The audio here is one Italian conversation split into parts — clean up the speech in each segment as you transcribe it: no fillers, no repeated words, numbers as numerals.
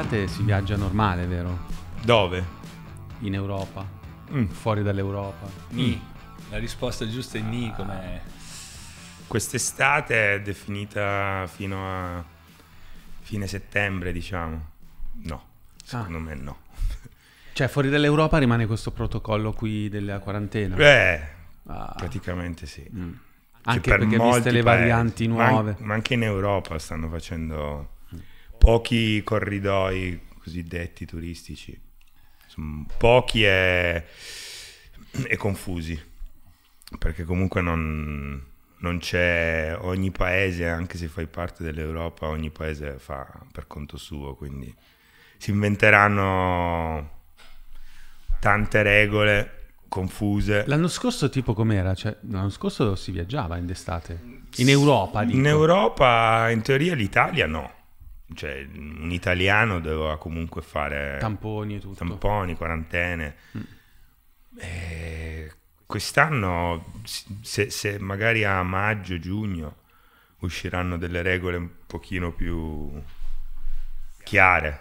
d'estate si viaggia normale, vero? Dove? In Europa, fuori dall'Europa. La risposta giusta è ni. Come quest'estate è definita fino a fine settembre, diciamo. No, secondo me no. Cioè fuori dall'Europa rimane questo protocollo qui della quarantena? Beh, praticamente sì. Anche per perché viste le varianti nuove. Ma anche in Europa stanno facendo pochi corridoi cosiddetti turistici. Insomma, pochi e confusi, perché comunque non c'è, ogni paese, anche se fai parte dell'Europa, ogni paese fa per conto suo, quindi si inventeranno tante regole confuse. L'anno scorso tipo com'era? Cioè, l'anno scorso si viaggiava in estate? In Europa, dico. In Europa, in teoria, l'Italia no. Cioè, un italiano doveva comunque fare tamponi e tutto. Tamponi, quarantene. Quest'anno, se magari a maggio, giugno, usciranno delle regole un pochino più chiare.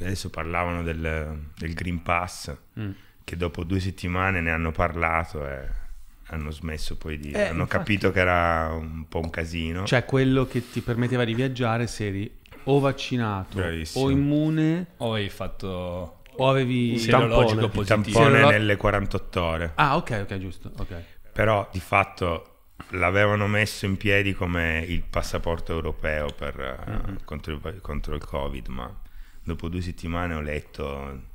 Adesso parlavano del Green Pass, che dopo 2 settimane ne hanno parlato e hanno smesso poi di... hanno infatti capito che era un po' un casino. Cioè, quello che ti permetteva di viaggiare se eri o vaccinato, bravissimo, o immune, o hai fatto... o avevi il tampone positivo. Tampone nelle 48 ore. Ah, ok, giusto. Okay. Però di fatto l'avevano messo in piedi come il passaporto europeo per, contro il Covid, ma dopo 2 settimane ho letto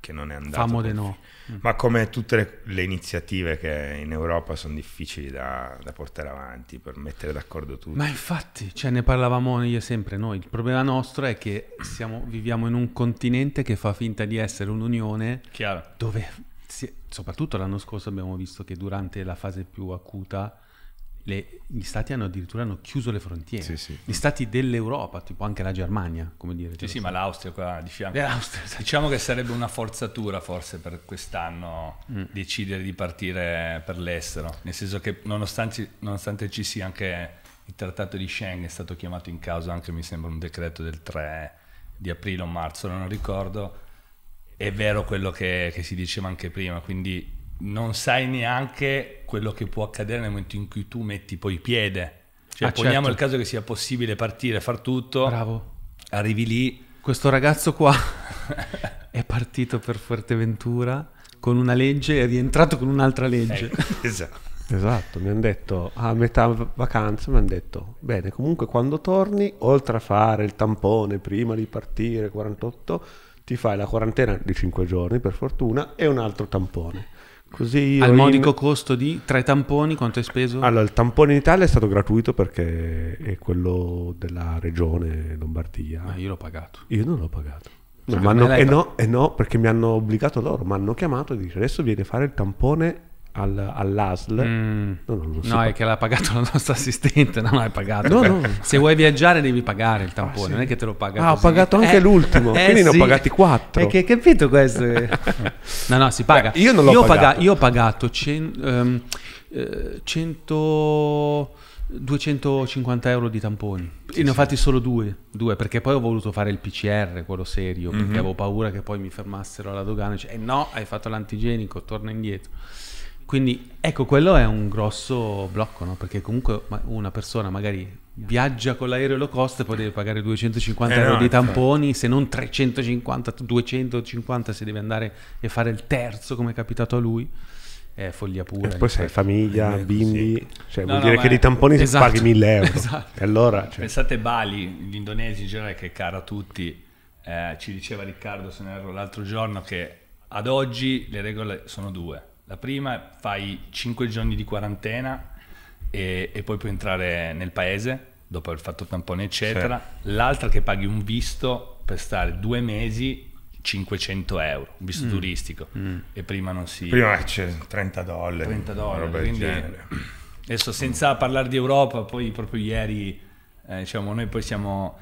che non è andato. Famode no. Ma come tutte le iniziative che in Europa sono difficili da portare avanti, per mettere d'accordo tutti. Ma infatti, cioè, ne parlavamo sempre noi, il problema nostro è che viviamo in un continente che fa finta di essere un'unione. Chiaro. Dove, soprattutto l'anno scorso, abbiamo visto che durante la fase più acuta gli stati hanno addirittura chiuso le frontiere, gli stati dell'Europa, tipo anche la Germania, come dire. Sì, ma l'Austria qua di fianco. Diciamo che sarebbe una forzatura forse per quest'anno decidere di partire per l'estero, nel senso che nonostante ci sia anche il trattato di Schengen, è stato chiamato in causa anche, mi sembra, un decreto del 3 di aprile o marzo, non ricordo. È vero quello che si diceva anche prima, quindi non sai neanche quello che può accadere nel momento in cui tu metti poi piede. Cioè, poniamo il caso che sia possibile partire, far tutto. Bravo. Arrivi lì. Questo ragazzo qua è partito per Fuerteventura con una legge e è rientrato con un'altra legge. Esatto, mi hanno detto a metà vacanza, mi hanno detto: bene, comunque quando torni, oltre a fare il tampone prima di partire, 48, ti fai la quarantena di 5 giorni per fortuna e un altro tampone. Così al modico costo di 3 tamponi, quanto hai speso? Allora, il tampone in Italia è stato gratuito perché è quello della regione Lombardia. Ma io l'ho pagato. Io non l'ho pagato. No, perché mi hanno obbligato loro, mi hanno chiamato e dice: adesso vieni a fare il tampone all'ASL. No, è che l'ha pagato la nostra assistente, non l'hai pagato. No. Se vuoi viaggiare devi pagare il tampone, non è che te lo paga. Ho pagato anche l'ultimo, quindi ne ho pagati 4. E che capito questo? No, si paga. Beh, io non l'ho pagato. Io ho pagato 250 euro di tamponi. Ne ho fatti solo 2, perché poi ho voluto fare il PCR, quello serio, perché avevo paura che poi mi fermassero alla dogana e cioè, no, hai fatto l'antigenico, torna indietro. Quindi ecco, quello è un grosso blocco, no? Perché comunque una persona magari viaggia con l'aereo low cost e poi deve pagare 250 euro di tamponi, se non 350, 250 se deve andare e fare il terzo come è capitato a lui. È follia pura. E poi sei famiglia, bimbi, cioè, vuol dire che di tamponi si paghi 1000 euro. Esatto. E allora, cioè... Pensate Bali, l'Indonesia in generale, che è cara a tutti. Ci diceva Riccardo, se non erro, l'altro giorno che ad oggi le regole sono 2. La prima, fai 5 giorni di quarantena e poi puoi entrare nel paese dopo aver fatto tampone eccetera. L'altra che paghi un visto per stare 2 mesi, 500 euro, un visto turistico, e prima non si... Prima c'è $30. $30, quindi adesso senza parlare di Europa, poi proprio ieri, diciamo, noi poi siamo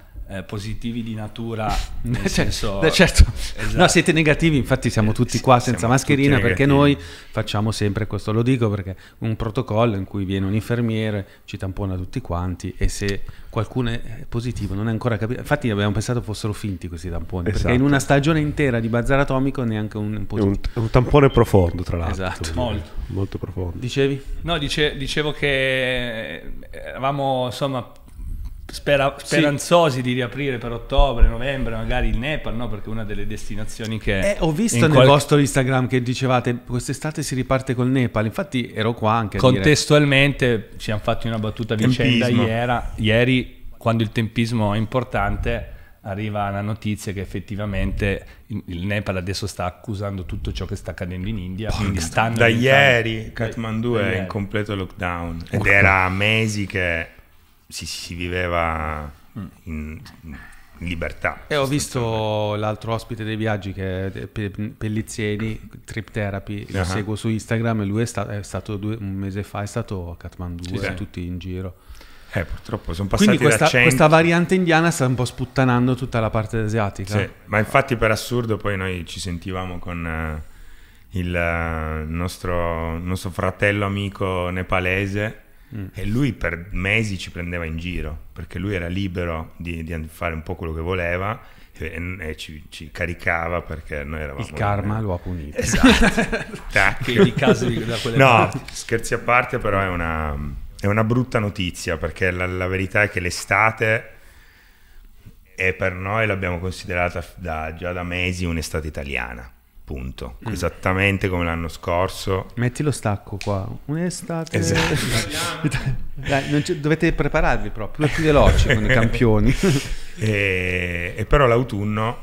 positivi di natura, nel senso... Certo, esatto. No, siete negativi, infatti siamo tutti qua senza mascherina perché noi facciamo sempre questo, lo dico perché un protocollo in cui viene un infermiere, ci tampona tutti quanti e se qualcuno è positivo non è ancora capito, infatti abbiamo pensato fossero finti questi tamponi, esatto, perché in una stagione intera di Bazar Atomico neanche un positivo. Un tampone profondo, tra l'altro. Esatto, molto, molto profondo. Dicevi? No, dicevo che eravamo insomma speranzosi, sì, di riaprire per ottobre, novembre, magari il Nepal, no? Perché è una delle destinazioni che... ho visto nel vostro Instagram che dicevate quest'estate si riparte col Nepal, infatti ero qua anche a Contestualmente ci hanno fatto una battuta vicenda ieri, quando il tempismo è importante, arriva la notizia che effettivamente il Nepal adesso sta accusando tutto ciò che sta accadendo in India. Quindi stanno da ieri Kathmandu è in completo lockdown ed era mesi che... Si viveva in libertà. E ho visto l'altro ospite dei viaggi che è Pellizieri, Trip Therapy, lo seguo su Instagram e lui un mese fa è stato a Kathmandu, tutti in giro. Purtroppo sono passati. Quindi questa variante indiana sta un po' sputtanando tutta la parte asiatica. Sì, ma infatti per assurdo poi noi ci sentivamo con il nostro fratello amico nepalese, e lui per mesi ci prendeva in giro perché lui era libero di fare un po' quello che voleva e ci caricava perché noi eravamo... Il karma lo ha punito. Esatto. No, scherzi a parte, però è una brutta notizia perché la verità è che l'estate è per noi, l'abbiamo considerata già da mesi un'estate italiana. Punto. Esattamente come l'anno scorso. Metti lo stacco qua. Un'estate. Esatto. Dai, dovete prepararvi proprio più veloci con i campioni. e però l'autunno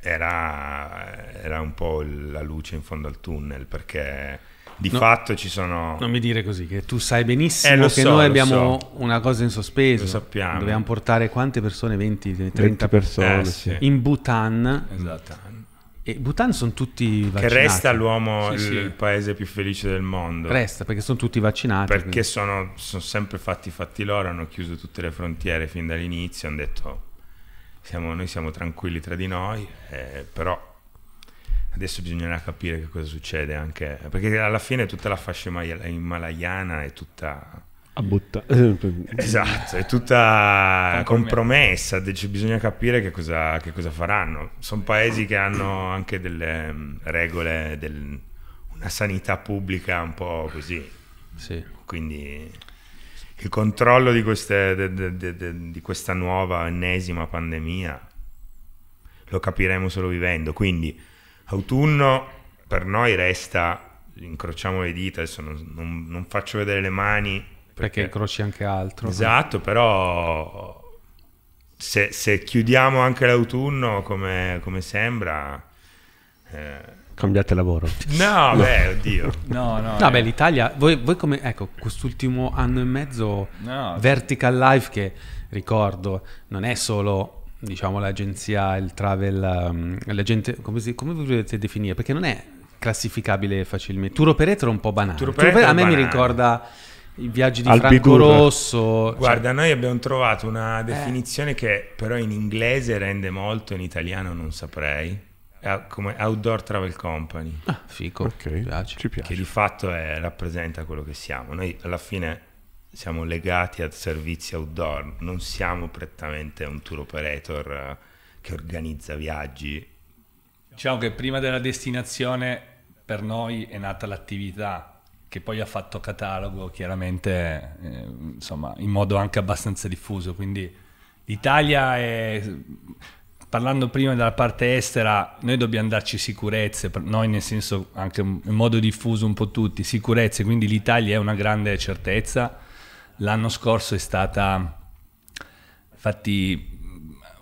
era un po' la luce in fondo al tunnel perché di fatto ci sono... Non mi dire così, che tu sai benissimo noi abbiamo una cosa in sospeso. Lo sappiamo. Dobbiamo portare quante persone? 20-30 persone. Sì. In Bhutan. Esatto. E Bhutan sono tutti vaccinati. Che resta il paese più felice del mondo. Resta, perché sono tutti vaccinati. Perché sono sempre fatti loro, hanno chiuso tutte le frontiere fin dall'inizio, hanno detto noi siamo tranquilli tra di noi, però adesso bisognerà capire che cosa succede anche, perché alla fine tutta la fascia himalayana è tutta... Esatto, è tutta compromessa, bisogna capire che cosa faranno. Sono paesi che hanno anche delle regole, una sanità pubblica un po' così, sì. Quindi il controllo di questa nuova ennesima pandemia lo capiremo solo vivendo. Quindi autunno per noi resta, incrociamo le dita, adesso non faccio vedere le mani perché incroci anche altro. Esatto, però se chiudiamo anche l'autunno come sembra... Cambiate lavoro. No. Beh, oddio. No, beh, l'Italia... Voi come... Ecco, quest'ultimo anno e mezzo Vertical Life, che ricordo, non è solo... diciamo l'agenzia, il travel... l'agente, come volete definire? Perché non è classificabile facilmente. Tour operator è un po' banale. A me mi ricorda... i viaggi di Franco Rosso. Guarda, noi abbiamo trovato una definizione che però in inglese rende molto, in italiano non saprei, come Outdoor Travel Company. Fico, okay. Ci piace. Che di fatto rappresenta quello che siamo. Noi alla fine siamo legati a servizi outdoor, non siamo prettamente un tour operator che organizza viaggi. Diciamo che prima della destinazione per noi è nata l'attività, che poi ha fatto catalogo chiaramente insomma in modo anche abbastanza diffuso. Quindi l'Italia è, parlando prima della parte estera, noi dobbiamo darci sicurezze, noi nel senso anche in modo diffuso un po' tutti, sicurezze, quindi l'Italia è una grande certezza. L'anno scorso è stata infatti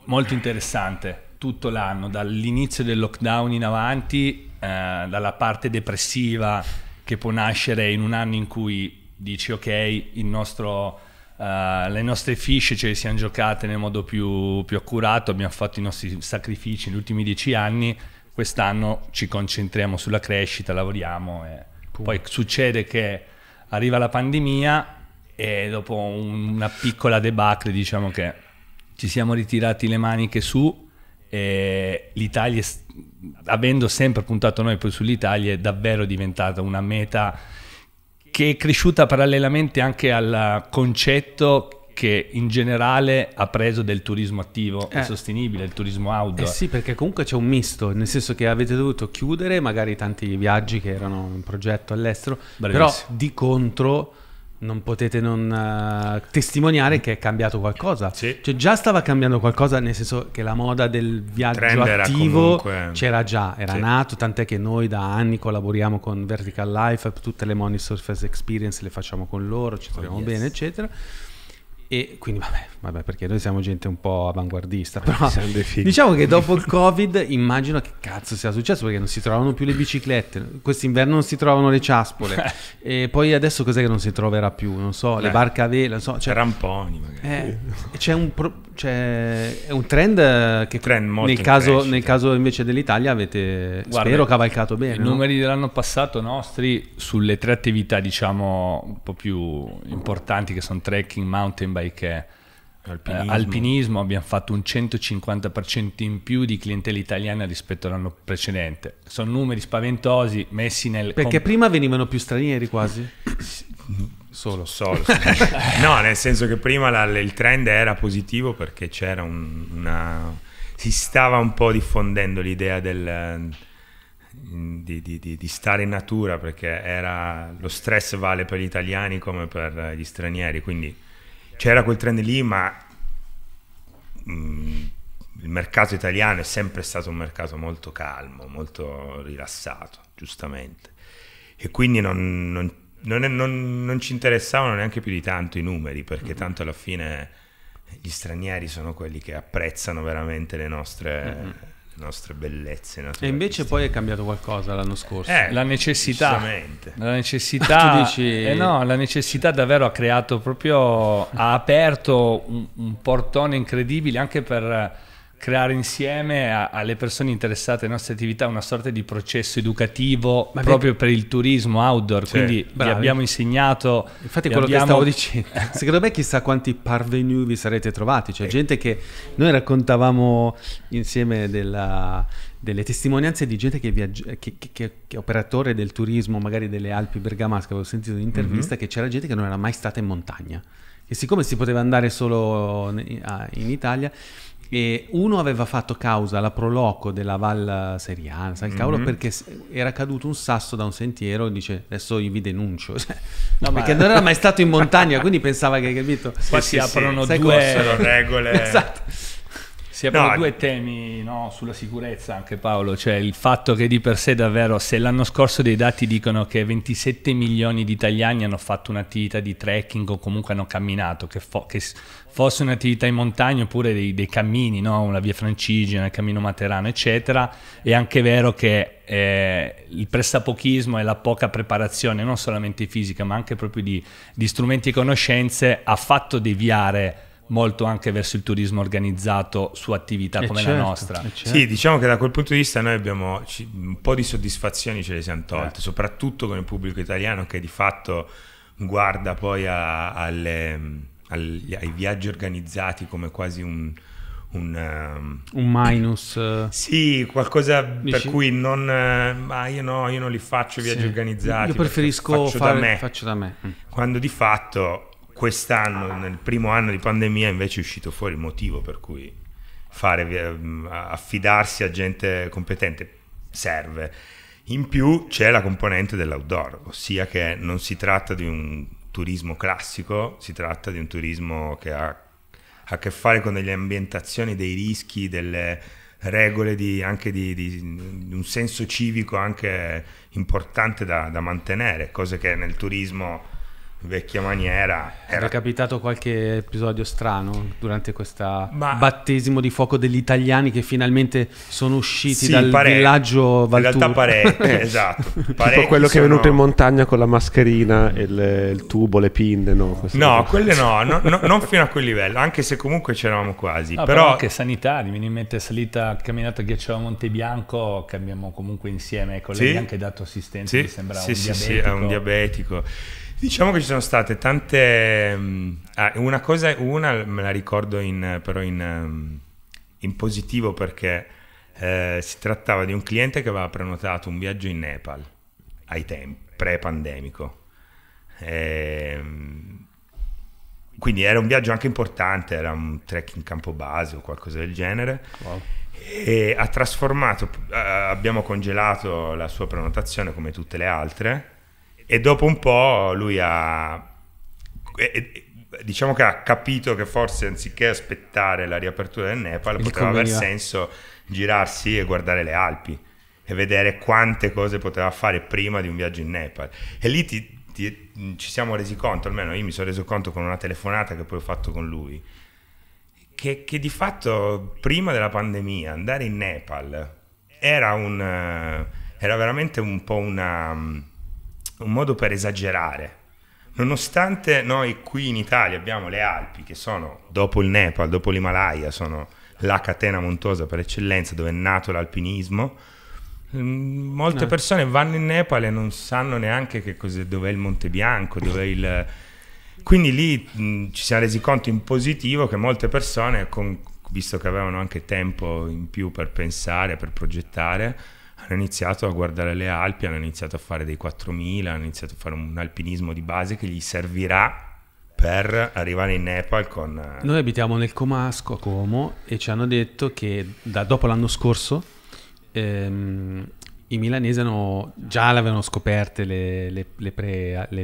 molto interessante, tutto l'anno, dall'inizio del lockdown in avanti, dalla parte depressiva che può nascere in un anno in cui dici ok, le nostre fiche ce le siamo giocate nel modo più accurato, abbiamo fatto i nostri sacrifici negli ultimi 10 anni, quest'anno ci concentriamo sulla crescita, lavoriamo e poi succede che arriva la pandemia e dopo una piccola debacle diciamo che ci siamo ritirati le maniche su, l'Italia, avendo sempre puntato noi poi sull'Italia, è davvero diventata una meta che è cresciuta parallelamente anche al concetto che in generale ha preso del turismo attivo e sostenibile, il turismo outdoor. Eh sì, perché comunque c'è un misto, nel senso che avete dovuto chiudere magari tanti viaggi che erano in progetto all'estero, però di contro non potete non testimoniare che è cambiato qualcosa. Sì. Cioè già stava cambiando qualcosa, nel senso che la moda del viaggio attivo c'era già, era nato, tant'è che noi da anni collaboriamo con Vertical Life, tutte le Money Surface Experience le facciamo con loro, ci troviamo bene, eccetera. E quindi vabbè, perché noi siamo gente un po' avanguardista, però diciamo che dopo il Covid immagino che cazzo sia successo, perché non si trovano più le biciclette, quest'inverno non si trovano le ciaspole e poi adesso cos'è che non si troverà più, non so, le barche a vela, non so, cioè, ramponi magari. C'è un trend che nel caso invece dell'Italia avete, guarda, spero cavalcato bene. I numeri dell'anno passato nostri sulle tre attività diciamo un po' più importanti, che sono trekking, mountain bike, alpinismo, abbiamo fatto un 150% in più di clientela italiana rispetto all'anno precedente. Sono numeri spaventosi messi nel... Perché prima venivano più stranieri quasi? Solo. No, nel senso che prima il trend era positivo perché c'era si stava un po' diffondendo l'idea di stare in natura, perché era lo stress vale per gli italiani come per gli stranieri, quindi c'era quel trend lì, ma il mercato italiano è sempre stato un mercato molto calmo, molto rilassato, giustamente. E quindi non ci interessavano neanche più di tanto i numeri, perché tanto alla fine gli stranieri sono quelli che apprezzano veramente le nostre bellezze naturali. E invece poi è cambiato qualcosa l'anno scorso, la necessità tu dici... no, la necessità davvero ha creato proprio, ha aperto un portone incredibile anche per creare insieme alle persone interessate alle nostre attività una sorta di processo educativo proprio per il turismo outdoor, quindi vi abbiamo insegnato... Infatti quello che stavo dicendo, secondo me chissà quanti parvenu vi sarete trovati, cioè gente che noi raccontavamo insieme delle testimonianze di gente che è operatore del turismo magari delle Alpi Bergamasche, avevo sentito un'intervista che c'era gente che non era mai stata in montagna, e siccome si poteva andare solo in Italia... E uno aveva fatto causa alla Proloco della Val Seriana, sai il cavolo, perché era caduto un sasso da un sentiero e dice adesso io vi denuncio, no, perché non era mai stato in montagna, quindi pensava che, capito, qua si aprono due regole, esatto, si aprono due temi, no, sulla sicurezza anche, Paolo, cioè il fatto che di per sé davvero, se l'anno scorso dei dati dicono che 27 milioni di italiani hanno fatto un'attività di trekking o comunque hanno camminato, che fosse un'attività in montagna oppure dei cammini, no? La via Francigena, il cammino Materano, eccetera. È anche vero che il pressapochismo e la poca preparazione, non solamente fisica, ma anche proprio di strumenti e conoscenze, ha fatto deviare molto anche verso il turismo organizzato su attività come la nostra. Sì, diciamo che da quel punto di vista noi abbiamo un po' di soddisfazioni, ce le siamo tolte, soprattutto con il pubblico italiano che di fatto guarda poi ai viaggi organizzati come quasi un minus, sì, qualcosa dici? Per cui non io non li faccio viaggi organizzati, io preferisco faccio da me, quando di fatto quest'anno nel primo anno di pandemia invece è uscito fuori il motivo per cui affidarsi a gente competente serve. In più c'è la componente dell'outdoor, ossia che non si tratta di un turismo classico, si tratta di un turismo che ha a che fare con delle ambientazioni, dei rischi, delle regole, anche di un senso civico anche importante da mantenere, cose che nel turismo vecchia maniera era... È capitato qualche episodio strano durante questo battesimo di fuoco degli italiani che finalmente sono usciti dal villaggio Valtour. In realtà parecchio, esatto. Tipo quello che è venuto in montagna con la mascherina e il tubo, le pinne, no? No, quelle no, non fino a quel livello, anche se comunque c'eravamo quasi. No, però anche sanitari, mi viene in mente salita, camminata ghiacciata a Montebianco, che abbiamo comunque insieme con lei anche dato assistenza, mi sembrava un diabetico. Diciamo che ci sono state tante. Una me la ricordo però in positivo, perché si trattava di un cliente che aveva prenotato un viaggio in Nepal ai tempi pre-pandemico. Quindi era un viaggio anche importante, era un trekking campo base o qualcosa del genere. Wow. E ha trasformato, abbiamo congelato la sua prenotazione come tutte le altre, e dopo un po' lui ha, diciamo che ha capito che forse anziché aspettare la riapertura del Nepal poteva aver senso girarsi e guardare le Alpi e vedere quante cose poteva fare prima di un viaggio in Nepal. E lì ci siamo resi conto, almeno io mi sono reso conto con una telefonata che poi ho fatto con lui, che di fatto prima della pandemia andare in Nepal era veramente un po' un modo per esagerare, nonostante noi qui in Italia abbiamo le Alpi, che sono, dopo il Nepal, dopo l'Himalaya, sono la catena montuosa per eccellenza dove è nato l'alpinismo. Molte persone vanno in Nepal e non sanno neanche che cos'è, dov'è il Monte Bianco, dov'è il... Quindi lì ci siamo resi conto in positivo che molte persone, visto che avevano anche tempo in più per pensare, per progettare, hanno iniziato a guardare le Alpi, hanno iniziato a fare dei 4000, hanno iniziato a fare un alpinismo di base che gli servirà per arrivare in Nepal con... Noi abitiamo nel Comasco a Como e ci hanno detto che dopo l'anno scorso i milanesi già l'avevano scoperte le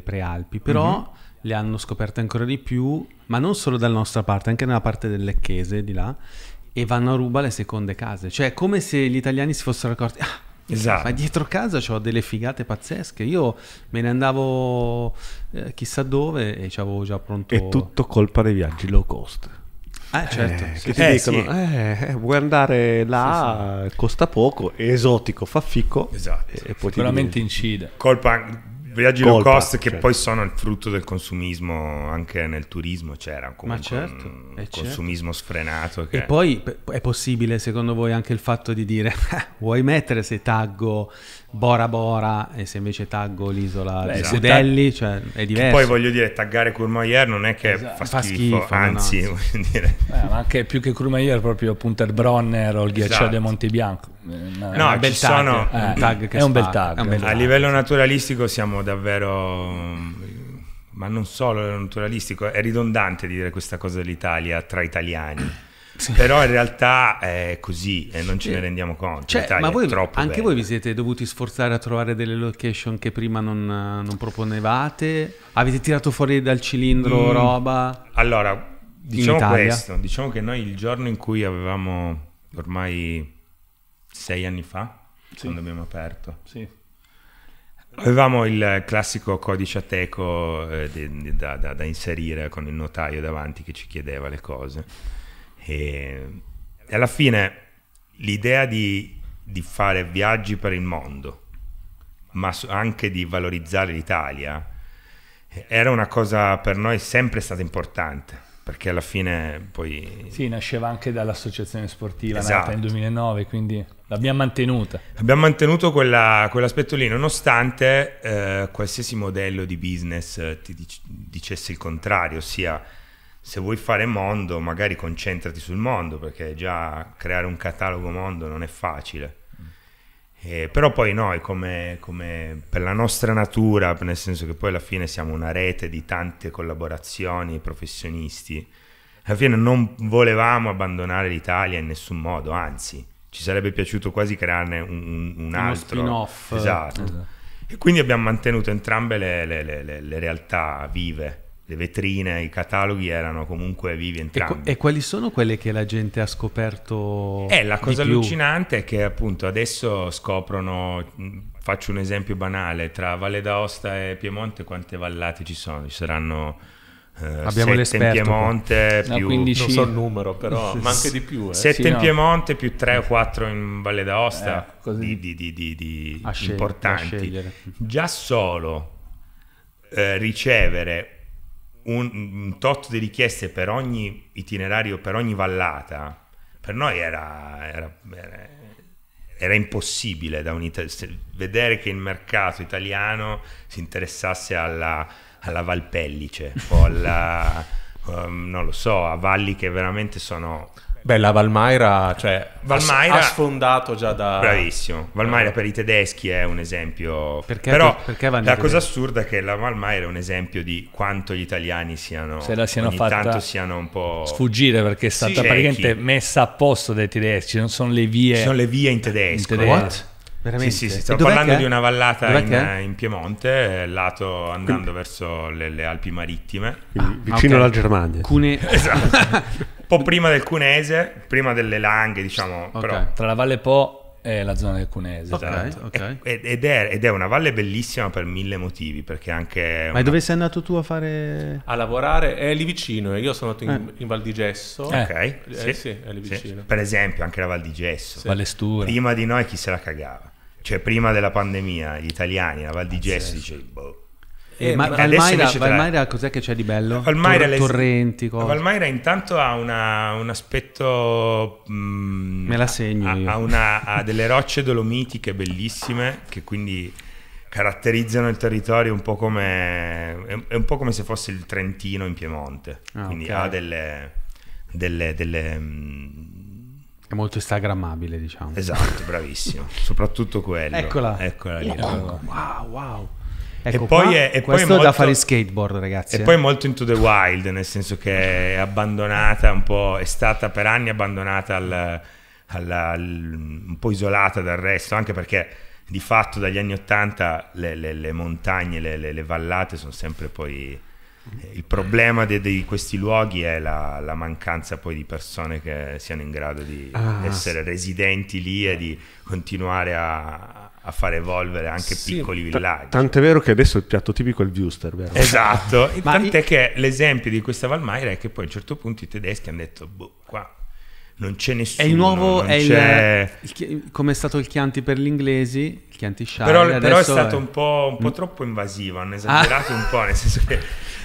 prealpi, però le hanno scoperte ancora di più, ma non solo dalla nostra parte, anche nella parte del Lecchese di là, e vanno a ruba le seconde case. Cioè è come se gli italiani si fossero accorti, esatto, ma dietro casa c'ho delle figate pazzesche. Io me ne andavo chissà dove e c'avevo già pronto. È tutto colpa dei viaggi low cost. Certo, sì, che ti dicono vuoi andare là, sì, sì, costa poco, è esotico, fa fico, esatto, e poi sicuramente incide. Viaggi low cost che poi sono il frutto del consumismo. Anche nel turismo c'era un consumismo sfrenato che... E poi è possibile secondo voi anche il fatto di dire vuoi mettere se taggo Bora Bora e se invece taggo l'isola di Sudelli, cioè è diverso. Che poi voglio dire, taggare Courmayeur non è che fa schifo, anzi, no, voglio dire. Ma anche più che Courmayeur, proprio Punterbronner o il ghiacciaio del Monte Bianco. No, ci sono, è un bel tag. A livello naturalistico siamo davvero... Ma non solo naturalistico, è ridondante dire questa cosa dell'Italia tra italiani. Sì. Però in realtà è così e non ce ne rendiamo conto. Cioè, ma voi, anche voi vi siete dovuti sforzare a trovare delle location che prima non proponevate? Avete tirato fuori dal cilindro roba? Allora, diciamo che noi il giorno in cui avevamo, ormai 6 anni fa, quando abbiamo aperto, avevamo il classico codice ateco da inserire con il notaio davanti che ci chiedeva le cose. E alla fine l'idea di fare viaggi per il mondo, ma anche di valorizzare l'Italia, era una cosa per noi sempre stata importante, perché alla fine poi... Sì, nasceva anche dall'associazione sportiva, nata nel 2009, quindi l'abbiamo mantenuta. Abbiamo mantenuto quell'aspetto lì, nonostante qualsiasi modello di business ti dicesse il contrario, ossia... Se vuoi fare mondo, magari concentrati sul mondo, perché già creare un catalogo mondo non è facile. Però poi noi, come per la nostra natura, nel senso che poi alla fine siamo una rete di tante collaborazioni, professionisti, alla fine non volevamo abbandonare l'Italia in nessun modo, anzi, ci sarebbe piaciuto quasi crearne un altro. Uno spin-off. Esatto. E quindi abbiamo mantenuto entrambe le realtà vive. Le vetrine, i cataloghi erano comunque vivi entrambi. E quali sono quelle che la gente ha scoperto? La cosa allucinante è che appunto adesso scoprono, faccio un esempio banale, tra Valle d'Aosta e Piemonte quante vallate ci sono? Ci saranno 7 in Piemonte, più 15... non so il numero però, ma anche di più. 7 in Piemonte più 3 o 4 in Valle d'Aosta, di importanti. Già solo ricevere un tot di richieste per ogni itinerario, per ogni vallata, per noi era impossibile vedere che il mercato italiano si interessasse alla alla Valpellice o alla, non lo so, a valli che veramente sono... Beh, la Valmaira, cioè, Valmaira ha sfondato già da... Bravissimo. Valmaira per i tedeschi è un esempio. Perché, però perché la cosa assurda è che la Valmaira è un esempio di quanto gli italiani siano... Se la siano fatta tanto siano un po' sfuggire, perché è stata praticamente messa a posto dai tedeschi. Non sono le vie... Ci sono le vie in tedesco. What? Veramente? Sì, sì, stiamo parlando di una vallata in Piemonte, lato andando verso le Alpi Marittime. Vicino alla Germania. Esatto. Un po' prima del Cunese, prima delle Langhe, diciamo, però. Tra la Valle Po e la zona del Cunese. Esatto. Ed è una valle bellissima per mille motivi, perché anche... Ma dove sei andato tu a fare... A lavorare? È lì vicino, io sono andato in Val di Gesso. Sì, è lì vicino. Sì. Per esempio anche la Val di Gesso. Sì. Valestura. Prima di noi chi se la cagava? Cioè prima della pandemia gli italiani, la Val di Gesso dice... Boh. Ma Valmaira cos'è che c'è di bello? Valmaira torrenti, cose. Valmaira intanto ha un aspetto... me la segno io. Ha delle rocce dolomitiche bellissime che quindi caratterizzano il territorio un po' come... È un po' come se fosse il Trentino in Piemonte. Quindi ha è molto instagrammabile, diciamo. Esatto, bravissimo. Soprattutto quello. Eccola lì. Wow. Ecco, e poi è molto, da fare skateboard, ragazzi. E poi è molto into the wild, nel senso che è abbandonata un po', è stata per anni abbandonata un po' isolata dal resto, anche perché di fatto dagli anni '80 le montagne, le vallate sono sempre poi... Il problema di questi luoghi è la mancanza poi di persone che siano in grado di essere residenti lì e di continuare a far evolvere anche piccoli villaggi. Tant'è vero che adesso il piatto tipico è il Wuster, vero? Esatto. Tant'è che l'esempio di questa Valmaira è che poi a un certo punto i tedeschi hanno detto boh, qua non c'è nessuno. È il nuovo, come è stato il Chianti per gli inglesi, il Chianti Shire. Però è stato un po' troppo invasivo, hanno esagerato un po', nel senso che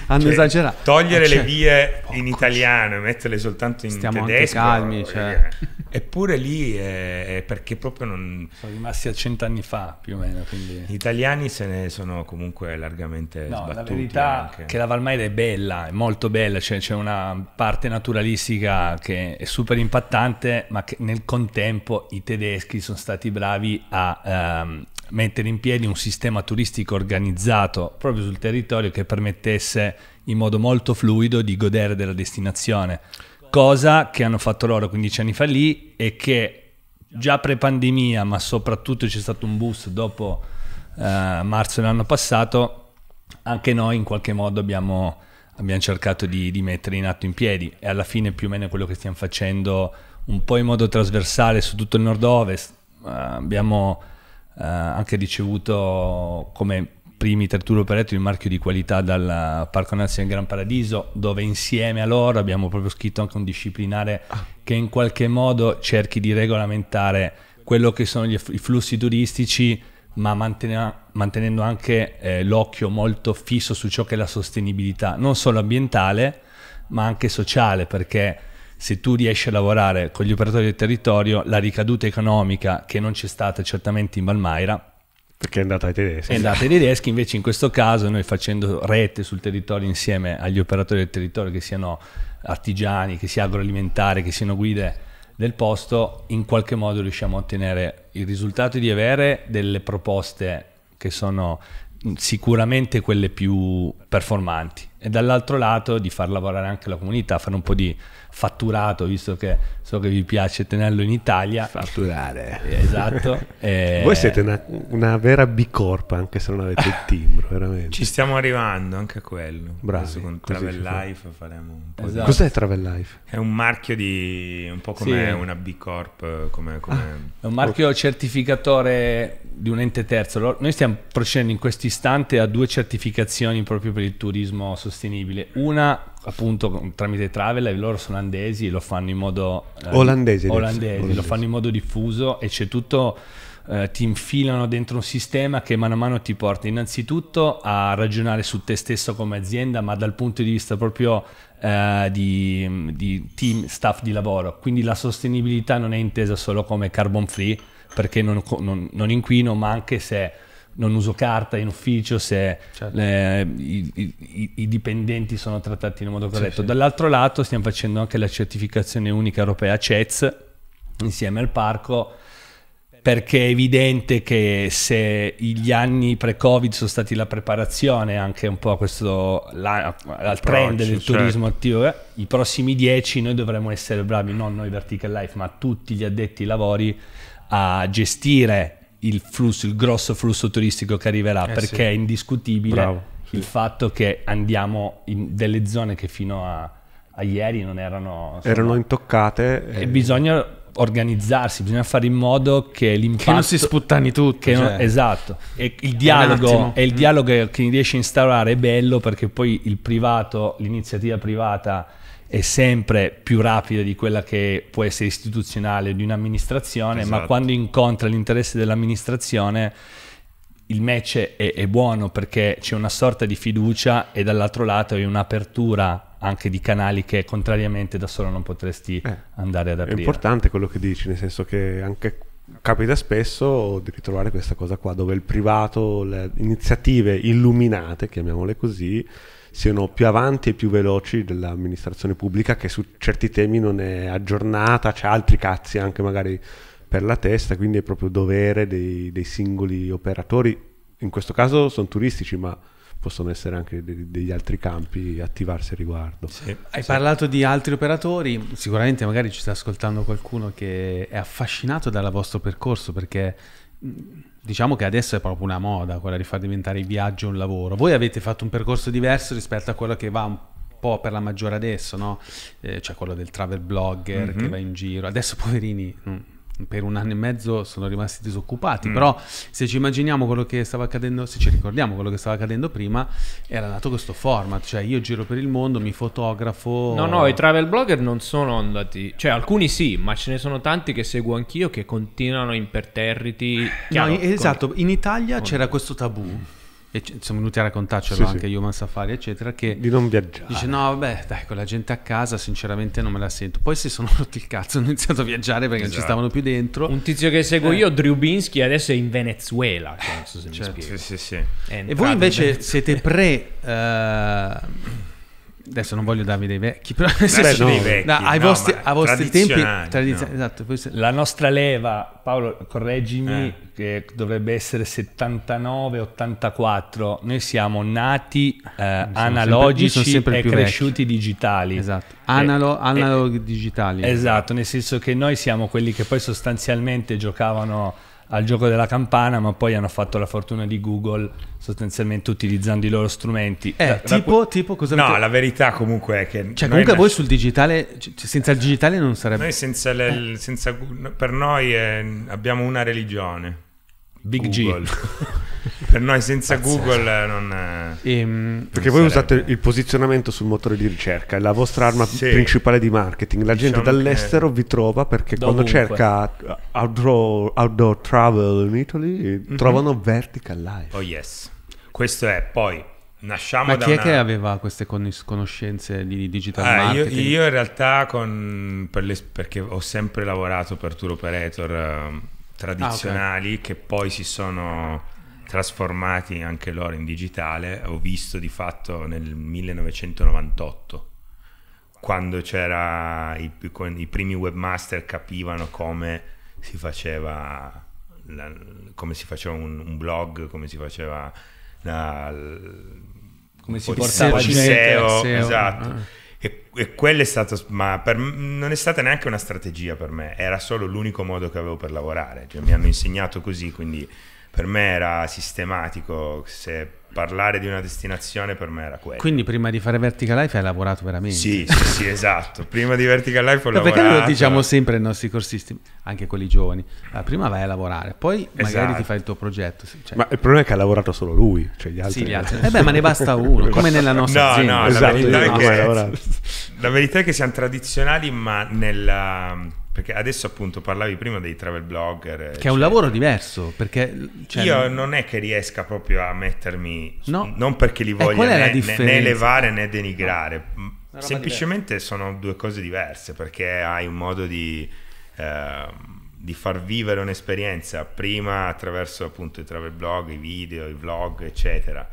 esagerato. Togliere le vie in italiano e metterle soltanto in tedesco. Calmi, cioè. Eppure lì è perché proprio non... Sono rimasti a 100 anni fa, più o meno. Quindi... Gli italiani se ne sono comunque largamente sbattuti. La verità anche. Che la Valmaira è bella, è molto bella, cioè c'è una parte naturalistica che è super impattante, ma che nel contempo i tedeschi sono stati bravi a mettere in piedi un sistema turistico organizzato proprio sul territorio che permettesse in modo molto fluido di godere della destinazione, cosa che hanno fatto loro 15 anni fa lì e che già pre-pandemia, ma soprattutto c'è stato un boost dopo marzo dell'anno passato, anche noi in qualche modo abbiamo cercato di mettere in atto in piedi, e alla fine più o meno quello che stiamo facendo un po' in modo trasversale su tutto il nord-ovest. Abbiamo anche ricevuto come primi Tour Operator il marchio di qualità dal Parco Nazionale Gran Paradiso, dove insieme a loro abbiamo proprio scritto anche un disciplinare che in qualche modo cerchi di regolamentare quello che sono i flussi turistici, ma mantenendo anche l'occhio molto fisso su ciò che è la sostenibilità, non solo ambientale ma anche sociale, perché se tu riesci a lavorare con gli operatori del territorio, la ricaduta economica, che non c'è stata certamente in Valmaira perché è andata ai tedeschi, invece in questo caso noi, facendo rete sul territorio insieme agli operatori del territorio, che siano artigiani, che sia agroalimentare, che siano guide del posto, in qualche modo riusciamo a ottenere il risultato di avere delle proposte che sono sicuramente quelle più performanti, e dall'altro lato di far lavorare anche la comunità, fare un po' di fatturato, visto che so che vi piace tenerlo in Italia. Fatturare. Esatto. Voi siete una vera B Corp, anche se non avete il timbro, veramente. Ci stiamo arrivando anche a quello. Bravi. Con Travel Life faremo un po'. Esatto. Cos'è Travel Life? È un marchio di un po' come una B Corp, è un marchio certificatore di un ente terzo. Noi stiamo procedendo in questo istante a 2 certificazioni proprio per il turismo sostenibile. Una appunto tramite Travel, loro sono olandesi, lo fanno in modo olandese, lo fanno in modo diffuso, e c'è tutto, ti infilano dentro un sistema che mano a mano ti porta innanzitutto a ragionare su te stesso come azienda, ma dal punto di vista proprio di team, staff di lavoro. Quindi la sostenibilità non è intesa solo come carbon free, perché non inquino, ma anche se non uso carta in ufficio, se certo. I dipendenti sono trattati in modo corretto. Sì, sì. Dall'altro lato stiamo facendo anche la certificazione unica europea CEZ insieme al parco, perché è evidente che se gli anni pre-Covid sono stati la preparazione anche un po' a questo al trend del turismo attivo, i prossimi 10 noi dovremo essere bravi, non noi Vertical Life, ma tutti gli addetti ai lavori, a gestire il flusso, il grosso flusso turistico che arriverà, perché sì. È indiscutibile Bravo, sì. Il fatto che andiamo in delle zone che fino a ieri non erano... erano intoccate. E bisogna organizzarsi, bisogna fare in modo che l'impatto... che non si sputtani tutti. Cioè. Non, esatto. E il dialogo che riesce a instaurare è bello, perché poi il privato, l'iniziativa privata è sempre più rapida di quella che può essere istituzionale di un'amministrazione, esatto. Ma quando incontra l'interesse dell'amministrazione il match è buono, perché c'è una sorta di fiducia e dall'altro lato è un'apertura anche di canali che contrariamente da solo non potresti andare ad aprire. È importante quello che dici, nel senso che anche capita spesso di ritrovare questa cosa qua, dove il privato, le iniziative illuminate, chiamiamole così, siano più avanti e più veloci dell'amministrazione pubblica, che su certi temi non è aggiornata, c'ha altri cazzi anche magari per la testa, quindi è proprio dovere dei singoli operatori, in questo caso sono turistici, ma possono essere anche degli altri campi, attivarsi a riguardo. Sì. Hai parlato di altri operatori, sicuramente magari ci sta ascoltando qualcuno che è affascinato dal vostro percorso, perché... diciamo che adesso è proprio una moda quella di far diventare il viaggio un lavoro. Voi avete fatto un percorso diverso rispetto a quello che va un po' per la maggiore adesso, no? Cioè quello del travel blogger che va in giro. Adesso poverini per un anno e mezzo sono rimasti disoccupati, però se ci immaginiamo quello che stava accadendo, se ci ricordiamo quello che stava accadendo prima, era nato questo format, cioè io giro per il mondo, mi fotografo. No, i travel blogger non sono andati, cioè alcuni sì, ma ce ne sono tanti che seguo anch'io che continuano imperterriti. Chiaro, no, esatto, in Italia c'era questo tabù. E siamo venuti a raccontarcelo Human Safari eccetera, che di non viaggiare, dice no vabbè dai, con la gente a casa sinceramente non me la sento. Poi si sono rotti il cazzo, hanno iniziato a viaggiare perché non ci stavano più dentro. Un tizio che seguo io, Drew Binsky, adesso è in Venezuela, non so se mi spiego. E voi invece siete pre adesso non voglio darvi dei vecchi, però ai vostri tempi esatto. La nostra leva, Paolo correggimi, che dovrebbe essere 79-84, noi siamo nati analogici, sempre cresciuti digitali, esatto. Digitali, esatto, nel senso che noi siamo quelli che poi sostanzialmente giocavano al gioco della campana, ma poi hanno fatto la fortuna di Google sostanzialmente utilizzando i loro strumenti. La verità comunque è che voi sul digitale, senza il digitale non sarebbe. Noi senza per noi abbiamo una religione. Big Google. G. Per noi senza Google non è... perché voi usate il posizionamento sul motore di ricerca, è la vostra arma principale di marketing. La gente dall'estero vi trova, perché quando cerca outdoor travel in Italy trovano Vertical Life. Oh yes. Questo è poi nasciamo da chi è che aveva queste conoscenze di digital marketing? Io in realtà perché ho sempre lavorato per tour operator tradizionali che poi si sono trasformati anche loro in digitale. Ho visto di fatto nel 1998, quando c'era i primi webmaster capivano come si faceva un blog, come si faceva come si portava il SEO, esatto. E quello è stato, non è stata neanche una strategia per me, era solo l'unico modo che avevo per lavorare, mi hanno insegnato così, quindi per me era sistematico, se parlare di una destinazione per me era quello. Quindi prima di fare Vertical Life hai lavorato veramente? Sì, esatto, prima di Vertical Life ho lavorato. Perché lo diciamo sempre ai nostri corsisti, anche quelli giovani, prima vai a lavorare, poi magari ti fai il tuo progetto. Cioè. Ma il problema è che ha lavorato solo lui, cioè gli altri. Sì, gli altri. Ma ne basta uno, come nella nostra azienda. No, la verità è che siamo tradizionali, ma nella... Perché adesso appunto parlavi prima dei travel blogger, che è un lavoro diverso, perché io non è che riesca proprio a mettermi non perché li voglio né elevare né denigrare, semplicemente sono due cose diverse, perché hai un modo di di far vivere un'esperienza prima attraverso appunto i travel blog, i video, i vlog eccetera,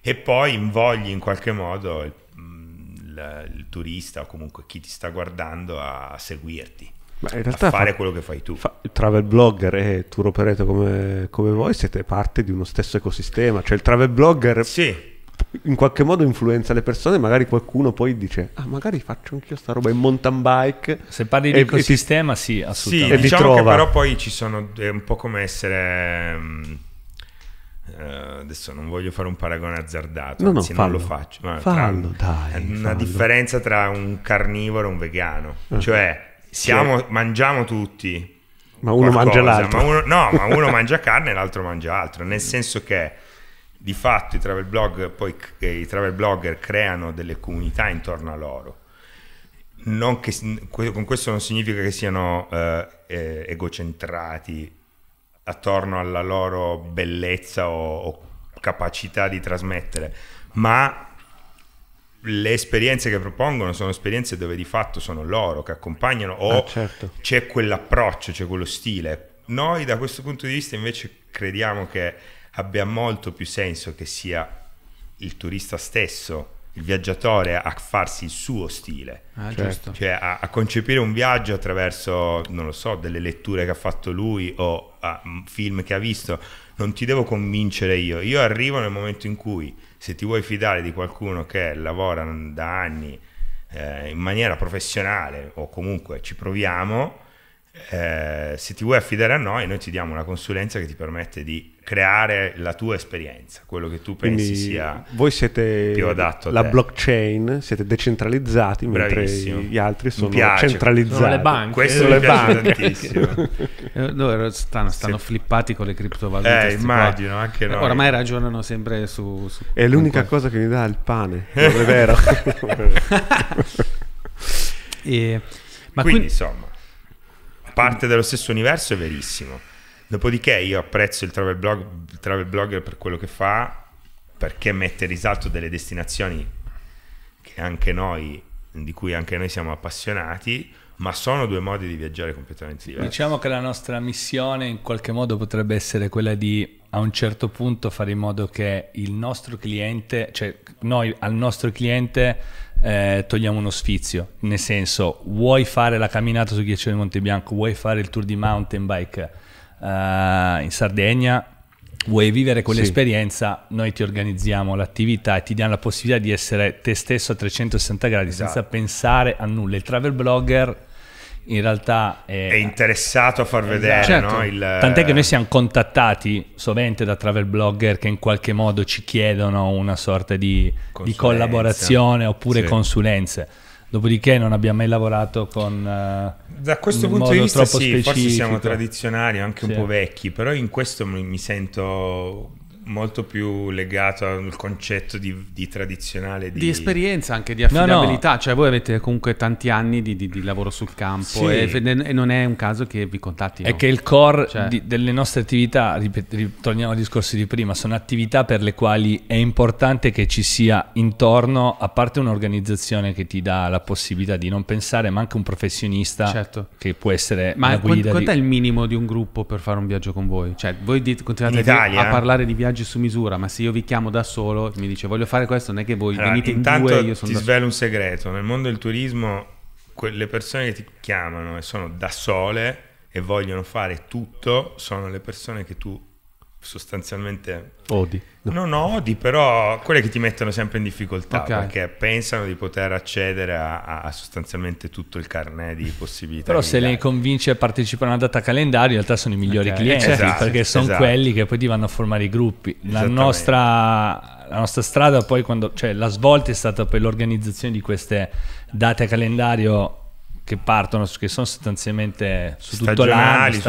e poi invogli in qualche modo il turista o comunque chi ti sta guardando a seguirti. Ma in realtà fare quello che fai tu. Il travel blogger e tour operator come voi siete parte di uno stesso ecosistema, cioè il travel blogger sì, in qualche modo influenza le persone, magari qualcuno poi dice ah magari faccio anch'io sta roba in mountain bike. Se parli di ecosistema sì, assolutamente sì, diciamo che però poi ci sono, è un po' come essere adesso non voglio fare un paragone azzardato, anzi non lo faccio, ma fallo, dai, una differenza tra un carnivoro e un vegano, cioè mangiamo tutti, ma uno mangia l'altro. Ma uno mangia carne e l'altro mangia altro, nel senso che di fatto i travel blogger creano delle comunità intorno a loro. Non che, con questo non significa che siano egocentrati attorno alla loro bellezza o capacità di trasmettere, ma le esperienze che propongono sono esperienze dove di fatto sono loro che accompagnano o c'è quell'approccio, c'è quello stile. Noi da questo punto di vista invece crediamo che abbia molto più senso che sia il turista stesso, il viaggiatore, a farsi il suo stile, cioè a concepire un viaggio attraverso, non lo so, delle letture che ha fatto lui o film che ha visto. Non ti devo convincere io arrivo nel momento in cui, se ti vuoi fidare di qualcuno che lavora da anni in maniera professionale o comunque ci proviamo, se ti vuoi affidare a noi ti diamo una consulenza che ti permette di creare la tua esperienza, quello che tu pensi. Quindi sia voi siete più adatto a te. Blockchain, siete decentralizzati, mentre gli altri sono centralizzati, sono le banche. Questo mi piace tantissimo. stanno flippati con le criptovalute, immagino anche noi. Oramai ragionano sempre su è l'unica cosa che mi dà il pane, non è vero? Ma quindi insomma parte dello stesso universo, è verissimo. Dopodiché io apprezzo il travel blogger per quello che fa, perché mette in risalto delle destinazioni di cui anche noi siamo appassionati, ma sono due modi di viaggiare completamente diversi. Diciamo che la nostra missione in qualche modo potrebbe essere quella di, a un certo punto, fare in modo che il nostro cliente, cioè noi al nostro cliente togliamo uno sfizio, nel senso: vuoi fare la camminata sul ghiacciolo di Monte Bianco, vuoi fare il tour di mountain bike in Sardegna, vuoi vivere quell'esperienza, noi ti organizziamo l'attività e ti diamo la possibilità di essere te stesso a 360 gradi senza pensare a nulla. Il travel blogger in realtà è interessato a far vedere, no? Tant'è che noi siamo contattati sovente da travel blogger che in qualche modo ci chiedono una sorta di collaborazione oppure consulenze. Dopodiché non abbiamo mai lavorato con da questo punto di vista forse siamo tradizionali, anche un po' vecchi, però in questo mi sento molto più legato al concetto di tradizionale, di esperienza, anche di affidabilità. Cioè voi avete comunque tanti anni di lavoro sul campo e non è un caso che vi contattino. È che il core delle nostre attività, torniamo al discorso di prima, sono attività per le quali è importante che ci sia intorno, a parte un'organizzazione che ti dà la possibilità di non pensare, ma anche un professionista che può essere una guida. Ma quanto è il minimo di un gruppo per fare un viaggio con voi? Cioè voi continuate a parlare di viaggio su misura, ma se io vi chiamo da solo, mi dice voglio fare questo, non è che voi venite in due e io sono. Ti svelo un segreto: nel mondo del turismo le persone che ti chiamano e sono da sole e vogliono fare tutto sono le persone che tu sostanzialmente odi. Non odi, però quelle che ti mettono sempre in difficoltà, perché pensano di poter accedere a sostanzialmente tutto il carnet di possibilità. Però se le convinci a partecipare a una data calendario, in realtà sono i migliori clienti, perché sono quelli che poi ti vanno a formare i gruppi. La nostra strada poi, la svolta è stata poi l'organizzazione di queste date calendario che partono, che sono sostanzialmente stagionali,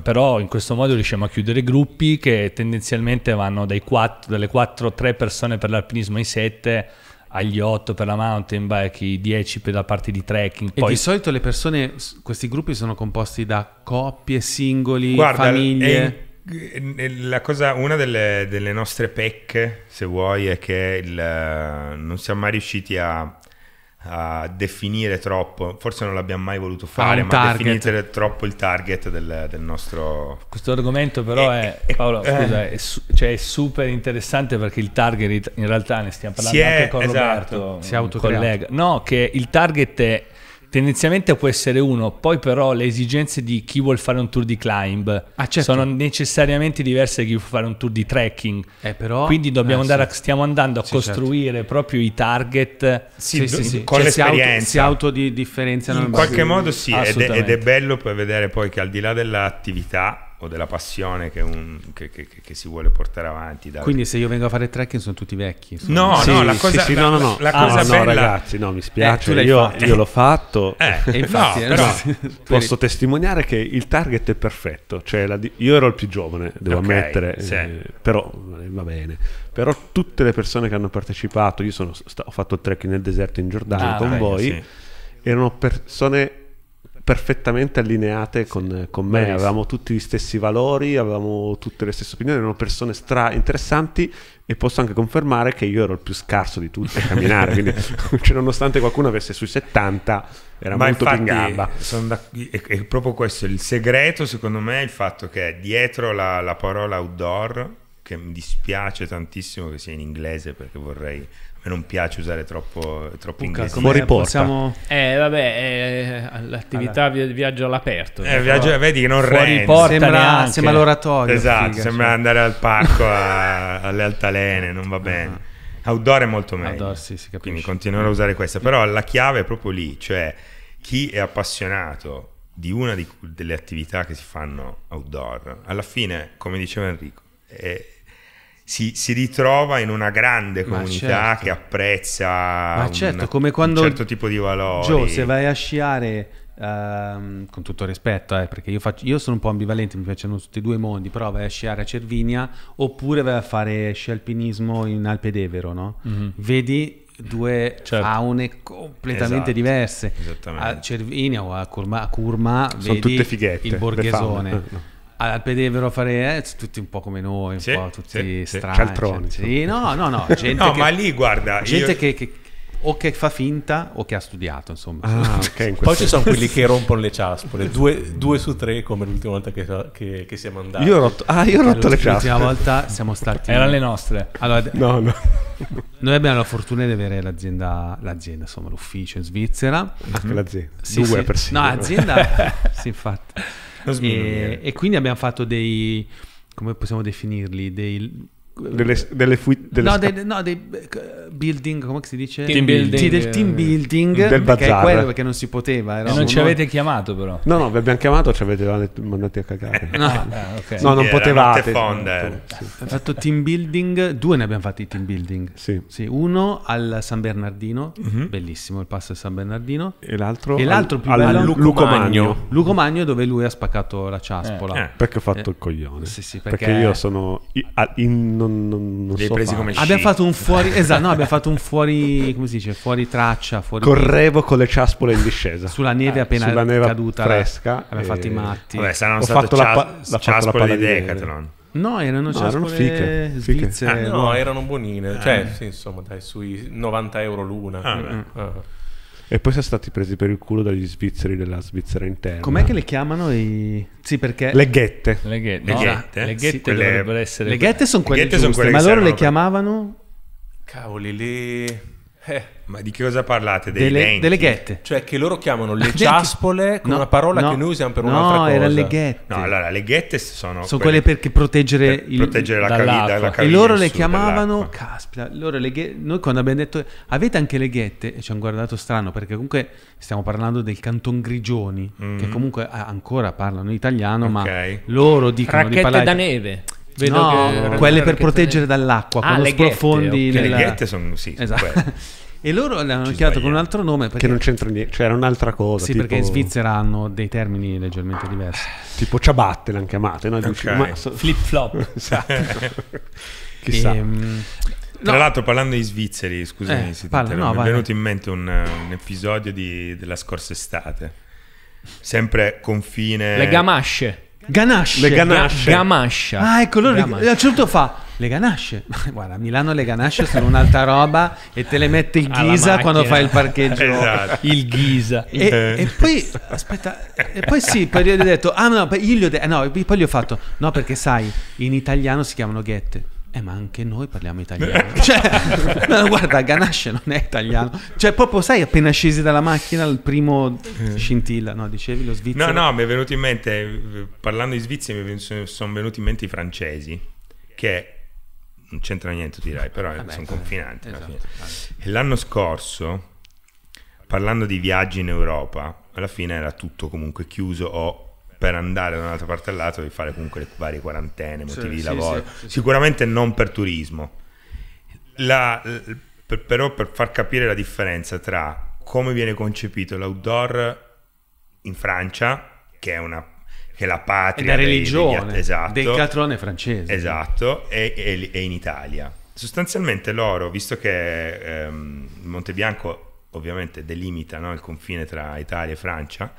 però in questo modo riusciamo a chiudere gruppi che tendenzialmente vanno dalle 4-3 persone per l'alpinismo ai 7, agli 8 per la mountain bike, i 10 per la parte di trekking. Poi, e di solito le persone, questi gruppi sono composti da coppie, singoli, famiglie. Una delle nostre pecche, se vuoi, è che non siamo mai riusciti a a definire troppo, forse non l'abbiamo mai voluto fare, ma definire troppo il target del nostro... Questo argomento però è Paolo, scusa, è super interessante, perché il target in realtà, ne stiamo parlando anche con Roberto, si autocollega. No, che il target è tendenzialmente può essere uno, poi però le esigenze di chi vuol fare un tour di climb sono necessariamente diverse da chi vuol fare un tour di trekking, però, quindi dobbiamo stiamo andando a costruire proprio i target con l'esperienza, si autodifferenziano in qualche modo, ed è bello poi vedere poi che al di là dell'attività o della passione che si vuole portare avanti. Quindi se io vengo a fare trekking sono tutti vecchi. No, ragazzi, no, mi spiace, io l'ho fatto. Infatti, no, però, posso testimoniare che il target è perfetto. Cioè, io ero il più giovane, devo ammettere, però va bene. Però tutte le persone che hanno partecipato, io ho fatto il trekking nel deserto in Giordania con voi, erano persone perfettamente allineate con me, avevamo tutti gli stessi valori, avevamo tutte le stesse opinioni, erano persone stra interessanti, e posso anche confermare che io ero il più scarso di tutti a camminare, quindi cioè, nonostante qualcuno avesse sui 70, era molto più in gamba. È proprio questo il segreto, secondo me, il fatto che dietro la parola outdoor, che mi dispiace tantissimo che sia in inglese, perché vorrei... A me non piace usare troppo inglese. Come possiamo... l'attività viaggio all'aperto. Viaggio, vedi che non rende. Sembra l'oratorio. Esatto, figa, sembra andare al parco alle altalene, non va bene. Outdoor è molto meglio. Outdoor, si capisce. Quindi continuerò a usare questa. Però la chiave è proprio lì, cioè chi è appassionato di una delle attività che si fanno outdoor, alla fine, come diceva Enrico, si ritrova in una grande comunità che apprezza come quando un certo tipo di valori. Gio, se vai a sciare, con tutto rispetto, perché io sono un po' ambivalente, mi piacciono tutti e due i mondi, però vai a sciare a Cervinia oppure vai a fare sci alpinismo in Alpe d'Evero, no? Vedi due faune completamente diverse. A Cervinia o a Curma sono tutte fighette, il borghesone. Alpe d'Evero a fare tutti un po' come noi, un po' tutti strani, cialtroni, gente no, ma lì guarda, gente che o che fa finta o che ha studiato, insomma. Poi ci sono quelli che rompono le ciaspole, 2 su 3 come l'ultima volta che siamo andati. Io ho rotto le ciaspole. L'ultima volta siamo stati... Erano le nostre. Allora, noi abbiamo la fortuna di avere l'azienda, insomma, l'ufficio in Svizzera. Anche l'azienda, persino. No, l'azienda, sì, infatti. E quindi abbiamo fatto dei... come possiamo definirli? Dei building, come si dice? Team building del bazar, perché non si poteva. E non ci avete chiamato, però. No, vi abbiamo chiamato, ci avete mandati a cagare. No, non potevate. Abbiamo fatto team building, 2 ne abbiamo fatti team building. Sì, uno al San Bernardino, bellissimo il passo al San Bernardino, e l'altro più bello, Lucomagno, dove lui ha spaccato la ciaspola. Perché ho fatto il coglione. Sì, perché io sono non so presi come abbiamo fatto un fuori come si dice, fuori traccia, correvo con le ciaspole in discesa sulla neve appena caduta, fresca, abbiamo fatto i matti. Ho fatto la ciaspola di Decathlon. No, erano ciaspole svizzere, no, erano buonine, insomma, dai, sui 90 euro l'una. E poi sono stati presi per il culo dagli svizzeri della Svizzera interna. Com'è che le chiamano i... Sì, perché... Le ghette sono quelle giuste, ma loro le chiamavano... Cavoli, le... Ma di che cosa parlate? Delle ghette. Cioè che loro chiamano le ciaspole con una parola che noi usiamo per un'altra cosa. No, erano le ghette. No, allora le ghette sono quelle per proteggere, proteggere la caviglia. E loro le chiamavano... Caspita, noi quando abbiamo detto avete anche le ghette, e ci hanno guardato strano, perché comunque stiamo parlando del Canton Grigioni, che comunque ancora parlano italiano, ma loro dicono di parlare... Racchette da neve. No, quelle per proteggere dall'acqua, quando sprofondi nella... Le ghette sono... E loro l'hanno chiamato con un altro nome, perché non c'entra niente, c'era un'altra cosa. Sì, tipo... perché in Svizzera hanno dei termini leggermente diversi. Tipo ciabatte l'hanno chiamate, no? Flip flop. Chissà. Tra l'altro, parlando di svizzeri, scusami, mi è venuto in mente un episodio della scorsa estate. Sempre confine. Le gamasce. Le ganascia. Ah, ecco, loro a un certo fa Le ganasce, guarda, a Milano le ganasce sono un'altra roba, e te le mette il Ghisa quando fai il parcheggio. Esatto. Il Ghisa. E poi, aspetta, e poi sì, poi gli ho detto, ah no, io gli ho detto, no, poi gli ho fatto, no perché sai, in italiano si chiamano ghette. Ma anche noi parliamo italiano. Cioè, no, guarda, ganasce non è italiano. Cioè, proprio, sai, appena scesi dalla macchina, il primo scintilla, no, dicevi lo svizzero. No, no, mi è venuto in mente, parlando di Svizzera, mi sono venuti in mente i francesi, che non c'entra niente, direi, però vabbè, sono confinanti. Esatto, e l'anno scorso, parlando di viaggi in Europa, alla fine era tutto comunque chiuso o per andare da un'altra parte all'altra devi fare comunque le varie quarantene, motivi di lavoro, sicuramente non per turismo. Però per far capire la differenza tra come viene concepito l'outdoor in Francia, che è la patria della religione, del catrone francese, esatto, e in Italia. Sostanzialmente loro, visto che Montebianco ovviamente delimita, no, il confine tra Italia e Francia,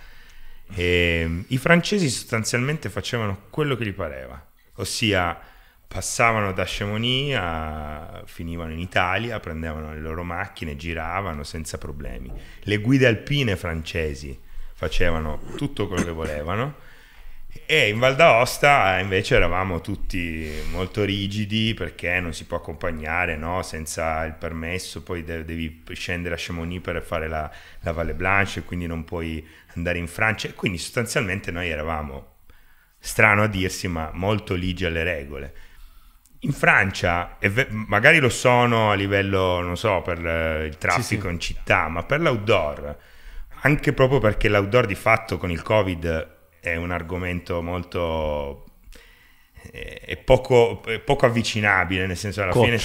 e i francesi sostanzialmente facevano quello che gli pareva, ossia passavano da Chamonix, finivano in Italia, prendevano le loro macchine, giravano senza problemi. Le guide alpine francesi facevano tutto quello che volevano, e in Val d'Aosta invece eravamo tutti molto rigidi perché non si può accompagnare, no? Senza il permesso, poi devi scendere a Chamonix per fare la Valle Blanche, quindi non puoi andare in Francia. Quindi sostanzialmente noi eravamo, strano a dirsi, ma molto ligi alle regole. In Francia magari lo sono a livello, non so, per il traffico in città, ma per l'outdoor, anche proprio perché l'outdoor di fatto con il Covid è un argomento molto poco avvicinabile, nel senso, alla fine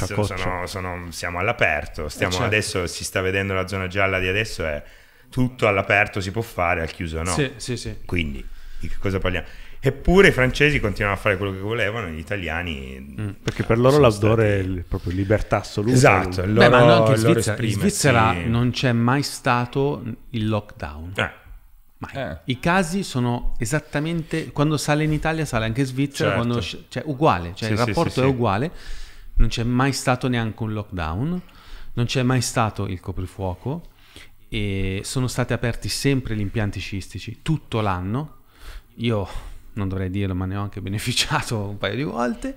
siamo all'aperto, adesso si sta vedendo la zona gialla di adesso, è tutto all'aperto, si può fare, al chiuso no. Quindi di che cosa parliamo? Eppure i francesi continuavano a fare quello che volevano, gli italiani perché per loro l'outdoor è proprio libertà assoluta. Esatto. Beh, ma anche in Svizzera non c'è mai stato il lockdown. I casi sono esattamente, quando sale in Italia sale anche in Svizzera, quando, cioè, uguale, cioè, il rapporto è uguale. Non c'è mai stato neanche un lockdown, non c'è mai stato il coprifuoco, e sono stati aperti sempre gli impianti sciistici tutto l'anno. Io non dovrei dirlo, ma ne ho anche beneficiato un paio di volte,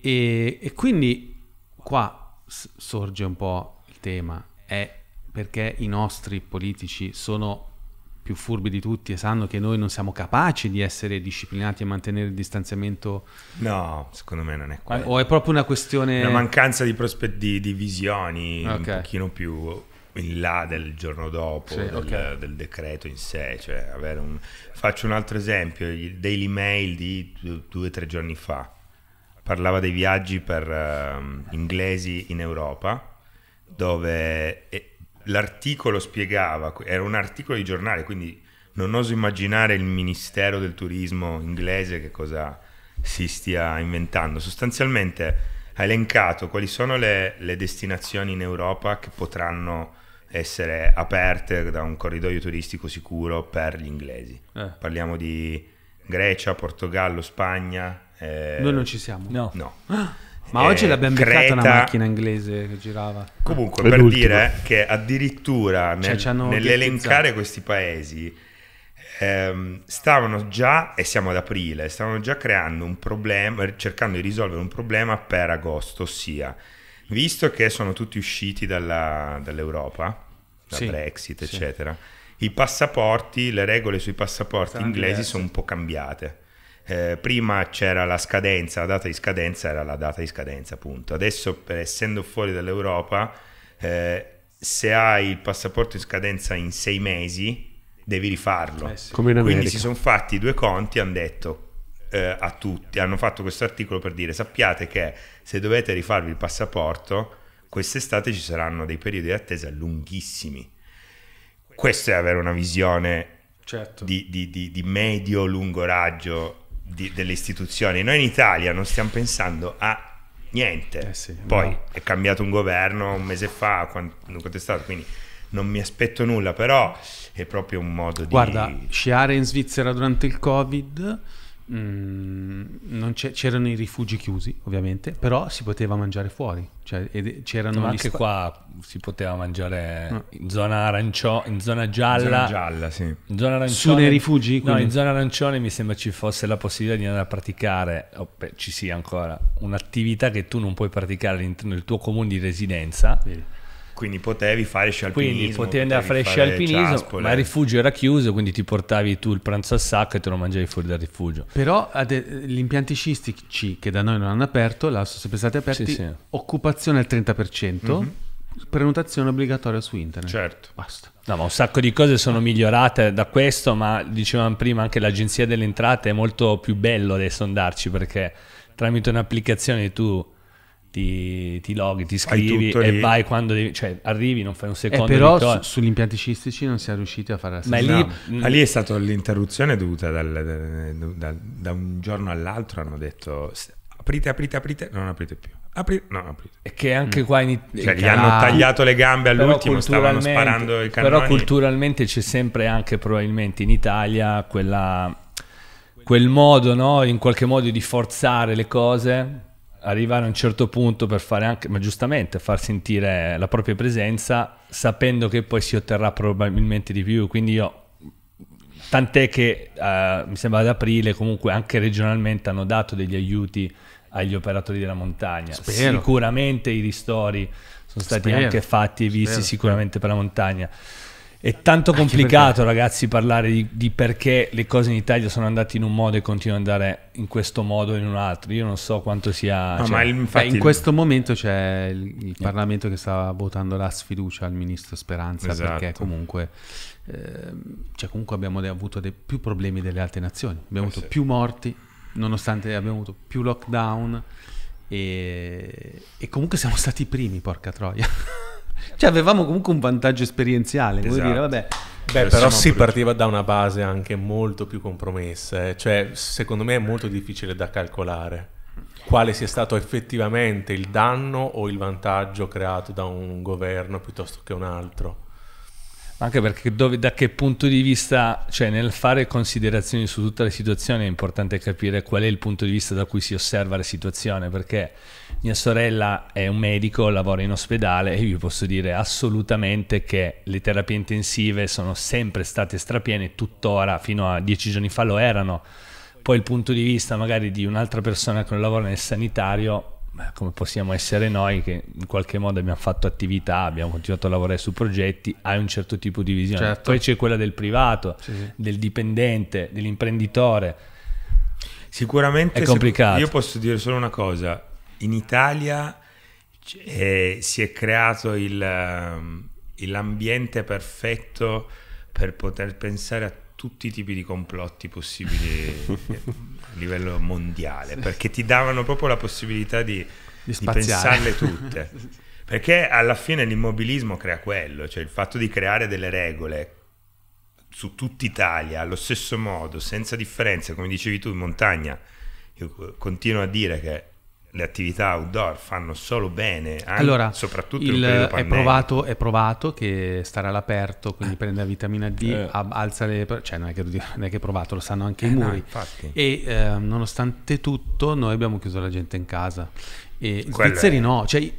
e quindi qua sorge un po' il tema, è perché i nostri politici sono più furbi di tutti e sanno che noi non siamo capaci di essere disciplinati e mantenere il distanziamento. No, secondo me non è quello. O è proprio una questione, una mancanza di visioni un pochino più in là del giorno dopo, del decreto in sé. Cioè, avere faccio un altro esempio, il Daily Mail di 2 o 3 giorni fa parlava dei viaggi per inglesi in Europa, dove l'articolo spiegava, era un articolo di giornale, quindi non oso immaginare il ministero del turismo inglese che cosa si stia inventando. Sostanzialmente ha elencato quali sono le destinazioni in Europa che potranno essere aperte da un corridoio turistico sicuro per gli inglesi. Parliamo di Grecia, Portogallo, Spagna. Noi non ci siamo. No. Ma oggi l'abbiamo beccata una macchina inglese che girava. Comunque, per dire che addirittura nell'elencare questi paesi stavano già, e siamo ad aprile, stavano già creando un problema, cercando di risolvere un problema per agosto, ossia, visto che sono tutti usciti dall'Europa, da Brexit, eccetera, i passaporti, le regole sui passaporti inglesi sono un po' cambiate. Prima c'era la scadenza, la data di scadenza era la data di scadenza, punto. Adesso, essendo fuori dall'Europa, se hai il passaporto in scadenza in 6 mesi devi rifarlo. Come in America. Quindi si sono fatti 2 conti, hanno detto a tutti, hanno fatto questo articolo per dire: sappiate che se dovete rifarvi il passaporto quest'estate ci saranno dei periodi di attesa lunghissimi. Questo è avere una visione di medio-lungo raggio delle istituzioni. Noi in Italia non stiamo pensando a niente. Poi è cambiato un governo un mese fa, quando è stato, quindi non mi aspetto nulla, però è proprio un modo di... Guarda, sciare in Svizzera durante il Covid non c'erano i rifugi chiusi, ovviamente, però si poteva mangiare fuori, cioè, c'erano anche qua si poteva mangiare in zona arancione, in zona gialla, sì. In zona arancione, su nei rifugi, quindi. No, in zona arancione mi sembra ci fosse la possibilità di andare a praticare, ci sia ancora un'attività che tu non puoi praticare all'interno del tuo comune di residenza. Vedi. Quindi potevi fare scialpinismo. Quindi potevi andare a fare scialpinismo, ciaspole. Ma il rifugio era chiuso, quindi ti portavi tu il pranzo al sacco e te lo mangiavi fuori dal rifugio. Però gli impianti sciistici che da noi non hanno aperto, là sono sempre stati aperti, sì, sì. Occupazione al 30%, prenotazione obbligatoria su internet. Certo. Basta. No, ma un sacco di cose sono migliorate da questo, ma dicevamo prima anche l'Agenzia delle Entrate è molto più bello adesso andarci, perché tramite un'applicazione tu... Ti loghi, ti iscrivi e lì. Vai quando devi, cioè arrivi, non fai un secondo. Però sugli impianti sciistici non si è riusciti a fare la stessa cosa. Ma lì è stata l'interruzione dovuta da un giorno all'altro. Hanno detto aprite, non aprite più. E che anche qua cioè, gli hanno tagliato le gambe all'ultimo, stavano sparando i cannoni. Però culturalmente c'è sempre anche probabilmente in Italia quel modo, no? In qualche modo di forzare le cose, arrivare a un certo punto per fare anche, ma giustamente, far sentire la propria presenza, sapendo che poi si otterrà probabilmente di più. Quindi tant'è che mi sembra ad aprile comunque anche regionalmente hanno dato degli aiuti agli operatori della montagna. Spero. Sicuramente i ristori sono stati anche fatti e visti sicuramente per la montagna. È tanto complicato, ragazzi, parlare di perché le cose in Italia sono andate in un modo e continuano ad andare in questo modo o in un altro. Io non so quanto sia... No, cioè, ma infatti... in questo momento c'è il Parlamento che sta votando la sfiducia al ministro Speranza, esatto. Perché comunque, comunque abbiamo avuto più problemi delle altre nazioni. Abbiamo avuto più morti, nonostante abbiamo avuto più lockdown e comunque siamo stati i primi, porca troia. Cioè avevamo comunque un vantaggio esperienziale, vuol dire, vabbè. Beh, però si partiva da una base anche molto più compromessa, cioè secondo me è molto difficile da calcolare quale sia stato effettivamente il danno o il vantaggio creato da un governo piuttosto che un altro. Anche perché da che punto di vista, cioè nel fare considerazioni su tutta la situazione è importante capire qual è il punto di vista da cui si osserva la situazione, perché mia sorella è un medico, lavora in ospedale e io vi posso dire assolutamente che le terapie intensive sono sempre state strapiene, tuttora, fino a 10 giorni fa lo erano. Poi il punto di vista magari di un'altra persona che non lavora nel sanitario, come possiamo essere noi che in qualche modo abbiamo fatto attività, abbiamo continuato a lavorare su progetti, hai un certo tipo di visione, certo. Poi c'è quella del privato, del dipendente, dell'imprenditore. Sicuramente è complicato. Io posso dire solo una cosa: in Italia si è creato l'ambiente perfetto per poter pensare a tutti i tipi di complotti possibili a livello mondiale, perché ti davano proprio la possibilità di pensarle tutte, perché alla fine l'immobilismo crea quello, cioè il fatto di creare delle regole su tutta Italia allo stesso modo, senza differenze, come dicevi tu in montagna. Io continuo a dire che le attività outdoor fanno solo bene, allora, soprattutto in un periodo pandemico. È provato che stare all'aperto, quindi prendere vitamina D, alza le... Cioè non è che è provato, lo sanno anche i muri. No, e nonostante tutto noi abbiamo chiuso la gente in casa. E svizzeri no, cioè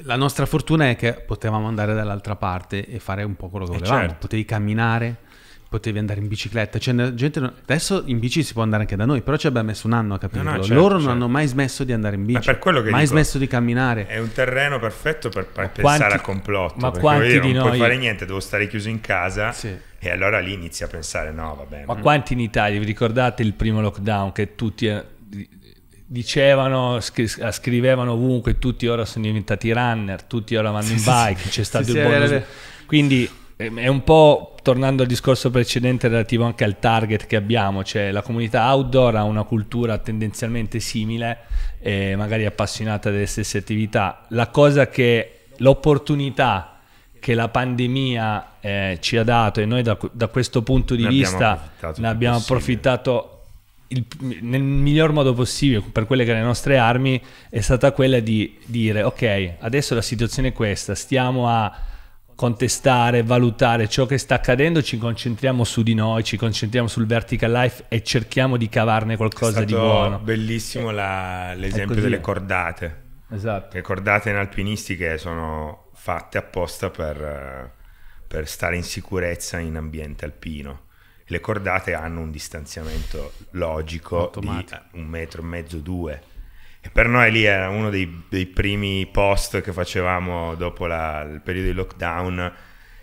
la nostra fortuna è che potevamo andare dall'altra parte e fare un po' quello che volevamo. Certo. Potevi camminare, potevi andare in bicicletta, cioè, gente non... adesso in bici si può andare anche da noi, però ci abbiamo messo un anno a capirlo. No, certo, loro non hanno mai smesso di andare in bici, ma per mai dico, smesso di camminare. È un terreno perfetto per pensare a complotto, ma quanti di non puoi fare niente, devo stare chiuso in casa, e allora lì inizi a pensare, no vabbè. Ma quanti in Italia, vi ricordate il primo lockdown che tutti... dicevano, scrivevano ovunque, tutti ora sono diventati runner, tutti ora vanno in bike, c'è stato il bonus. Quindi è un po', tornando al discorso precedente relativo anche al target che abbiamo, cioè la comunità outdoor ha una cultura tendenzialmente simile, magari appassionata delle stesse attività. L'opportunità che la pandemia ci ha dato, e noi da questo punto di vista ne abbiamo approfittato nel miglior modo possibile per quelle che erano le nostre armi, è stata quella di dire ok, adesso la situazione è questa, stiamo a contestare, valutare ciò che sta accadendo, ci concentriamo su di noi, ci concentriamo sul vertical life e cerchiamo di cavarne qualcosa di buono. È stato bellissimo l'esempio delle cordate. Esatto. Le cordate in alpinistica sono fatte apposta per stare in sicurezza in ambiente alpino. Le cordate hanno un distanziamento logico automatico di 1,5 metri, 2 metri. E per noi lì era uno dei primi post che facevamo dopo il periodo di lockdown,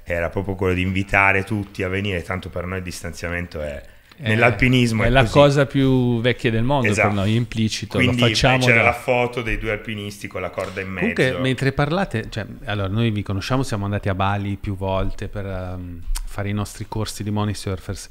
era proprio quello di invitare tutti a venire, tanto per noi il distanziamento nell'alpinismo è la così. Cosa più vecchia del mondo, esatto. Per noi è implicito. Quindi c'era la foto dei due alpinisti con la corda in mezzo. Comunque, mentre parlate, cioè, allora noi vi conosciamo, siamo andati a Bali più volte per fare i nostri corsi di Money Surfers.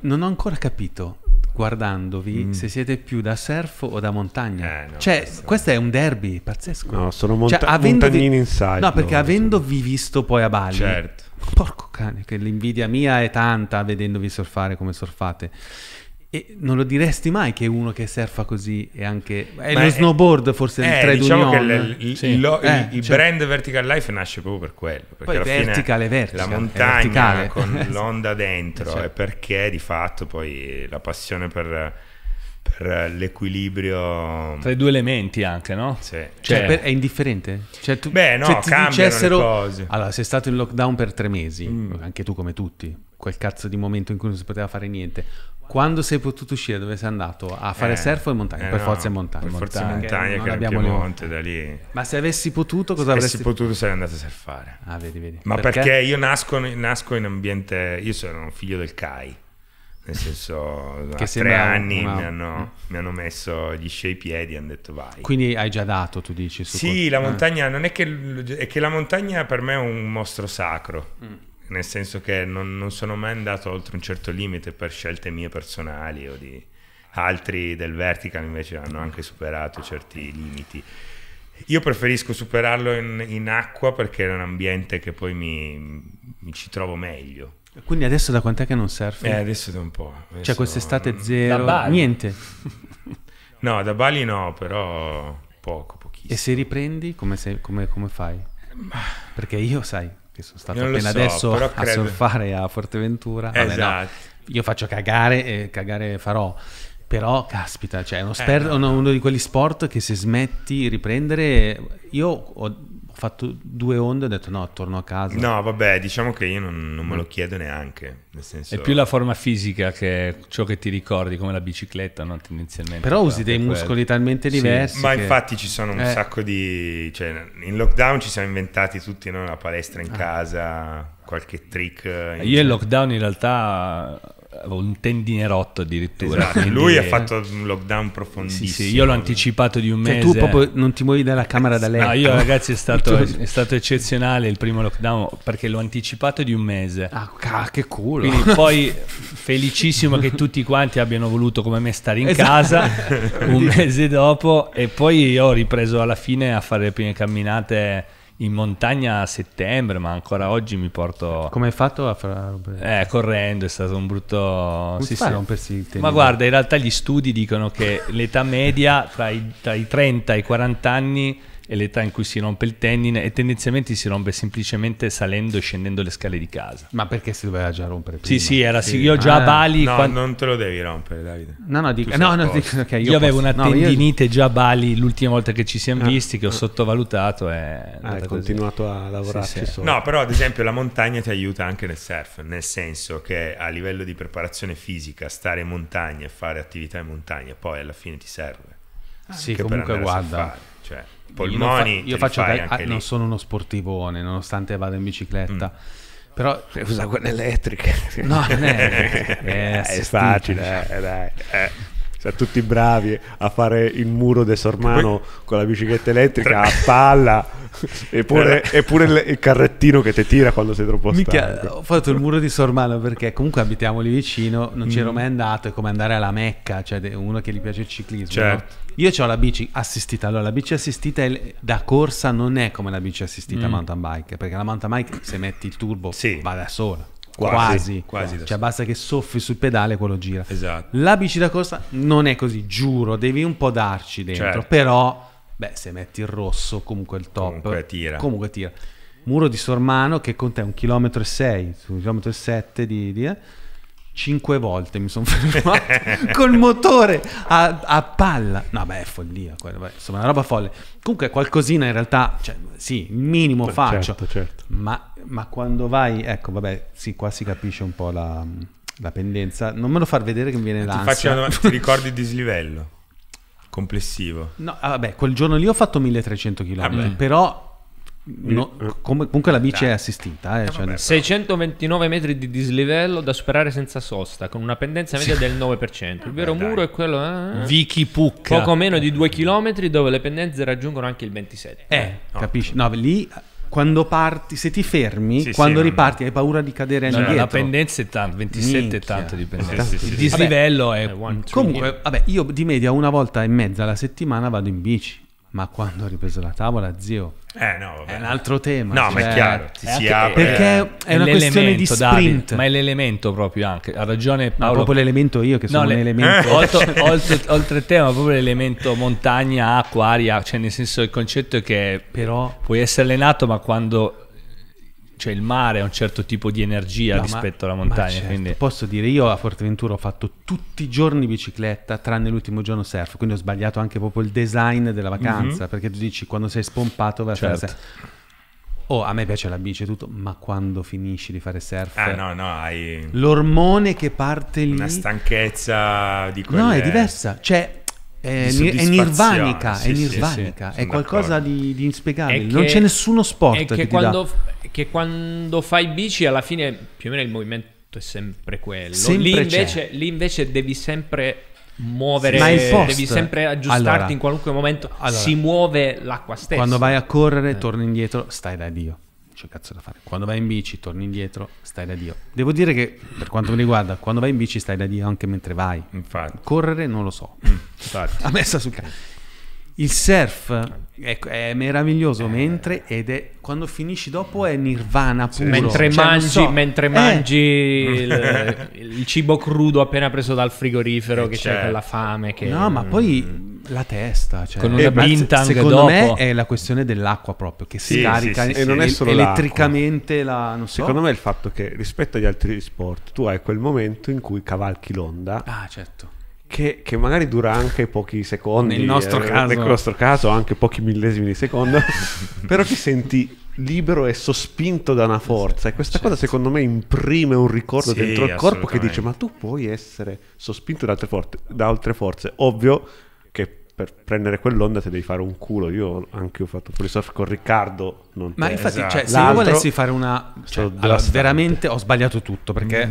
Non ho ancora capito, guardandovi, se siete più da surf o da montagna. No, cioè, questo è un derby pazzesco. No, sono cioè, montagnini in salto. No, perché avendovi visto poi a Bali, certo. Porco cane, che l'invidia mia è tanta vedendovi surfare come surfate. E non lo diresti mai che uno che surfa così è anche... È lo snowboard forse il trade union. Il brand Vertical Life nasce proprio per quello. Perché poi alla fine la montagna con l'onda dentro è perché di fatto poi la passione per l'equilibrio... Tra i due elementi anche, no? Sì. Cioè, è indifferente? Cioè, no, ti dicessero... le cose. Allora, sei stato in lockdown per 3 mesi, anche tu come tutti, quel cazzo di momento in cui non si poteva fare niente... Quando sei potuto uscire, dove sei andato? A fare surf o in montagna? Per forza in montagna, che abbiamo Piemonte, da lì. Ma se avessi potuto, cosa avresti? Se avessi potuto sarei andato a surfare. Ah, vedi. Ma perché io nasco in ambiente... Io sono un figlio del CAI, nel senso che a 3 anni mi hanno messo gli scia ai piedi e hanno detto vai. Quindi hai già dato, tu dici? Sì, la montagna, non è che... È che la montagna per me è un mostro sacro. Nel senso che non sono mai andato oltre un certo limite per scelte mie personali o di altri del vertical, invece hanno anche superato certi limiti. Io preferisco superarlo in acqua perché è un ambiente che poi mi ci trovo meglio. Quindi adesso da quant'è che non surfi? Adesso da un po'. Adesso, cioè quest'estate zero, niente? No, da Bali no, però pochissimo. E se riprendi come fai? Perché io, sai... sono stato appena adesso a surfare a Forteventura. Esatto. No, io faccio cagare e cagare farò, però caspita, cioè uno di quegli sport che se smetti riprendere. Io ho fatto 2 onde e ho detto no, torno a casa. No, vabbè, diciamo che io non me lo chiedo neanche, nel senso... È più la forma fisica che ciò che ti ricordi, come la bicicletta, no? Tendenzialmente. Però usi dei muscoli talmente diversi. Sì, ma infatti ci sono un sacco di... Cioè, in lockdown ci siamo inventati tutti, no? La palestra in casa, qualche trick. Io in lockdown in realtà... un tendine rotto addirittura, esatto. Quindi... lui ha fatto un lockdown profondissimo. Sì, io l'ho anticipato di 1 mese. Tu proprio non ti muovi dalla camera da letto? No, io ragazzi è stato eccezionale il primo lockdown perché l'ho anticipato di 1 mese. Ah, che culo. Quindi poi felicissimo che tutti quanti abbiano voluto come me stare in casa 1 mese dopo, e poi io ho ripreso alla fine a fare le prime camminate in montagna a settembre, ma ancora oggi mi porto... Come hai fatto a fare? Correndo, è stato un brutto... Ma guarda, in realtà gli studi dicono che l'età media tra i 30 e i 40 anni è l'età in cui si rompe il tendine, e tendenzialmente si rompe semplicemente salendo e scendendo le scale di casa. Ma perché si doveva già rompere prima? Sì, io già a Bali... No, non te lo devi rompere, Davide. Io avevo una tendinite già a Bali l'ultima volta che ci siamo visti, che ho sottovalutato, e hai continuato a lavorarci sopra. No, però ad esempio la montagna ti aiuta anche nel surf, nel senso che a livello di preparazione fisica stare in montagna e fare attività in montagna poi alla fine ti serve. Sì, comunque guarda... Cioè, polmoni, non sono uno sportivone, nonostante vada in bicicletta, però usa quelle elettriche. No, non è, è facile, dai. Cioè, tutti bravi a fare il muro de Sormano con la bicicletta elettrica a palla, eppure il carrettino che ti tira quando sei troppo stanco. Ho fatto il muro di Sormano perché comunque abitiamo lì vicino, non c'ero mai andato. È come andare alla Mecca, cioè uno che gli piace il ciclismo, certo. No? Io ho la bici assistita. Allora la bici assistita da corsa non è come la bici assistita mountain bike, perché la mountain bike se metti il turbo va da sola. Quasi. Cioè basta che soffi sul pedale e quello gira. Esatto. La bici da corsa non è così, giuro, devi un po' darci dentro, certo. Però se metti il rosso comunque il top comunque tira. Muro di Sormano, che con te è 1,6 km, 1,7 km di 5 volte mi sono fermato col motore a palla. No, beh, è follia quello, beh, insomma, una roba folle. Comunque qualcosina in realtà, cioè, sì, il minimo faccio, certo. Ma quando vai, ecco, vabbè, sì, qua si capisce un po' la pendenza. Non me lo far vedere che mi viene l'ansia. Ti ricordi il dislivello complessivo? No, vabbè, quel giorno lì ho fatto 1300 km, vabbè. Però... No, comunque la bici è assistita, cioè, vabbè, 629 metri di dislivello da superare senza sosta, con una pendenza media del 9%. Il vero muro è quello Vicky Pucca, poco meno di 2 km, dove le pendenze raggiungono anche il 27%. Capisci? No, lì quando parti, se ti fermi, quando riparti hai paura di cadere indietro. La pendenza è tanto, 27 è tanto di pendenza. Il dislivello è comunque, vabbè, io di media una volta e mezza alla settimana vado in bici. Ma quando ho ripreso la tavola, zio, no, è un altro tema. No, cioè, ma è chiaro, si apre, perché è una questione di sprint, Davide, ma è l'elemento proprio anche. Ha ragione Paolo. No, proprio l'elemento io che sono un elemento oltre tema, proprio l'elemento montagna, acqua, aria. Cioè, nel senso, il concetto è che però puoi essere allenato, ma quando... Cioè, il mare ha un certo tipo di energia rispetto alla montagna. Certo. Quindi... Posso dire, io a Fuerteventura ho fatto tutti i giorni bicicletta, tranne l'ultimo giorno surf, quindi ho sbagliato anche proprio il design della vacanza, perché tu dici, quando sei spompato vai a fare surf. Oh, a me piace la bici e tutto, ma quando finisci di fare surf... hai... L'ormone che parte lì... Una stanchezza di quelle... No, è diversa, cioè... È nirvanica, è qualcosa di inspiegabile. Non c'è nessuno sport che quando fai bici, alla fine più o meno il movimento è sempre quello. Lì invece devi sempre muovere, devi sempre aggiustarti, in qualunque momento si muove l'acqua stessa. Quando vai a correre, torni indietro, stai da Dio. C'è cazzo da fare. Quando vai in bici, torni indietro, stai da Dio. Devo dire che, per quanto mi riguarda, quando vai in bici stai da Dio anche mentre vai. Infatti. Correre non lo so. Infatti. A me sta sul cazzo. Il surf è meraviglioso mentre, ed è quando finisci dopo è nirvana puro. Mentre mangi il cibo crudo appena preso dal frigorifero, che c'è quella fame che... No, ma poi... La testa, cioè, con una binta, secondo me è la questione dell'acqua proprio che scarica e non è solo elettricamente secondo me è il fatto che rispetto agli altri sport tu hai quel momento in cui cavalchi l'onda che magari dura anche pochi secondi, nel nostro caso anche pochi millesimi di secondo però ti senti libero e sospinto da una forza, e questa cosa secondo me imprime un ricordo dentro il corpo che dice, ma tu puoi essere sospinto da altre forze, ovvio che per prendere quell'onda ti devi fare un culo. Io anche ho fatto polisurf con Riccardo, ma infatti se io volessi fare una veramente ho sbagliato tutto, perché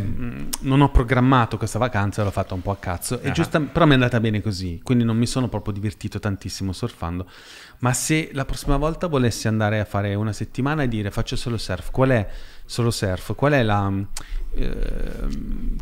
non ho programmato questa vacanza, l'ho fatta un po' a cazzo e però mi è andata bene così, quindi non mi sono proprio divertito tantissimo surfando. Ma se la prossima volta volessi andare a fare una settimana e dire faccio solo surf, qual è la...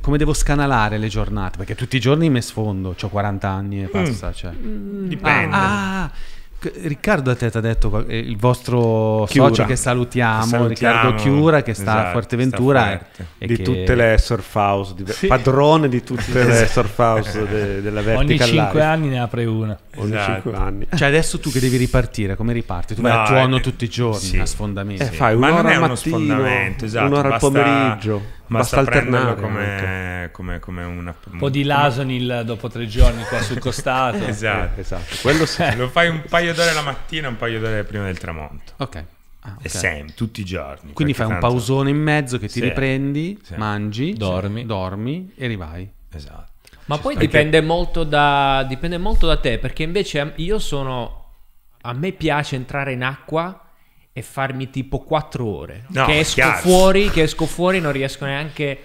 come devo scanalare le giornate? Perché tutti i giorni mi sfondo, ho 40 anni e passa, cioè. Dipende. Riccardo a te ti ha detto, il vostro socio che salutiamo, Riccardo Chiura, che sta a Fuerteventura, di tutte le surf house, padrone di tutte le surf house della Vertical Life. Ogni 5 anni ne apre una. Ogni 5 anni. Cioè adesso tu che devi ripartire, come riparti? Tu vai a tuono tutti i giorni, a sfondamento. Fai un'ora al mattino, un'ora al pomeriggio. Basta alternarlo come un po' di Lasonil dopo 3 giorni qua sul costato. Esatto. Quello lo fai un paio d'ore la mattina, un paio d'ore prima del tramonto. E sempre, tutti i giorni. Quindi fai un pausone in mezzo che ti riprendi, mangi, dormi e rivai. Esatto. Ma poi dipende molto da te, perché invece io a me piace entrare in acqua e farmi tipo 4 ore che esco fuori non riesco neanche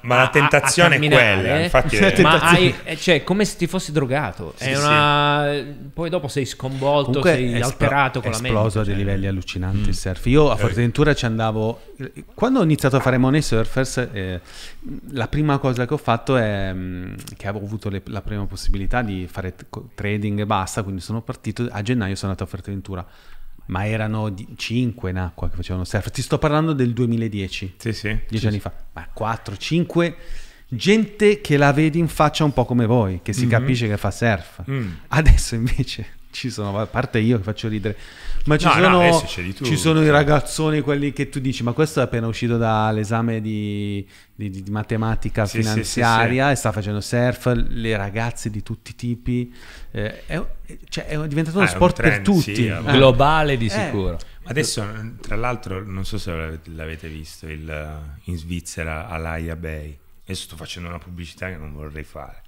la tentazione è quella, infatti cioè, come se ti fossi drogato, poi dopo sei sconvolto. Comunque sei alterato con la mente, esploso a dei livelli allucinanti il surf. Io a Fuerteventura ci andavo quando ho iniziato a fare Money Surfers. La prima cosa che ho fatto è che avevo avuto la prima possibilità di fare trading e basta, quindi sono partito a gennaio, sono andato a Fuerteventura, ma erano 5 in acqua che facevano surf. Ti sto parlando del 2010, 10 anni fa, ma 4-5 gente che la vedi in faccia un po' come voi, che si capisce che fa surf. Adesso invece ci sono, a parte io che faccio ridere, ma ci, no, sono, no, ci sono i ragazzoni, quelli che tu dici, ma questo è appena uscito dall'esame di matematica finanziaria, sì, sì, sì, sì, e sta facendo surf, le ragazze di tutti i tipi, cioè è diventato uno sport un trend, per tutti, sì, globale di sicuro. Adesso, tra l'altro, non so se l'avete visto, in Svizzera all'Aia Bay, adesso sto facendo una pubblicità che non vorrei fare,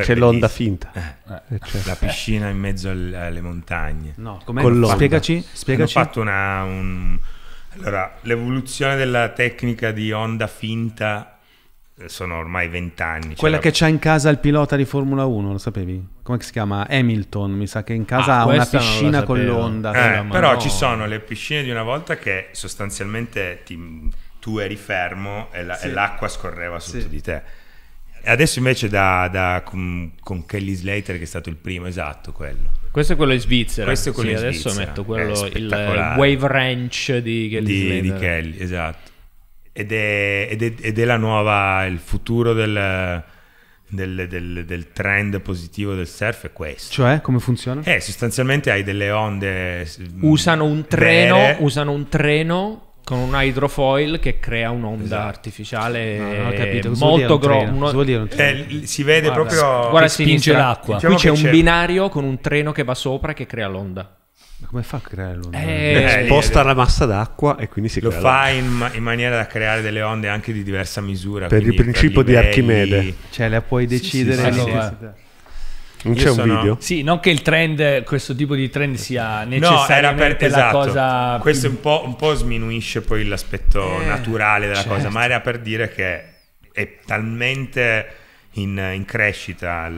c'è l'onda finta, cioè la piscina in mezzo alle montagne, no, spiegaci. Hanno fatto allora, l'evoluzione della tecnica di onda finta sono ormai 20 anni, quella che c'ha in casa il pilota di Formula 1, lo sapevi? Come si chiama? Hamilton, mi sa che in casa ha una piscina con l'onda, però no, ci sono le piscine di una volta che sostanzialmente tu eri fermo e l'acqua scorreva sotto di te. Adesso invece con Kelly Slater, che è stato il primo, esatto, quello. Questo è quello in Svizzera. Questo è quello in Svizzera. Adesso metto quello, il Wave Ranch di Kelly Slater. Di Kelly, esatto. Ed è la nuova, il futuro del trend positivo del surf è questo. Cioè, come funziona? Sostanzialmente hai delle onde. Usano un treno con un hydrofoil che crea un'onda artificiale, molto grossa. Si vede, guarda, spinge l'acqua. Diciamo qui c'è un binario con un treno che va sopra, che crea l'onda. Ma come fa a creare l'onda? Sposta la massa d'acqua e quindi si crea. Lo fa in maniera da creare delle onde anche di diversa misura. Per il principio di Archimede, cioè la puoi decidere. Non c'è un video? Sì, non che il trend, questo tipo di trend sia necessariamente la cosa. Questo un po' sminuisce poi l'aspetto naturale della cosa, ma era per dire che è talmente in crescita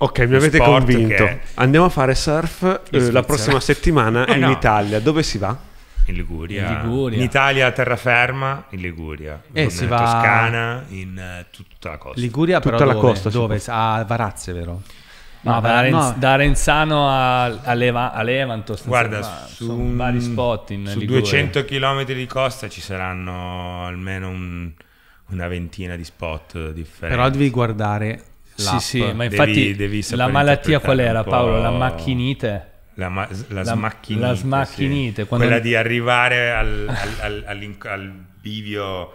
Ok, mi avete convinto. Andiamo a fare surf la prossima settimana in Italia. Dove si va? In Liguria. In Italia a terraferma, in Liguria, in Toscana, in tutta la costa. Liguria, però tutta la costa, dove? A Varazze, vero? Da Renzano a Levanto. Guarda, sono vari spot in Liguria. 200 km di costa ci saranno almeno una ventina di spot differenti. Però devi guardare l'app. Sì, ma infatti devi la malattia qual era, Paolo? La macchinite? La smacchinite, sì. Quella di arrivare al bivio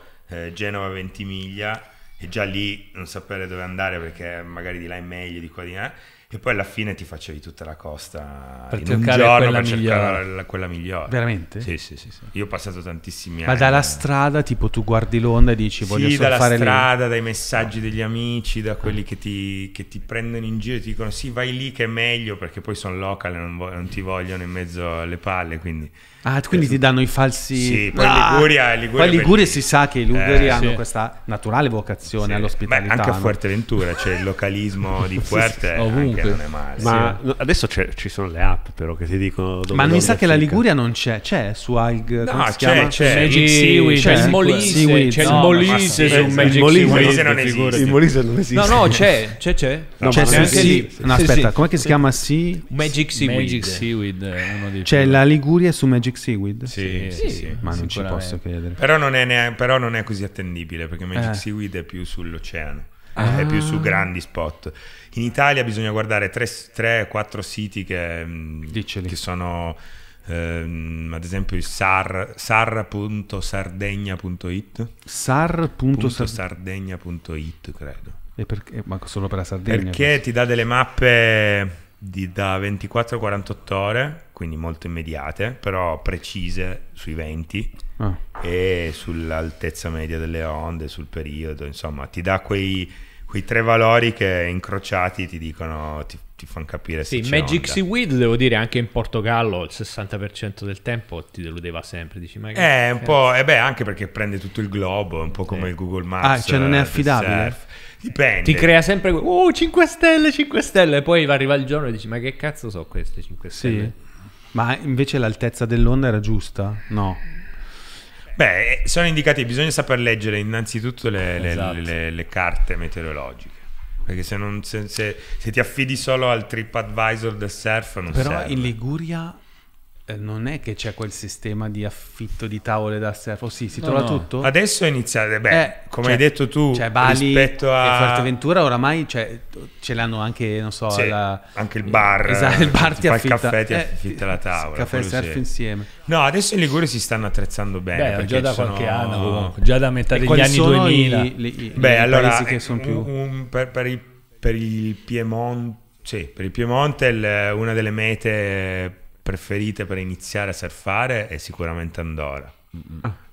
Genova Ventimiglia e già lì non sapere dove andare, perché magari di là è meglio, di qua di là, e poi alla fine ti facevi tutta la costa per cercare quella migliore. Veramente? Sì. Io ho passato tantissimi anni. Ma dalla strada, tipo, tu guardi l'onda e dici voglio surfare dalla strada, lì. Dai messaggi degli amici, da quelli che ti prendono in giro e ti dicono sì, vai lì che è meglio, perché poi sono local e non ti vogliono in mezzo alle palle, quindi... quindi ti danno i falsi... Sì, poi Liguria si sa che i liguri hanno questa naturale vocazione all'ospitalità. Beh, anche a Fuerteventura c'è il localismo di Fuerte, ovunque. Non è male. Ma adesso ci sono le app, però, che ti dicono... Ma mi sa che la Liguria non c'è. C'è su Alg... No, c'è Magic Seaweed, c'è il Molise. C'è il Molise su Magic Seaweed. Il Molise non esiste. No, c'è. No, aspetta, com'è che si chiama? Magic Seaweed. C'è la Liguria su Magic Seaweed? Sì, ma non ci posso credere. Però non è così attendibile, perché Magic Seaweed è più sull'oceano, è più su grandi spot. In Italia bisogna guardare 3-4 siti che sono, ad esempio, il sar.sardegna.it. Sar.sardegna.it, credo. E perché? Ma solo per la Sardegna? Perché ti dà delle mappe da 24 a 48 ore, quindi molto immediate, però precise sui venti e sull'altezza media delle onde, sul periodo, insomma ti dà quei tre valori che incrociati ti dicono, ti fanno capire se c'è Magic Seaweed. Devo dire, anche in Portogallo il 60% del tempo ti deludeva sempre, dici ma è un po', anche perché prende tutto il globo, un po' come il Google Maps, cioè non è affidabile, dipende. Ti crea sempre 5 stelle, e poi arriva il giorno e dici ma che cazzo so queste 5 stelle? Ma invece l'altezza dell'onda era giusta? No. Beh, sono indicati, bisogna saper leggere innanzitutto le carte meteorologiche, perché se ti affidi solo al TripAdvisor del surf non serve. Però in Liguria non è che c'è quel sistema di affitto di tavole da surf, sì, si trova tutto. Adesso è iniziato, come hai detto tu, cioè Bali, rispetto a Fuerteventura oramai ce l'hanno anche, non so, anche il bar, esatto, il bar ti affitta il caffè, ti affitta la tavola, caffè e surf insieme. No, adesso in Liguria si stanno attrezzando bene. Beh, già da qualche anno, già da metà degli anni 2000. Allora, che sono più per il Piemonte, per il Piemonte una delle mete preferite per iniziare a surfare è sicuramente Andorra,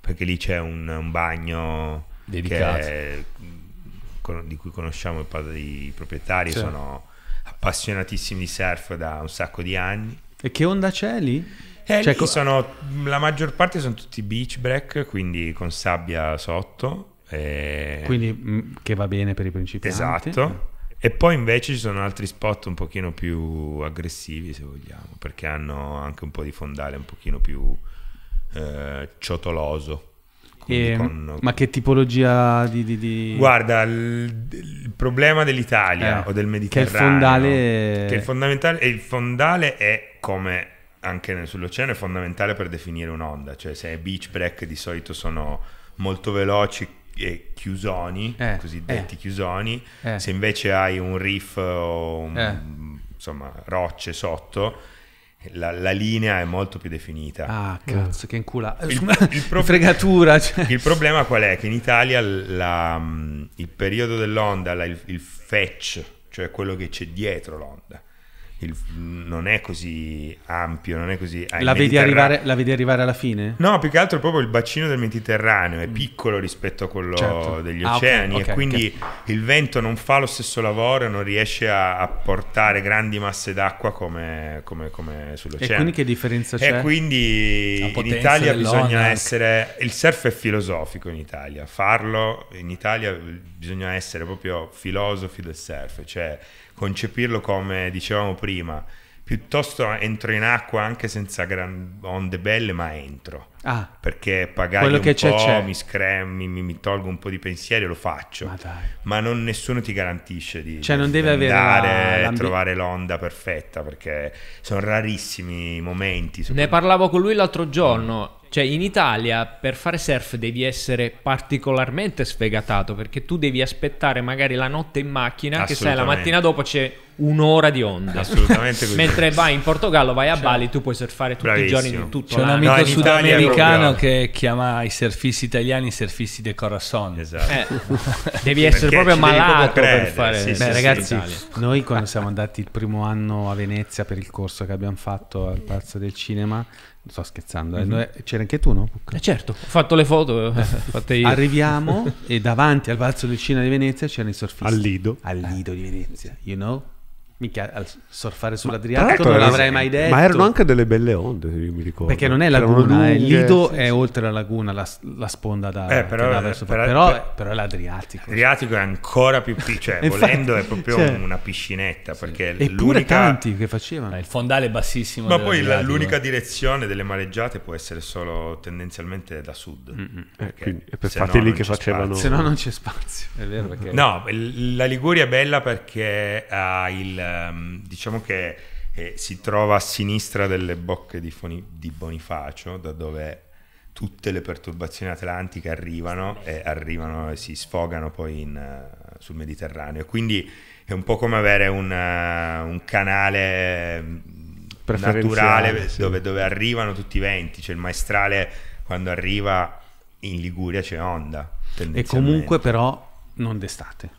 perché lì c'è un bagno dedicato di cui conosciamo i proprietari, sono appassionatissimi di surf da un sacco di anni. E che onda c'è lì? Lì sono, la maggior parte sono tutti beach break, quindi con sabbia sotto, quindi che va bene per i principianti. Esatto. E poi invece ci sono altri spot un pochino più aggressivi, se vogliamo, perché hanno anche un po' di fondale un pochino più ciotoloso. Ma che tipologia di... Guarda, il problema dell'Italia o del Mediterraneo, che il fondale... il fondale è, come anche sull'oceano, è fondamentale per definire un'onda. Cioè, se è beach break di solito sono molto veloci e chiusoni, cosiddetti chiusoni. Se invece hai un riff o insomma rocce sotto, la linea è molto più definita. Ah, cazzo, che incula fregatura. Il problema qual è? Che in Italia il periodo dell'onda, il fetch, cioè quello che c'è dietro l'onda, non è così ampio, non è così... la vedi arrivare alla fine? No, più che altro proprio il bacino del Mediterraneo è piccolo rispetto a quello degli oceani, e quindi il vento non fa lo stesso lavoro, non riesce a portare grandi masse d'acqua come sull'oceano. E quindi che differenza c'è? E quindi in Italia bisogna essere... Il surf è filosofico in Italia, farlo in Italia bisogna essere proprio filosofi del surf, cioè concepirlo come dicevamo prima, piuttosto entro in acqua anche senza onde belle, ma entro, perché pagare un po' c'è. Mi tolgo un po' di pensieri e lo faccio, ma non nessuno ti garantisce di andare a trovare l'onda perfetta, perché sono rarissimi i momenti. Ne parlavo con lui l'altro giorno. Cioè, in Italia per fare surf devi essere particolarmente sfegatato, perché tu devi aspettare magari la notte in macchina, che sai la mattina dopo c'è un'ora di onda. Assolutamente così. Mentre vai in Portogallo, vai a Bali, tu puoi surfare tutti i giorni di tutto. C'è un amico sudamericano che chiama i surfisti italiani i surfisti de corazon. Esatto. Devi essere proprio malato per fare. Ragazzi, noi quando siamo andati il primo anno a Venezia per il corso che abbiamo fatto al Palazzo del Cinema, sto scherzando, c'era anche tu, no? Certo, ho fatto le foto fatte io. Arriviamo e davanti al Palazzo del Cinema di Venezia c'erano i surfisti al Lido di Venezia, mica surfare sull'Adriatico non l'avrei mai detto. Ma erano anche delle belle onde, mi ricordo, perché non è laguna, il Lido è oltre la laguna, la sponda però è l'Adriatico. L'Adriatico è ancora più piccolo, cioè volendo è proprio una piscinetta, perché eppure tanti che facevano il fondale bassissimo. Ma poi l'unica direzione delle mareggiate può essere solo tendenzialmente da sud, infatti lì che facevano, se no non c'è spazio, è vero. No, la Liguria è bella perché ha il... Diciamo che si trova a sinistra delle bocche di Bonifacio, da dove tutte le perturbazioni atlantiche arrivano e si sfogano poi sul Mediterraneo. Quindi è un po' come avere un canale naturale dove arrivano tutti i venti. Cioè il maestrale, quando arriva in Liguria, c'è onda. E comunque però non d'estate.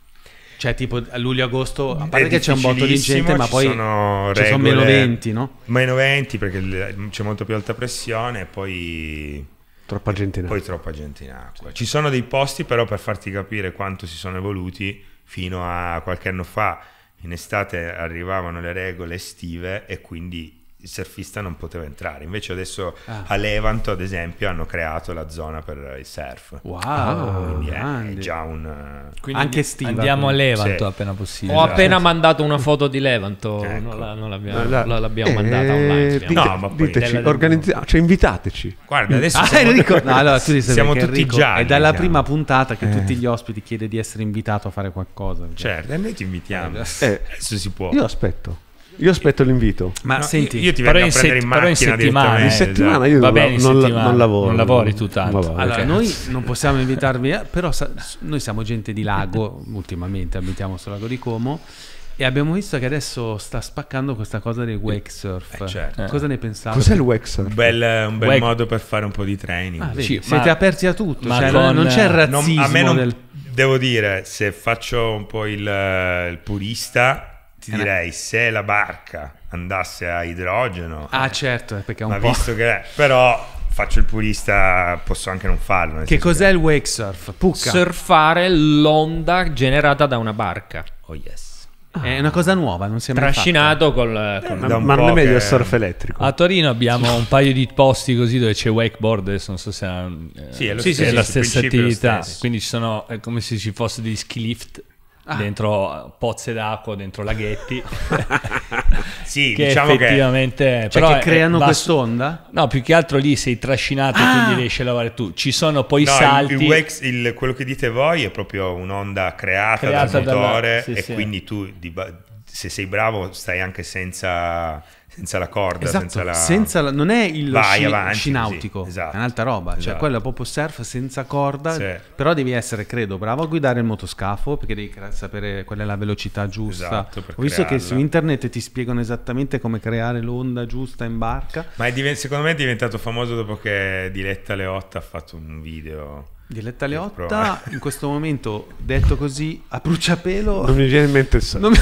Cioè tipo a luglio-agosto, a parte che c'è un botto di gente, ma poi ci sono meno 20, no? Meno 20 perché c'è molto più alta pressione e poi troppa gente in acqua. Ci sono dei posti, però, per farti capire quanto si sono evoluti, fino a qualche anno fa in estate arrivavano le regole estive e quindi il surfista non poteva entrare. Invece adesso a Levanto, ad esempio, hanno creato la zona per il surf. Wow, è già anche estiva. Andiamo a Levanto appena possibile. Ho appena mandato una foto di Levanto, l'abbiamo mandata online. No, ma poi invitateci. Guarda, adesso siamo tutti gialli. È dalla prima puntata che tutti gli ospiti chiede di essere invitato a fare qualcosa. Certo, e noi ti invitiamo. Adesso si può. Io aspetto. Io aspetto l'invito. Ma no, senti, io ti vengo a prendere in macchina. In settimana io non lavoro. Non lavori tu tanto. Allora, okay. Noi non possiamo invitarvi, però noi siamo gente di lago, ultimamente abitiamo sul lago di Como e abbiamo visto che adesso sta spaccando questa cosa del wake surf. Certo. Cosa ne pensate? Cos'è il wake surf? Un bel wake... modo per fare un po' di training. Ah, sì, siete aperti a tutto, cioè, non c'è il razzismo. A me non... Devo dire, se faccio un po' il purista... Ti direi, se la barca andasse a idrogeno... Ah, certo, perché è un po'... visto che... Però... Faccio il purista, posso anche non farlo. Che cos'è il wake surf? Pucca. Surfare l'onda generata da una barca. Oh, yes. Ah. È una cosa nuova, non sembra trascinato col ma non è meglio il surf elettrico? A Torino abbiamo un paio di posti così dove c'è wakeboard, adesso non so se è, è la stessa attività. Quindi ci sono, è come se ci fossero degli ski lift. Ah. Dentro pozze d'acqua, dentro laghetti. Sì, che diciamo effettivamente, che cioè però che creano quest'onda? No, più che altro lì sei trascinato e quindi riesci a lavare tu. Ci sono poi salti. Quello che dite voi è proprio un'onda creata dal motore quindi tu se sei bravo stai anche senza la corda, esatto, senza la non è il scinautico, esatto, è un'altra roba, esatto. Cioè quello è proprio surf senza corda, sì. Però devi essere, credo, bravo a guidare il motoscafo, perché devi sapere qual è la velocità giusta, esatto, per crearla. Che su internet ti spiegano esattamente come creare l'onda giusta in barca, ma secondo me è diventato famoso dopo che Diletta Leotta ha fatto un video. Diletta Leotta in questo momento, detto così a bruciapelo, non mi viene in mente il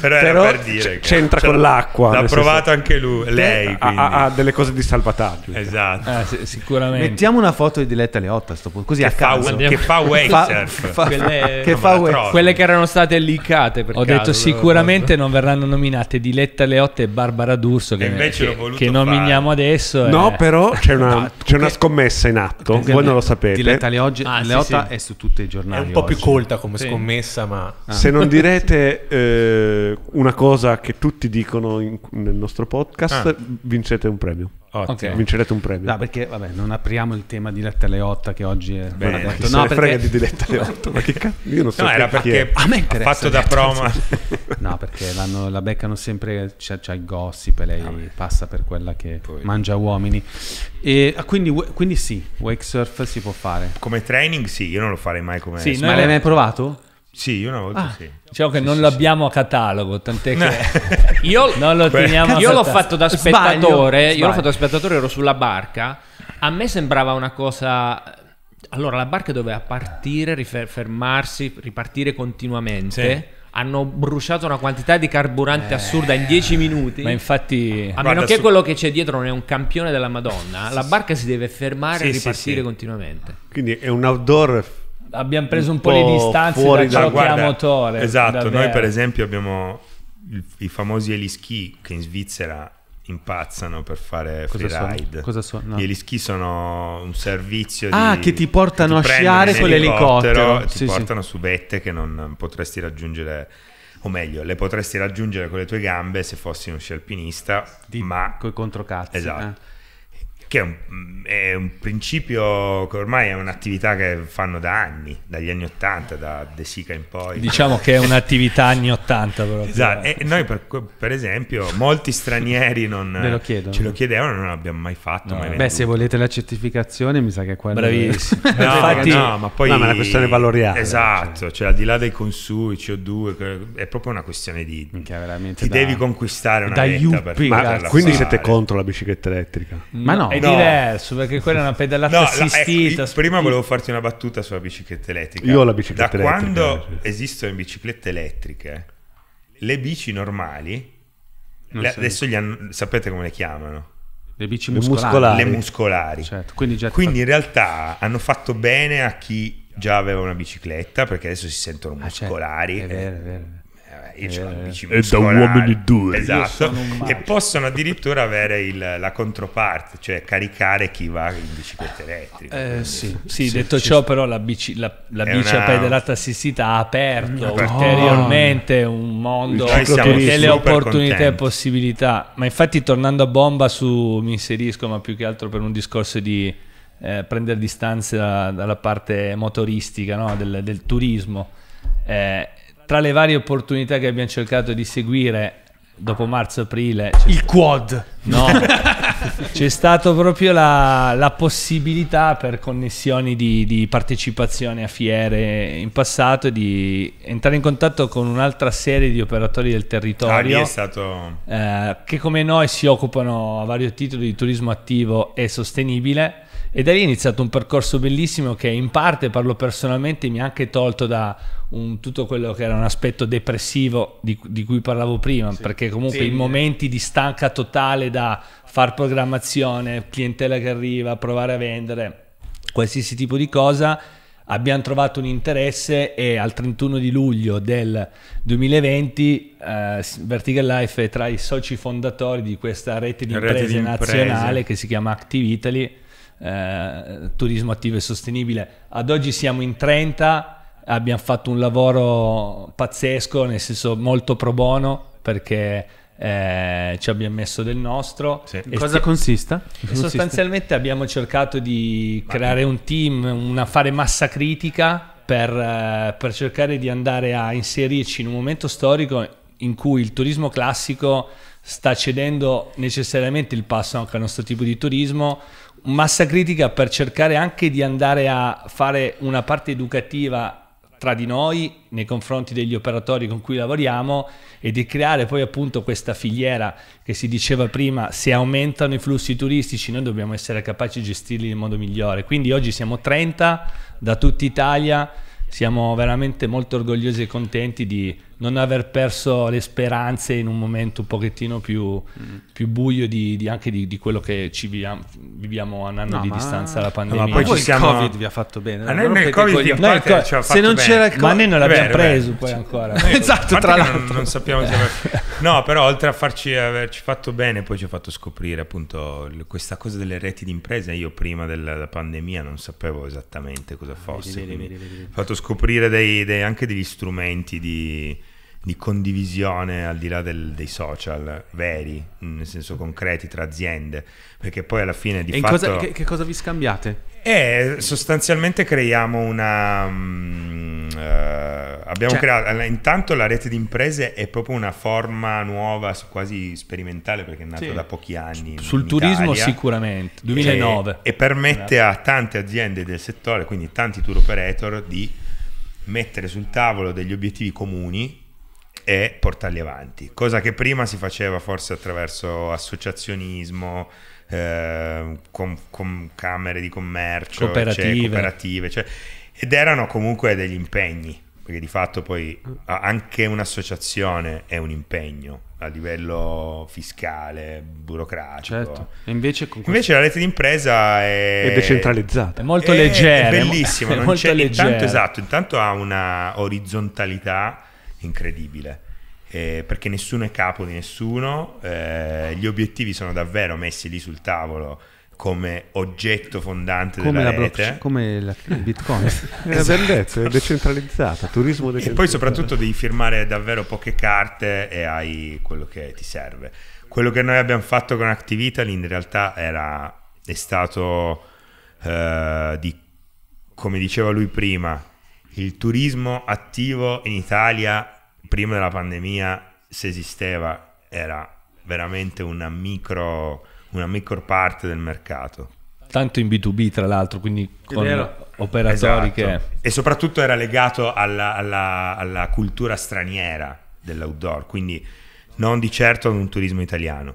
Però era per dire c'entra con l'acqua. L'ha provato anche lui, lei ha delle cose di salvataggio. Esatto, sicuramente. Mettiamo una foto di Diletta Leotta a sto punto, così a caso. Che fa wake surf, quelle che erano state leakate per caso. Detto sicuramente non verranno nominate Diletta Leotta e Barbara D'Urso, che invece che nominiamo adesso. No, però c'è una scommessa in atto, voi non lo sapete. Diletta Leotta è su tutti i giornali. È un po' più colta come scommessa, ma se non direte una cosa che tutti dicono nel nostro podcast, vincete un premio. Okay. Vincerete un premio. No, perché vabbè, non apriamo il tema di Diletta Leotta, che oggi è detto. No, frega di Diletta Leotta, ma che cazzo? Io non so. No, era perché ha fatto da proma. No, perché la beccano sempre, c'è il gossip e lei passa per quella che mangia uomini. E quindi sì, wake surf si può fare. Come training sì, io non lo farei mai come. Sì, ma l'hai mai provato? Sì, una volta sì. Diciamo che non l'abbiamo a catalogo, tant'è che io non lo teniamo. Io l'ho fatto da spettatore, io l'ho fatto da spettatore, ero sulla barca. A me sembrava una cosa. Allora, la barca doveva partire, fermarsi, ripartire continuamente. Sì. Hanno bruciato una quantità di carburante assurda in 10 minuti. Ma infatti, a meno che quello che c'è dietro non è un campione della Madonna, la barca si deve fermare e ripartire continuamente. Quindi è un outdoor. Abbiamo preso un po' le distanze da ciò che a motore. Esatto, davvero. Noi per esempio abbiamo i famosi eliski che in Svizzera impazzano per fare freeride. No. Gli eliski sono un servizio che ti portano a sciare con l'elicottero. Ti portano su vette che non potresti raggiungere, o meglio, le potresti raggiungere con le tue gambe se fossi uno sci alpinista, ma coi controcazzi. Esatto. Che è un principio che ormai è un'attività che fanno da anni, dagli anni 80, da De Sica in poi. Diciamo che è un'attività anni 80 proprio. Esatto. E noi per esempio, molti stranieri ce lo chiedevano, non l'abbiamo mai fatto. No. Mai se volete la certificazione mi sa che è quello. Bravissimo. Ma è una questione valoriale. Esatto, cioè al di là dei consumi, CO2, è proprio una questione di... devi conquistare una vetta per farla. Quindi siete contro la bicicletta elettrica? Ma no. Diverso, perché quella è una pedalata assistita. Prima volevo farti una battuta sulla bicicletta elettrica. Io ho la bicicletta elettrica. Da quando esistono biciclette elettriche, le bici normali, adesso sapete come le chiamano? Le bici muscolari. Le muscolari. Certo, quindi in realtà hanno fatto bene a chi già aveva una bicicletta, perché adesso si sentono muscolari. Certo, è vero, è vero. E da uomini due, esatto, che possono addirittura avere la controparte, cioè caricare chi va in bicicletta elettrica. Detto ciò, però la bici a pedalata assistita ha aperto ulteriormente un mondo delle opportunità e possibilità. Ma infatti, tornando a bomba, mi inserisco, ma più che altro per un discorso di prendere distanza dalla parte motoristica, no? del turismo. tra le varie opportunità che abbiamo cercato di seguire dopo marzo-aprile, il quad, no, c'è stato proprio la possibilità per connessioni di partecipazione a fiere in passato di entrare in contatto con un'altra serie di operatori del territorio che come noi si occupano a vario titolo di turismo attivo e sostenibile, e da lì è iniziato un percorso bellissimo che in parte, parlo personalmente, mi ha anche tolto da tutto quello che era un aspetto depressivo di cui parlavo prima, sì, perché comunque sì, i momenti di stanca totale da far programmazione, clientela che arriva, provare a vendere, qualsiasi tipo di cosa, abbiamo trovato un interesse e al 31 di luglio del 2020 Vertical Life è tra i soci fondatori di questa rete di imprese nazionale che si chiama Active Italy, turismo attivo e sostenibile. Ad oggi siamo in 30. Abbiamo fatto un lavoro pazzesco, nel senso molto pro bono, perché ci abbiamo messo del nostro. Sì. E cosa consista? Sostanzialmente abbiamo cercato di creare un team, fare massa critica per cercare di andare a inserirci in un momento storico in cui il turismo classico sta cedendo necessariamente il passo anche al nostro tipo di turismo. Massa critica per cercare anche di andare a fare una parte educativa tra di noi nei confronti degli operatori con cui lavoriamo e di creare poi appunto questa filiera che si diceva prima: se aumentano i flussi turistici noi dobbiamo essere capaci di gestirli in modo migliore. Quindi oggi siamo 30 da tutta Italia, siamo veramente molto orgogliosi e contenti di non aver perso le speranze in un momento un pochettino più buio anche di quello che ci viviamo a un anno di distanza dalla pandemia. Ma poi il Covid vi ha fatto bene. A noi il Covid ci ha fatto bene. Ma a noi non l'abbiamo preso poi ancora. Esatto, tra l'altro. Non sappiamo se... No, però oltre a averci fatto bene, poi ci ha fatto scoprire appunto questa cosa delle reti di imprese. Io prima della pandemia non sapevo esattamente cosa fosse. Ho fatto scoprire anche degli strumenti di condivisione al di là dei social veri, nel senso concreti, tra aziende, perché poi alla fine di fatto... Che cosa vi scambiate? Sostanzialmente creiamo una... creato intanto la rete di imprese è proprio una forma nuova, quasi sperimentale, perché è nata da pochi anni sul turismo Italia, sicuramente 2009, e permette a tante aziende del settore, quindi tanti tour operator, di mettere sul tavolo degli obiettivi comuni e portarli avanti, cosa che prima si faceva forse attraverso associazionismo, con camere di commercio, cooperative, ed erano comunque degli impegni, perché di fatto poi anche un'associazione è un impegno a livello fiscale, burocratico. Certo. Invece la rete d'impresa è decentralizzata, è molto leggera, è bellissima, non c'è intanto, intanto ha una orizzontalità incredibile, perché nessuno è capo di nessuno, gli obiettivi sono davvero messi lì sul tavolo come oggetto fondante della rete, come il Bitcoin. La bellezza è decentralizzata, turismo decentralizzato. E poi soprattutto devi firmare davvero poche carte e hai quello che ti serve. Quello che noi abbiamo fatto con Active Italy in realtà è stato, come diceva lui prima, il turismo attivo in Italia prima della pandemia, se esisteva, era veramente una micro parte del mercato, tanto in B2B tra l'altro, quindi con operatori che... E soprattutto era legato alla cultura straniera dell'outdoor, quindi non di certo ad un turismo italiano.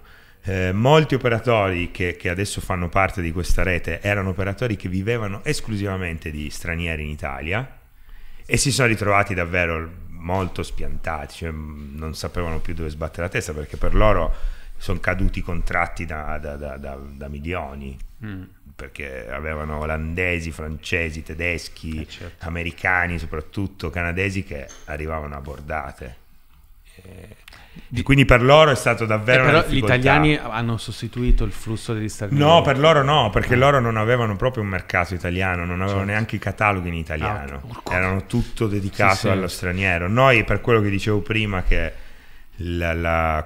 Molti operatori che adesso fanno parte di questa rete erano operatori che vivevano esclusivamente di stranieri in Italia e si sono ritrovati davvero molto spiantati, cioè non sapevano più dove sbattere la testa, perché per loro sono caduti contratti da milioni, perché avevano olandesi, francesi, tedeschi, americani, soprattutto canadesi, che arrivavano a bordate. Quindi per loro è stato davvero una difficoltà. Gli italiani hanno sostituito il flusso degli stranieri? No, per loro no, perché loro non avevano proprio un mercato italiano, non avevano neanche i cataloghi in italiano, erano tutto dedicato allo straniero. Noi, per quello che dicevo prima, che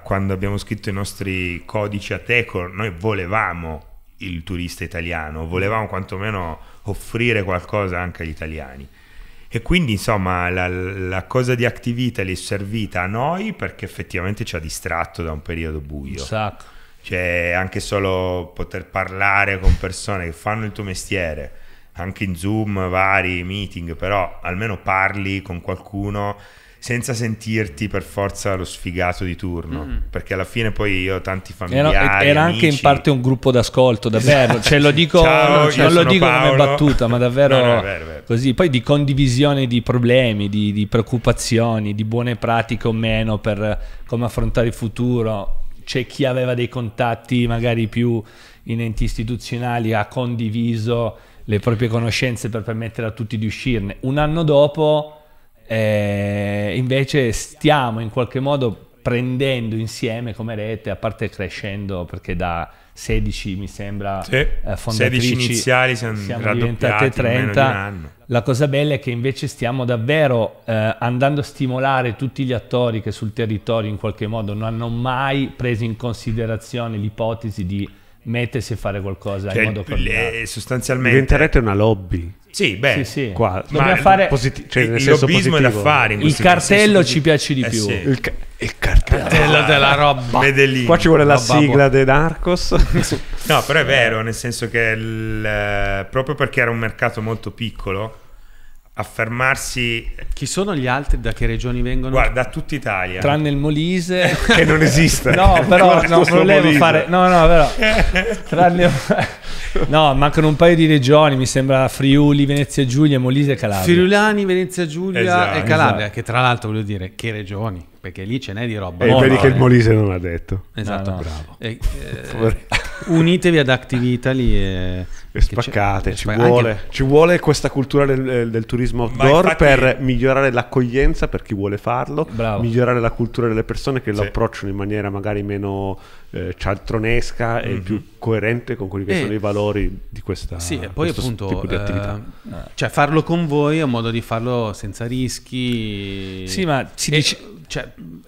quando abbiamo scritto i nostri codici Ateco, noi volevamo il turista italiano, volevamo quantomeno offrire qualcosa anche agli italiani. E quindi insomma la cosa di Active Italy è servita a noi perché effettivamente ci ha distratto da un periodo buio. Esatto. Cioè anche solo poter parlare con persone che fanno il tuo mestiere, anche in Zoom, vari meeting, però almeno parli con qualcuno senza sentirti per forza lo sfigato di turno, perché alla fine poi io ho tanti familiari, era amici. Anche in parte un gruppo d'ascolto, davvero, esatto. Cioè, lo dico, ciao, non lo dico Paolo. Come battuta, ma davvero no, è vero, è vero. Così, poi di condivisione di problemi, di preoccupazioni, di buone pratiche o meno per come affrontare il futuro. C'è chi aveva dei contatti magari più in enti istituzionali, ha condiviso le proprie conoscenze per permettere a tutti di uscirne. Un anno dopo invece stiamo in qualche modo prendendo insieme come rete, a parte crescendo, perché da 16 mi sembra sì, fondatrici 16 iniziali siamo diventate 30. Di la cosa bella è che invece stiamo davvero andando a stimolare tutti gli attori che sul territorio in qualche modo non hanno mai preso in considerazione l'ipotesi di mettersi a fare qualcosa, cioè, in modo coordinato. Sostanzialmente diventerete una lobby. Sì, beh, sì, sì. Qua. Dobbiamo fare cioè, nel senso positivo. È da fare il cartello ci piace di più. Sì. Il cartello della roba. Medellino. Qua ci vuole la sigla dei Narcos. No, però è vero, nel senso che proprio perché era un mercato molto piccolo, affermarsi. Chi sono gli altri? Da che regioni vengono? Guarda, da tutta Italia. Tranne il Molise. Che non esiste. No, però non volevo fare. No, no, però. Tranne. No, mancano un paio di regioni, mi sembra Friuli, Venezia Giulia, Molise e Calabria. Friulani, Venezia Giulia, esatto, e Calabria, esatto. Che tra l'altro voglio dire, che regioni, perché lì ce n'è di roba. E vedi che il Molise non l'ha detto. Esatto, no, no. Bravo. Unitevi ad Active Italy e spaccate, ci vuole questa cultura del turismo outdoor, infatti, per migliorare l'accoglienza per chi vuole farlo, bravo. Migliorare la cultura delle persone che sì. Lo approcciano in maniera magari meno cialtronesca e più coerente con quelli che sono i valori di questa sì, e poi appunto tipo di attività. Cioè farlo con voi è un modo di farlo senza rischi. Sì, ma si dice cioè,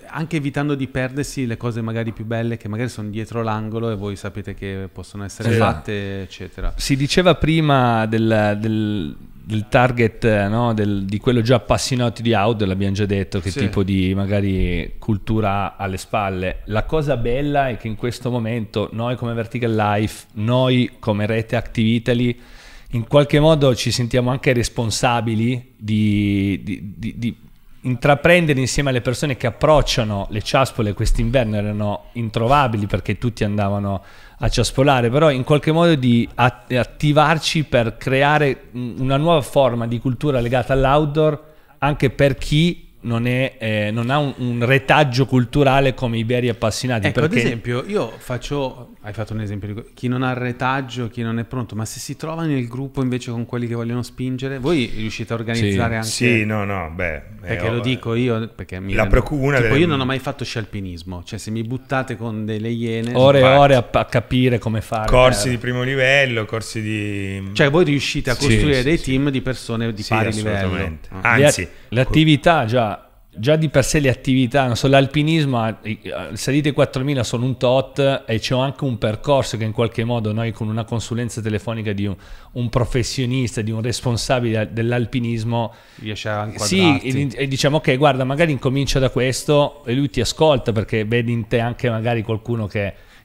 anche evitando di perdersi le cose magari più belle che magari sono dietro l'angolo e voi sapete che possono essere fatte, eccetera. Si diceva prima del target, no? Di quello già appassionati di outdoor, l'abbiamo già detto, che tipo di magari cultura alle spalle. La cosa bella è che in questo momento noi come Vertical Life, noi come rete Active Italy, in qualche modo ci sentiamo anche responsabili di intraprendere insieme alle persone che approcciano le ciaspole. Quest'inverno erano introvabili perché tutti andavano a ciaspolare, però in qualche modo di attivarci per creare una nuova forma di cultura legata all'outdoor anche per chi non ha un retaggio culturale come i veri appassionati. Ecco, perché ad esempio io faccio, hai fatto un esempio di chi non ha retaggio, chi non è pronto, ma se si trova nel gruppo invece con quelli che vogliono spingere, voi riuscite a organizzare anche? Sì, no, no, beh, perché lo dico io, perché io non ho mai fatto scialpinismo, cioè se mi buttate con delle iene ore e ore a capire come fare corsi di primo livello, corsi di cioè voi riuscite a costruire dei team di persone di pari livello. Anzi, le attività già di per sé, le attività, non so, l'alpinismo, salite 4000 sono un tot e c'è anche un percorso che in qualche modo noi con una consulenza telefonica di un professionista, di un responsabile dell'alpinismo riesce a inquadrarti. Sì, e diciamo ok, guarda, magari incomincia da questo e lui ti ascolta perché vedi in te anche magari qualcuno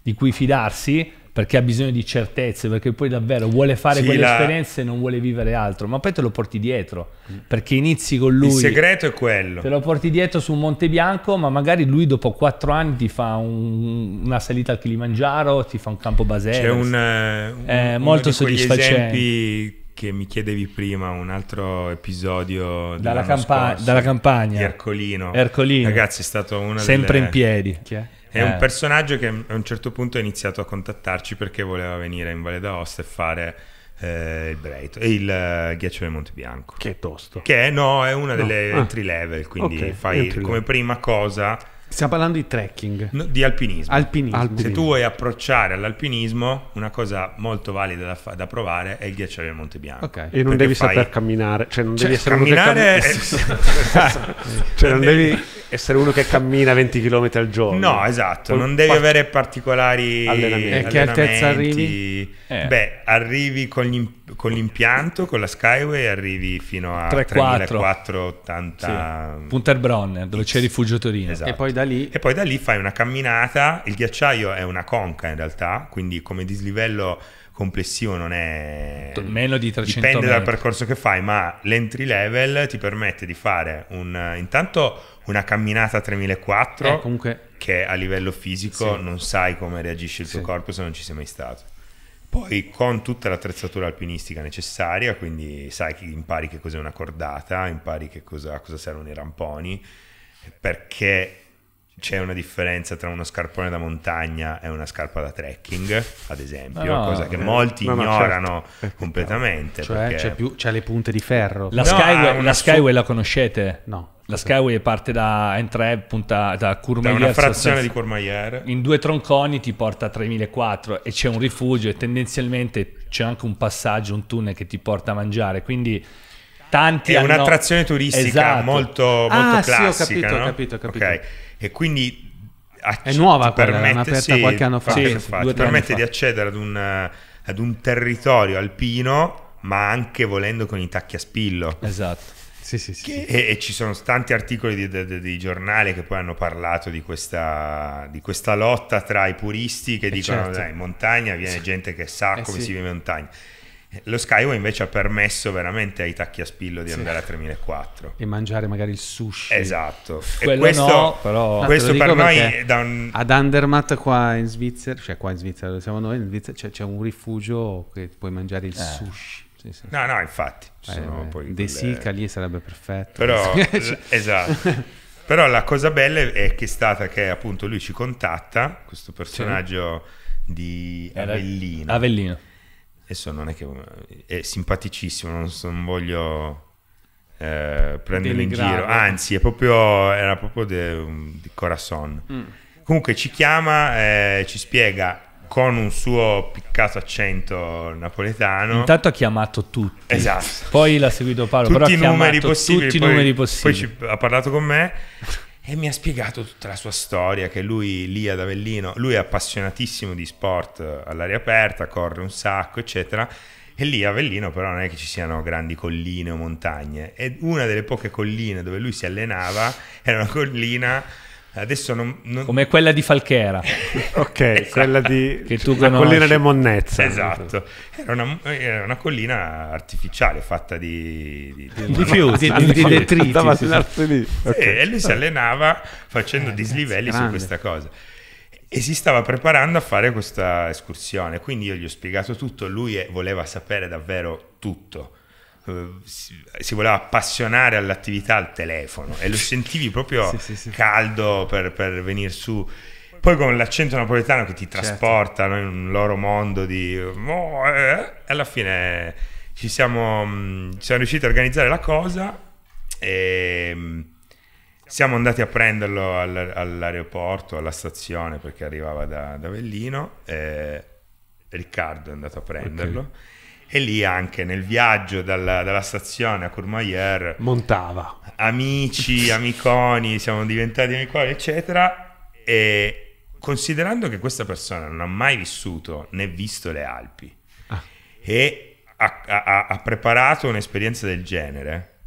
di cui fidarsi, perché ha bisogno di certezze, perché poi davvero vuole fare quelle esperienze e non vuole vivere altro, ma poi te lo porti dietro, perché inizi con lui. Il segreto è quello. Te lo porti dietro su un Monte Bianco, ma magari lui dopo 4 anni ti fa una salita al Kilimangiaro, ti fa un campo Baselga. C'è molto soddisfacente. Esempi che mi chiedevi prima, un altro episodio dalla campagna. Ercolino. Ragazzi, è stato una sempre in piedi. Chi è? È un personaggio che a un certo punto ha iniziato a contattarci perché voleva venire in Valle d'Aosta e fare il Breito e il ghiaccio del Monte Bianco. Che è tosto. Che è una delle entry level, quindi fai come prima cosa. Stiamo parlando di trekking, di alpinismo. Se tu vuoi approcciare all'alpinismo, una cosa molto valida da provare è il ghiacciaio del Monte Bianco. E non devi saper camminare, cioè non devi essere uno che cammina 20 km al giorno. No, esatto, non devi avere particolari allenamenti. E che altezza arrivi? Beh, arrivi con gli con l'impianto, con la Skyway arrivi fino a 3480 sì. Punterbronner, dove c'è Rifugio Torino, esatto. e poi da lì fai una camminata. Il ghiacciaio è una conca in realtà, quindi come dislivello complessivo non è meno di 300 dipende metri. Dal percorso che fai, ma l'entry level ti permette di fare intanto una camminata a 3400 comunque... che a livello fisico sì. non sai come reagisce il tuo sì. corpo se non ci sei mai stato. Poi con tutta l'attrezzatura alpinistica necessaria, quindi sai che impari che cos'è una cordata, impari che cosa servono i ramponi, perché c'è una differenza tra uno scarpone da montagna e una scarpa da trekking, ad esempio, cosa che molti ignorano certo. completamente. Cioè c'è perché... le punte di ferro. La Skyway la conoscete? No. La Skyway parte da N3, punta da Courmayeur, da una frazione di Courmayeur. In due tronconi ti porta a 3400 e c'è un rifugio e tendenzialmente c'è anche un passaggio, un tunnel che ti porta a mangiare, quindi tanti è un'attrazione turistica esatto. molto classica. Sì, ho capito. Okay. E quindi è nuova, permette, aperta sì, qualche anno fa. Sì, permette di accedere ad un territorio alpino, ma anche volendo con i tacchi a spillo. Esatto. Sì. E ci sono tanti articoli di giornale che poi hanno parlato di questa lotta tra i puristi che dicono certo. dai, in montagna viene sì. gente che sa come sì. si vive in montagna. Lo Skyway invece ha permesso veramente ai tacchi a spillo di sì. andare a 3400 e mangiare magari il sushi, esatto. E questo, no, però... questo per noi da un... ad Andermatt qua in Svizzera dove siamo noi, c'è un rifugio che puoi mangiare il sushi. Sì. No, infatti De Sica lì sarebbe perfetto, però esatto. Però la cosa bella è che è stata che appunto lui ci contatta, questo personaggio sì. di Avellino. Adesso non è che è simpaticissimo, non voglio prenderlo in giro, anzi era proprio di Corazon. Comunque ci chiama, ci spiega con un suo piccato accento napoletano. Intanto ha chiamato tutti, esatto. Poi l'ha seguito Paolo, tutti però ha numeri possibili, tutti i numeri possibili. Poi ha parlato con me e mi ha spiegato tutta la sua storia, che lui lì ad Avellino, lui è appassionatissimo di sport all'aria aperta, corre un sacco, eccetera. E lì a Avellino però non è che ci siano grandi colline o montagne. E una delle poche colline dove lui si allenava era una collina... Adesso non... come quella di Falchera, ok, esatto. quella di che tu la collina del Monnezza, esatto. Era una collina artificiale fatta di detriti, sì. Okay. E lui si allenava facendo dislivelli su questa cosa e si stava preparando a fare questa escursione. Quindi io gli ho spiegato tutto. Lui voleva sapere davvero tutto. Si voleva appassionare all'attività al telefono e lo sentivi proprio sì. caldo per venire su, poi con l'accento napoletano che ti trasportano certo. in un loro mondo di alla fine ci siamo riusciti a organizzare la cosa e siamo andati a prenderlo all'aeroporto, alla stazione, perché arrivava da Avellino. Riccardo è andato a prenderlo, okay. E lì anche nel viaggio dalla stazione a Courmayeur montava amici, amiconi, siamo diventati amiconi, eccetera. E considerando che questa persona non ha mai vissuto né visto le Alpi e ha preparato un'esperienza del genere,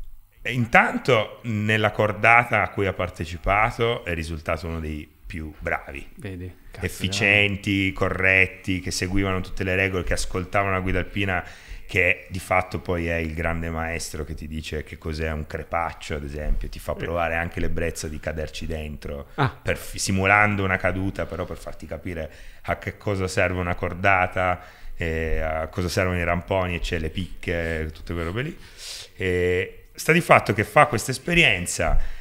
e intanto nella cordata a cui ha partecipato è risultato uno dei più bravi, vedi, efficienti, corretti, che seguivano tutte le regole, che ascoltavano la guida alpina, che di fatto poi è il grande maestro che ti dice che cos'è un crepaccio, ad esempio, ti fa provare anche l'ebbrezza di caderci dentro, simulando una caduta, però per farti capire a che cosa serve una cordata, a cosa servono i ramponi, e le picche, tutte quelle robe lì. E sta di fatto che fa questa esperienza.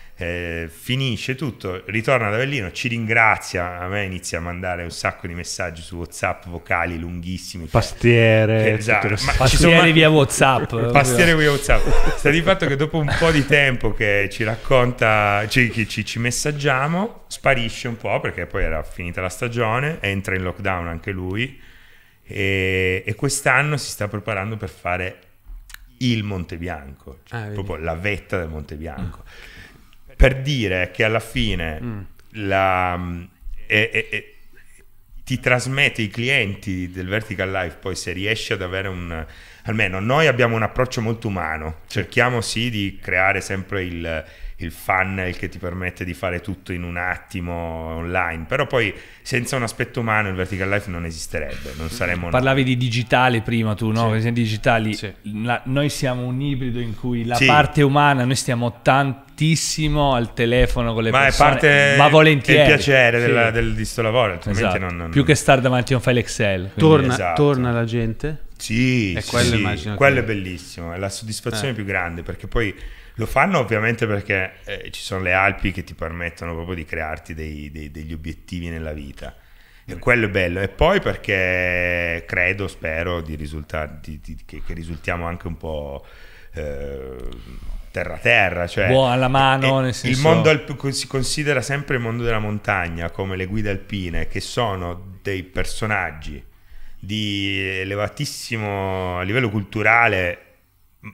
Finisce tutto, ritorna ad Avellino, ci ringrazia, a me inizia a mandare un sacco di messaggi su WhatsApp vocali lunghissimi, pastiere, esatto, pastiere via WhatsApp. Sta di fatto che dopo un po' di tempo che ci racconta, ci messaggiamo, sparisce un po' perché poi era finita la stagione, entra in lockdown anche lui e quest'anno si sta preparando per fare il Monte Bianco, proprio la vetta del Monte Bianco. Per dire che alla fine ti trasmette i clienti del Vertical Life, poi se riesci ad avere un... almeno noi abbiamo un approccio molto umano, cerchiamo sì di creare sempre il funnel che ti permette di fare tutto in un attimo online, però poi senza un aspetto umano il Vertical Life non esisterebbe, non saremmo... Parlavi di digitale prima tu, no? Sì. Digitali, sì. Noi siamo un ibrido in cui la parte umana, noi stiamo tantissimo al telefono con le persone, è parte, ma volentieri. È il piacere di questo lavoro, altrimenti non... Più che stare davanti a un file Excel. Torna la gente? Sì, e quello è bellissimo, è la soddisfazione più grande, perché poi... Lo fanno ovviamente perché ci sono le Alpi che ti permettono proprio di crearti degli obiettivi nella vita, e quello è bello, e poi perché credo, spero, che risultiamo anche un po' terra, cioè buona la mano, nel senso... Il mondo si considera sempre il mondo della montagna come le guide alpine, che sono dei personaggi di elevatissimo livello culturale,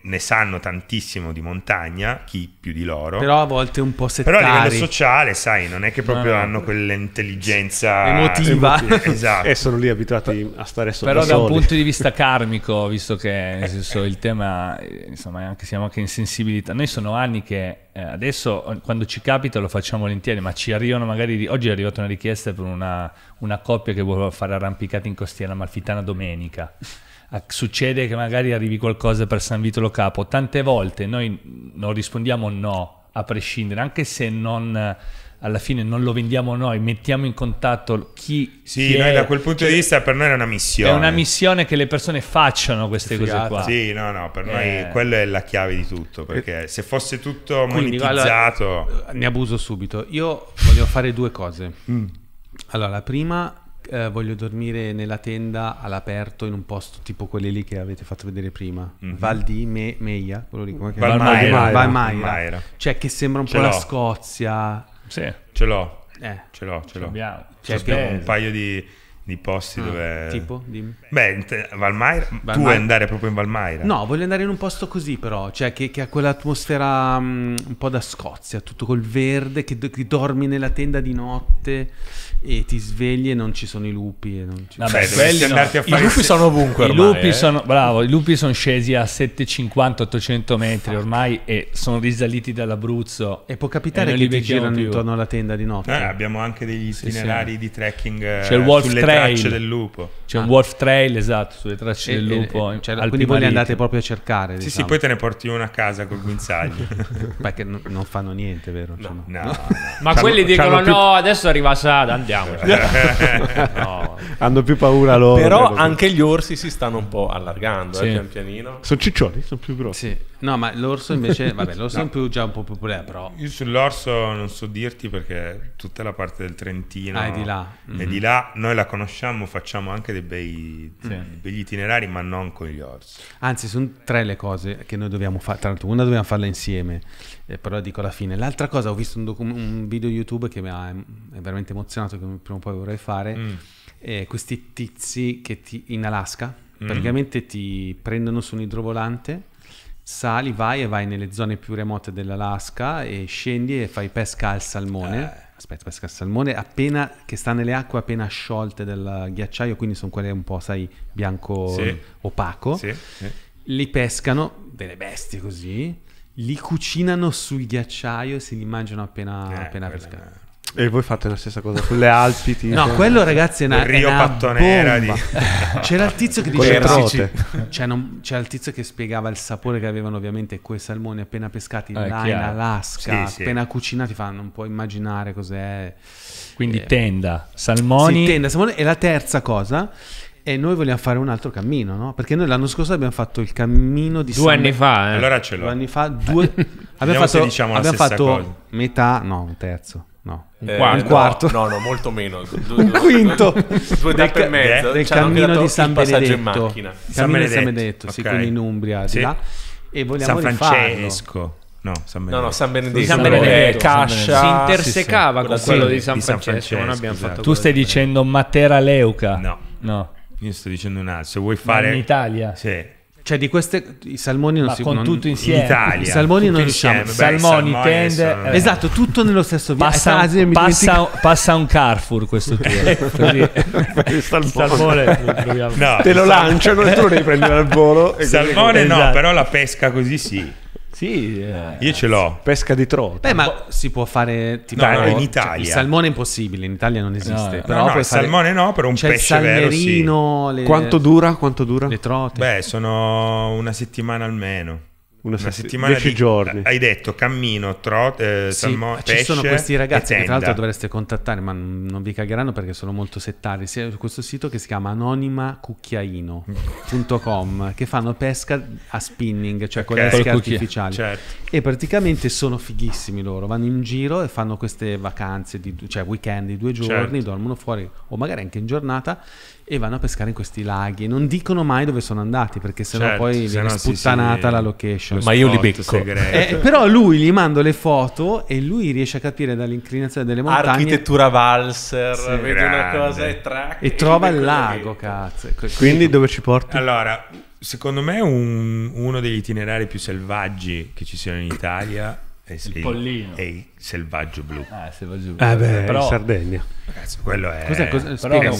ne sanno tantissimo di montagna, chi più di loro, però a volte un po' settari, però a livello sociale, sai, non è che proprio hanno quell'intelligenza emotiva. Esatto. E sono lì abituati a stare sotto, però da un punto di vista karmico, visto che nel senso, il tema, insomma, siamo anche in sensibilità. Noi sono anni che adesso quando ci capita lo facciamo volentieri, ma ci arrivano magari... Oggi è arrivata una richiesta per una coppia che vuole fare arrampicata in costiera amalfitana domenica. Succede che magari arrivi qualcosa per San Vito Lo Capo, tante volte noi non rispondiamo no a prescindere, anche se non... alla fine non lo vendiamo noi, mettiamo in contatto chi... Sì, noi da quel punto di vista per noi è una missione. È una missione che le persone facciano queste cose qua. Sì, no, per noi quella è la chiave di tutto, perché se fosse tutto monetizzato... Allora, ne abuso subito. Io voglio fare due cose. Allora, la prima... voglio dormire nella tenda all'aperto, in un posto tipo quelli lì che avete fatto vedere prima, Val di Meia, quello lì, Valmaira, cioè che sembra un po' la Scozia. Sì, ce l'ho. C'è un paio di posti dove... Tipo? Dimmi. Beh, Valmaira. Tu vuoi andare proprio in Valmaira? No, voglio andare in un posto così, però, cioè che ha quell'atmosfera un po' da Scozia, tutto col verde, che dormi nella tenda di notte e ti svegli e non ci sono i lupi. E non ci... Vabbè, i lupi sono ovunque ormai. I lupi sono scesi a 750-800 metri ormai e sono risaliti dall'Abruzzo. E può capitare che li girano intorno alla tenda di notte. Abbiamo anche degli itinerari di trekking. C'è il Wolf Trail del lupo. C'è un Wolf Trail, esatto, sulle tracce del lupo. Quindi voi li andate proprio a cercare. Sì, diciamo. Sì, poi te ne porti una a casa col guinzaglio. Perché non fanno niente, vero? No. Ma quelli dicono no, adesso arriva Sada. No. Hanno più paura loro. Però anche gli orsi si stanno un po' allargando, pian pianino. Sono ciccioli, sono più grossi. Sì. No, ma l'orso invece, vabbè, l'orso è già un po' popolare, però. Io sull'orso non so dirti, perché tutta la parte del Trentino è di là. Di là noi la conosciamo, facciamo anche dei begli itinerari, ma non con gli orsi. Anzi, sono tre le cose che noi dobbiamo fare. Tra l'altro, una dobbiamo farla insieme, però dico alla fine. L'altra cosa, ho visto un video YouTube che mi ha veramente emozionato, che prima o poi vorrei fare. Questi tizi che in Alaska praticamente ti prendono su un idrovolante, sali, vai nelle zone più remote dell'Alaska e scendi e fai pesca al salmone. Pesca al salmone appena che sta nelle acque appena sciolte del ghiacciaio, quindi sono quelle un po', sai, bianco opaco. Li pescano delle bestie così, li cucinano sul ghiacciaio e se li mangiano appena pescati. E voi fate la stessa cosa sulle Alpi? No, quello, ragazzi, è una bomba. C'era il tizio che dice c'era il tizio che spiegava il sapore che avevano ovviamente quei salmoni appena pescati là in Alaska, appena cucinati. Non puoi immaginare cos'è. Quindi tenda, salmoni. Sì, tenda, salmoni. E la terza cosa, e noi vogliamo fare un altro cammino, no? Perché noi l'anno scorso abbiamo fatto il cammino di due anni fa. Allora ce l'ho. 2 anni fa, abbiamo fatto metà, no, un terzo. No, un quarto. No, molto meno. Un quinto. 2 tappe e mezzo. Del cammino di San Benedetto. San Benedetto, sì, quindi in Umbria, di là. E vogliamo rifarlo. San Francesco. No, San Benedetto. Cascia. Si intersecava con quello di San Francesco. Non abbiamo fatto. Tu stai dicendo Matera Leuca. No. Io sto dicendo un altro. Se vuoi fare... In Italia. Sì. Cioè di queste i salmoni non ma si con non, tutto insieme in Italia, i salmoni tutto non insieme, salmoni, tende, sono... esatto, tutto nello stesso passa un Carrefour questo giro. Il salmone no, te lo lanciano e tu lo devi prendere al volo. E salmone no, esatto. Però la pesca così sì. Sì, io ce l'ho. Pesca di trota. Beh, ma si può fare tipo, no, in Italia. Cioè, il salmone è impossibile, in Italia non esiste. No, però no, il salmone no, però un pesce vero sì. Le... Quanto dura? Quanto dura? Le trote. Beh, sono una settimana almeno. Una settimana, 10 giorni. Hai detto cammino, trote, sì, salmone, pesce. Ci sono questi ragazzi che tra l'altro dovreste contattare, ma non vi cagheranno perché sono molto settari. C'è questo sito che si chiama anonimacucchiaino.com che fanno pesca a spinning, cioè con le esche artificiali. Certo. E praticamente sono fighissimi loro. Vanno in giro e fanno queste vacanze, cioè weekend di 2 giorni, certo. Dormono fuori o magari anche in giornata. E vanno a pescare in questi laghi. Non dicono mai dove sono andati perché sennò certo, poi viene sputtanata la location. Ma io li becco. Però lui gli mando le foto e lui riesce a capire dall'inclinazione delle montagne. Architettura valser, sì, vedi grande. Una cosa e track. E trova il lago, cazzo. Quindi dove ci porti? Allora, secondo me uno degli itinerari più selvaggi che ci siano in Italia è il pollino e il selvaggio blu. Ah, selvaggio blu. Beh, però in Sardegna. Ragazzi, quello è. Cos'è il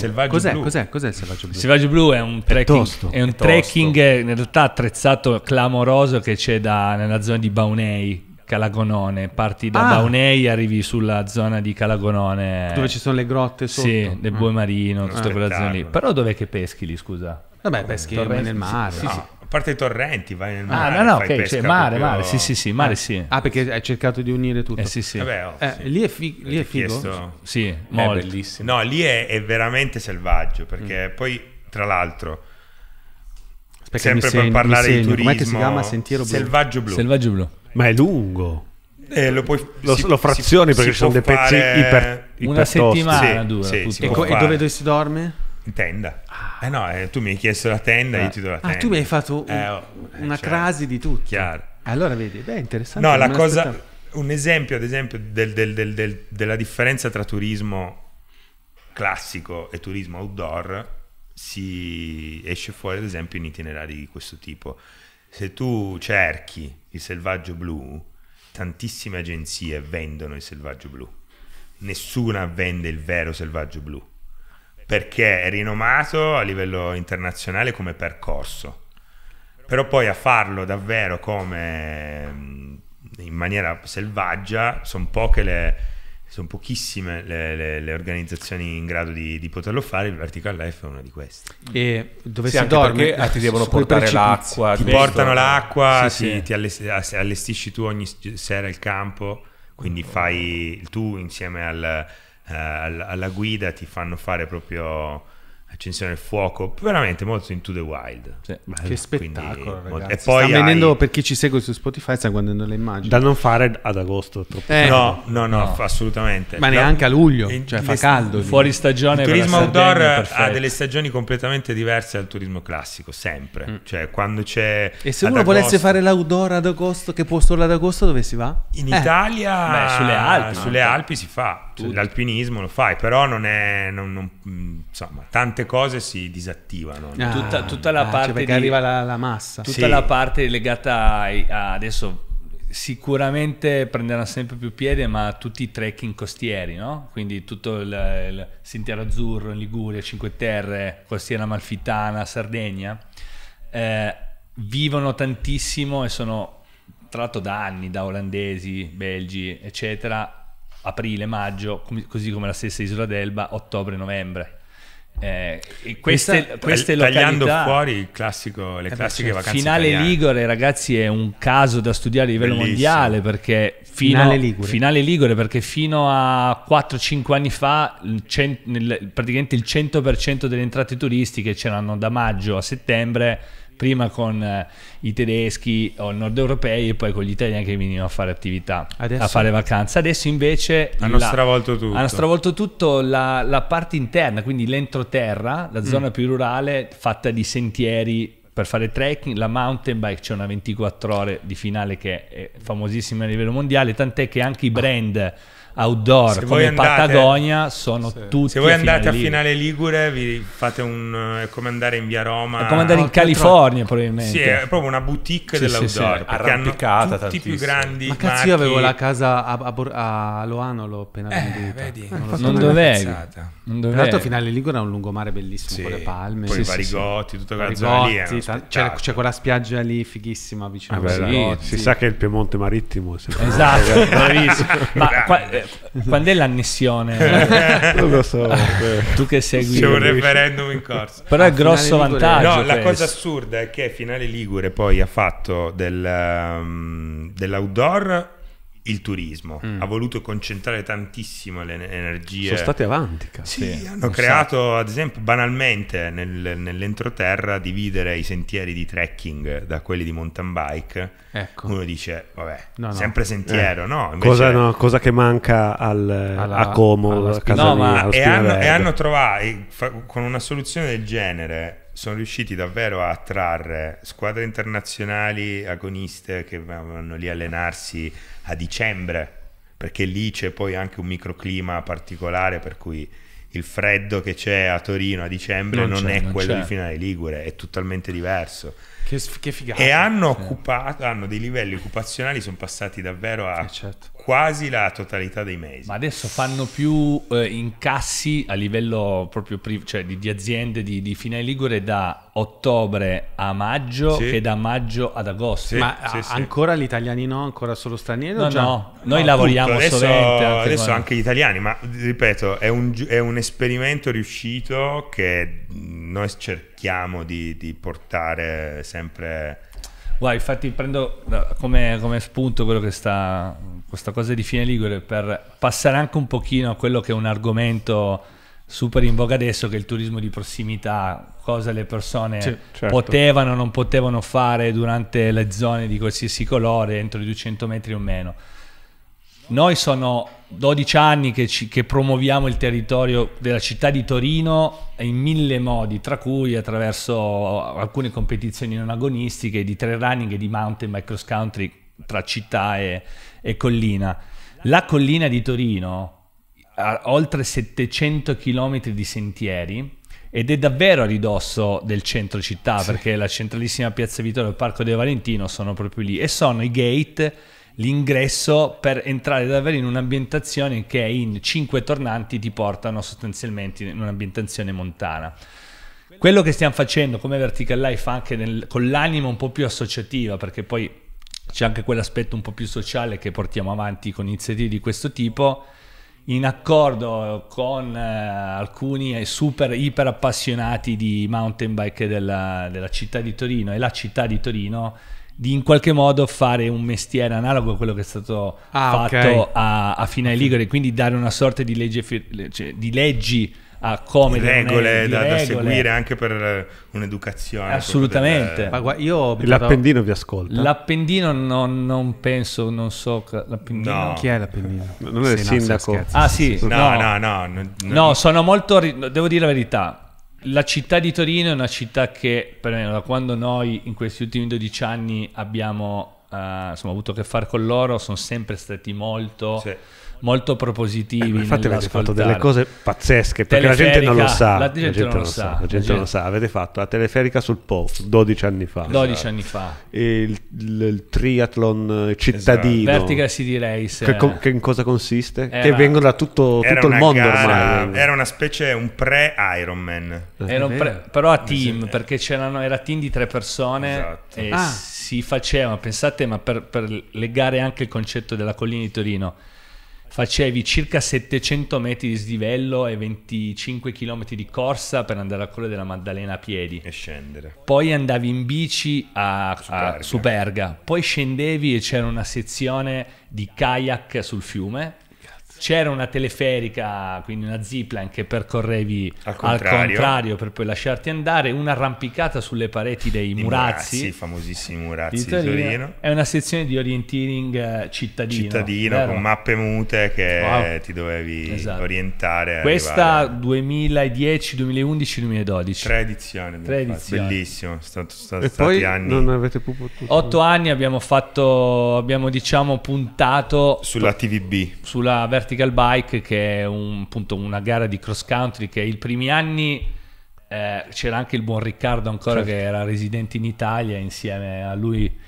selvaggio blu? Il selvaggio blu è un trekking, in realtà attrezzato clamoroso che c'è nella zona di Baunei. Calagonone, parti da Baunei, arrivi sulla zona di Calagonone dove ci sono le grotte sotto, sì, del bue marino, tutta quella zona lì. Però dov'è che peschi lì, scusa? Vabbè, peschi nel mare. Sì, no. Sì. A parte i torrenti, vai nel mare. Ah, no, fai pesca mare, proprio... mare, sì, mare, sì. Ah, perché hai cercato di unire tutto. Sì. Vabbè, sì. Lì è figo? Chiesto... Sì, molto. È bellissimo. No, lì è veramente selvaggio, perché poi, tra l'altro, sempre per parlare di turismo... Com'è che si chiama? Sentiero blu? Selvaggio blu. Selvaggio blu. Ma è lungo. Lo frazioni perché ci sono dei pezzi iper una settimana, sì, dura. Sì, e dove si dorme? In tenda. Tu mi hai chiesto la tenda, io ti do la tenda. Tu mi hai fatto una crasi di tutti. Chiaro. Allora vedi, beh, interessante. No, la cosa, un esempio ad esempio della differenza tra turismo classico e turismo outdoor si esce fuori ad esempio in itinerari di questo tipo. Se tu cerchi il selvaggio blu, tantissime agenzie vendono il selvaggio blu. Nessuna vende il vero selvaggio blu, perché è rinomato a livello internazionale come percorso, però poi a farlo davvero come in maniera selvaggia sono pochissime le organizzazioni in grado di poterlo fare. Il Vertical Life è una di queste. E dove si dorme? Perché ti devono portare l'acqua, ti portano l'acqua, ti allestisci tu ogni sera il campo, quindi fai tu insieme alla guida, ti fanno fare proprio accensione del fuoco, veramente molto into the wild. Sì, che spettacolo, ragazzi. E poi per chi ci segue su Spotify sta guardando le immagini, da non fare ad agosto troppo. No, assolutamente, ma neanche a luglio, cioè fa caldo fuori stagione. Il turismo outdoor ha delle stagioni completamente diverse dal turismo classico, sempre cioè quando c'è, e se uno volesse fare l'outdoor ad agosto, che può solo ad agosto, dove si va? In Italia? Beh, sulle Alpi si fa l'alpinismo, lo fai, però non insomma, tante cose si disattivano. Tutta la parte, cioè perché arriva la massa, tutta la parte legata a adesso sicuramente prenderanno sempre più piede, ma tutti i trekking costieri, no? Quindi tutto il Sentiero Azzurro in Liguria, Cinque Terre, Costiera Amalfitana, Sardegna, vivono tantissimo e sono tratto da anni da olandesi, belgi eccetera, aprile, maggio, così come la stessa Isola d'Elba, ottobre, novembre. E queste tagliando località, fuori il classico, le classiche vacanze finale italiane. Ligure, ragazzi, è un caso da studiare a livello mondiale, perché fino a 4-5 anni fa praticamente il 100% delle entrate turistiche c'erano da maggio a settembre, prima con i tedeschi o nord europei e poi con gli italiani che venivano a fare attività, a fare vacanze. Adesso invece hanno stravolto tutto, la parte interna, quindi l'entroterra, la zona più rurale fatta di sentieri per fare trekking, la mountain bike, c'è una 24 ore di finale che è famosissima a livello mondiale, tant'è che anche i brand outdoor come Patagonia sono tutti. Se voi andate a Finale Ligure vi fate un è come andare in via Roma, è come andare in California probabilmente. Sì, è proprio una boutique dell'outdoor, perché hanno tutti i più grandi. Ma cazzo, io avevo la casa a Loano, l'ho appena venduta. Non dovevi. Tra l'altro Finale Ligure è un lungomare bellissimo con le palme, poi Varigotti, tutta quella zona lì. C'è quella spiaggia lì fighissima vicino a Varigotti. Si sa che è il Piemonte marittimo. Esatto, bravissimo. Ma quando è l'annessione? Non lo so. Tu che segui. C'è un referendum in corso. Però è grosso vantaggio. No, la cosa assurda è che Finale Ligure poi ha fatto dell'outdoor il turismo. Ha voluto concentrare tantissimo le energie. Sono stati avanti, cazzo. Sì, hanno creato, ad esempio, banalmente nell'entroterra dividere i sentieri di trekking da quelli di mountain bike. Ecco. Uno dice, vabbè, sempre sentiero, no? Invece cosa che manca a Como, a casa mia. E hanno trovato, con una soluzione del genere, sono riusciti davvero a attrarre squadre internazionali, agoniste che vanno lì a allenarsi a dicembre, perché lì c'è poi anche un microclima particolare, per cui il freddo che c'è a Torino a dicembre non è quello di Finale Ligure, è totalmente diverso. Che figata. E hanno occupato, hanno dei livelli occupazionali, sono passati davvero a quasi la totalità dei mesi. Ma adesso fanno più incassi a livello proprio cioè di aziende di Finale Ligure da ottobre a maggio che da maggio ad agosto. Sì, ancora gli italiani no? Ancora solo stranieri? Noi lavoriamo sovente. Adesso anche gli italiani, ma ripeto, è un esperimento riuscito che noi cerchiamo di portare sempre. Guarda, infatti prendo come spunto quello che sta, questa cosa di Finale Ligure, per passare anche un pochino a quello che è un argomento super in voga adesso, che è il turismo di prossimità, cosa le persone potevano o non potevano fare durante le zone di qualsiasi colore, entro i 200 metri o meno. Noi sono 12 anni che promuoviamo il territorio della città di Torino in mille modi, tra cui attraverso alcune competizioni non agonistiche di trail running e di mountain bike cross country tra città e collina. La collina di Torino ha oltre 700 km di sentieri ed è davvero a ridosso del centro città, perché la centralissima Piazza Vittorio e il Parco De Valentino sono proprio lì, e sono i gate, l'ingresso per entrare davvero in un'ambientazione che in 5 tornanti ti portano sostanzialmente in un'ambientazione montana. Quello che stiamo facendo come Vertical Life anche con l'anima un po' più associativa, perché poi c'è anche quell'aspetto un po' più sociale che portiamo avanti con iniziative di questo tipo, in accordo con alcuni super iper appassionati di mountain bike della città di Torino e la città di Torino, di in qualche modo fare un mestiere analogo a quello che è stato fatto a Finale Ligure, quindi dare una sorta di leggi a come regole da seguire anche per un'educazione. Assolutamente. Io l'Appendino vi ascolta. L'Appendino non penso, non so l'Appendino. No. Chi è l'Appendino? Non è il sindaco. Ah sì. No, sono molto, devo dire la verità. La città di Torino è una città che, per me, da quando noi in questi ultimi 12 anni abbiamo avuto a che fare con loro, sono sempre stati molto propositivi. Infatti avete fatto delle cose pazzesche, perché la gente non lo sa. La gente non lo sa. Avete fatto la teleferica sul Po 12 anni fa. 12 anni fa. E il triathlon cittadino. Vertical City Race. Che in cosa consiste? Che vengono da tutto il mondo ormai. Era una specie, un pre-Ironman. Però a team, perché era team di 3 persone. Esatto. E si faceva, pensate, ma per legare anche il concetto della collina di Torino, facevi circa 700 metri di slivello e 25 km di corsa per andare a Colle della Maddalena a piedi e scendere, poi andavi in bici a Superga, poi scendevi e c'era una sezione di kayak sul fiume, c'era una teleferica, quindi una zipline che percorrevi al contrario per poi lasciarti andare, un'arrampicata sulle pareti dei Murazzi, famosissimi Murazzi di Torino, è una sezione di orienteering cittadino con mappe mute che ti dovevi orientare. Questa 2010, 2011, 2012 tre edizioni. Bellissimo, sono stati anni, non avete più potuto. 8 anni abbiamo diciamo puntato sulla TVB, sulla Vertical vertical bike, che è appunto una gara di cross country che i primi anni c'era anche il buon Riccardo ancora, certo, che era residente in Italia, insieme a lui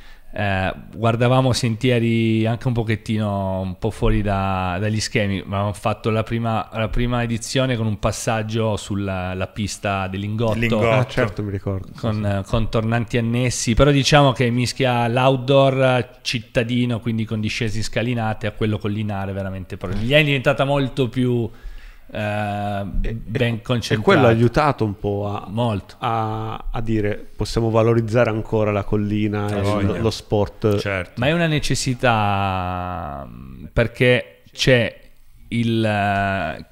guardavamo sentieri anche un pochettino un po' fuori dagli schemi, ma abbiamo fatto la prima edizione con un passaggio sulla pista dell'Ingotto, certo, mi ricordo, con tornanti annessi, però diciamo che mischia l'outdoor cittadino, quindi con discesi scalinate, a quello collinare veramente proprio. Gli è diventata molto più ben concentrato, e quello ha aiutato un po' a dire possiamo valorizzare ancora la collina, lo sport, certo. Ma è una necessità, perché c'è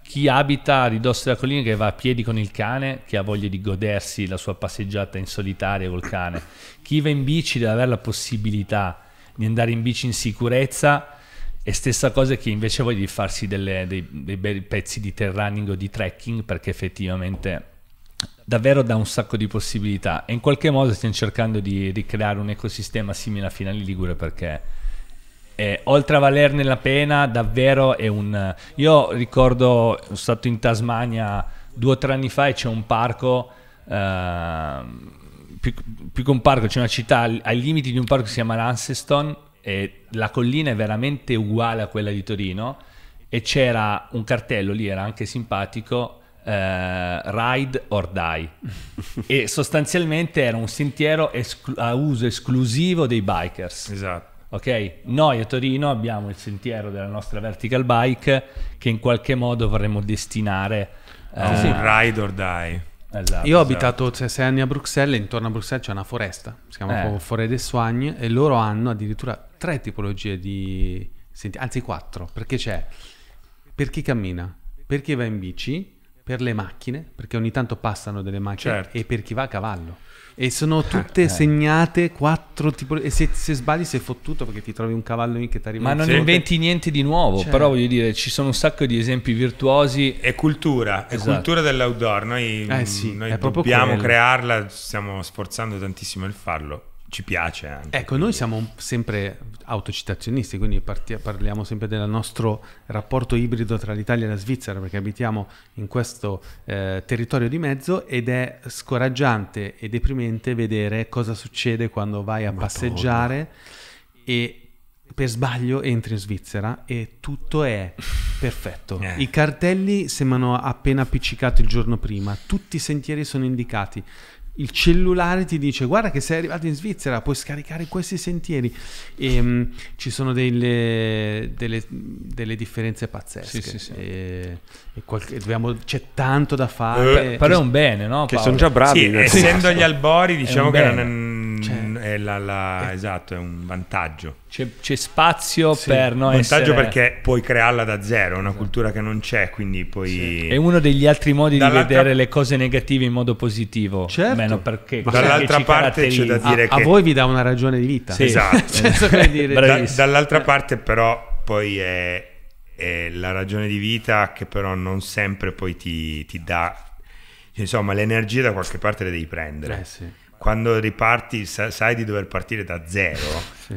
chi abita a ridosso della collina che va a piedi con il cane, che ha voglia di godersi la sua passeggiata in solitaria col cane, chi va in bici deve avere la possibilità di andare in bici in sicurezza. E stessa cosa che invece vuoi di farsi dei bei pezzi di trail running o di trekking, perché effettivamente davvero dà un sacco di possibilità, e in qualche modo stiamo cercando di ricreare un ecosistema simile a Finale Ligure, perché oltre a valerne la pena davvero è un... Io ricordo, sono stato in Tasmania 2 o 3 anni fa e c'è un parco... più che un parco, c'è una città ai limiti di un parco che si chiama Launceston, e la collina è veramente uguale a quella di Torino, e c'era un cartello lì, era anche simpatico, ride or die e sostanzialmente era un sentiero a uso esclusivo dei bikers, esatto. Ok, noi a Torino abbiamo il sentiero della nostra vertical bike che in qualche modo vorremmo destinare ride or die. Esatto, io ho abitato 6 anni a Bruxelles, e intorno a Bruxelles c'è una foresta, si chiama Forêt des Soignes, e loro hanno addirittura 3 tipologie di sentieri, anzi 4, perché c'è per chi cammina, per chi va in bici, per le macchine, perché ogni tanto passano delle macchine, certo, e per chi va a cavallo, e sono tutte segnate 4 tipologie, e se sbagli sei fottuto, perché ti trovi un cavallo che ti arriva, ma non inventi niente di nuovo, cioè, però voglio dire ci sono un sacco di esempi virtuosi. È cultura, esatto, è cultura dell'outdoor, noi dobbiamo crearla, stiamo sforzando tantissimo nel farlo, ci piace anche, ecco, quindi noi siamo sempre autocitazionisti, quindi parliamo sempre del nostro rapporto ibrido tra l'Italia e la Svizzera, perché abitiamo in questo territorio di mezzo, ed è scoraggiante e deprimente vedere cosa succede quando vai a passeggiare e per sbaglio entri in Svizzera e tutto è perfetto, i cartelli sembrano appena appiccicati il giorno prima, tutti i sentieri sono indicati, il cellulare ti dice guarda che sei arrivato in Svizzera, puoi scaricare questi sentieri, e ci sono delle differenze pazzesche, sì. C'è tanto da fare, però è un bene, no, che sono già bravi, sì, essendo gli albori, diciamo che esatto, è un vantaggio, c'è spazio, sì, per noi vantaggio, perché puoi crearla da zero, è una cultura che non c'è, quindi poi è uno degli altri modi di vedere le cose negative in modo positivo, certo, meno perché dall'altra parte c'è da dire che a voi vi dà una ragione di vita, sì, esatto dire. Dall'altra parte però poi è la ragione di vita che però non sempre poi ti dà, insomma, l'energia da qualche parte le devi prendere, sì, quando riparti sai di dover partire da zero, sì,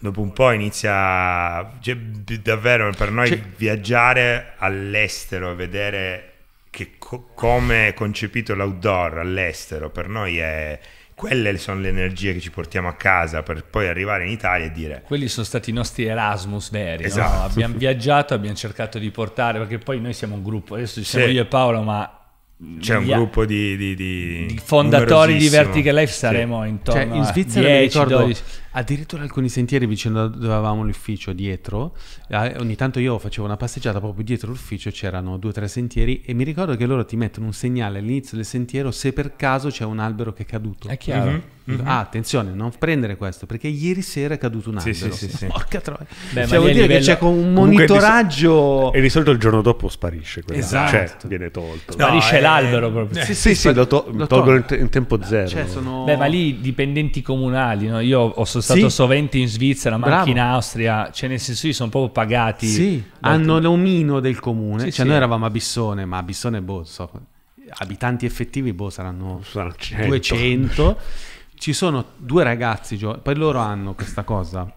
dopo un po' inizia, cioè, davvero per noi viaggiare all'estero e vedere che come è concepito l'outdoor all'estero, per noi quelle sono le energie che ci portiamo a casa, per poi arrivare in Italia e dire quelli sono stati i nostri Erasmus veri, esatto, no? Abbiamo viaggiato, abbiamo cercato di portare, perché poi noi siamo un gruppo, adesso ci siamo io e Paolo, ma c'è un gruppo di fondatori di Vertical Life, saremo intorno, in Svizzera, a 10, ricordo, 12. Addirittura alcuni sentieri vicino dove avevamo l'ufficio dietro, ogni tanto io facevo una passeggiata proprio dietro l'ufficio, c'erano 2 o 3 sentieri, e mi ricordo che loro ti mettono un segnale all'inizio del sentiero se per caso c'è un albero che è caduto, è chiaro, attenzione, non prendere questo perché ieri sera è caduto un albero, sì. Porca troia, vuol dire che c'è un monitoraggio, e di solito il giorno dopo sparisce quella. Esatto, cioè, viene tolto, sparisce l'albero proprio, lo tolgono in tempo zero, ma lì dipendenti comunali, no? Io ho stato sovente in Svizzera, ma anche in Austria, cioè nel senso sono proprio pagati, hanno l'omino del comune, noi eravamo a Bissone, ma a Bissone abitanti effettivi saranno 200. Ci sono 2 ragazzi, poi loro hanno questa cosa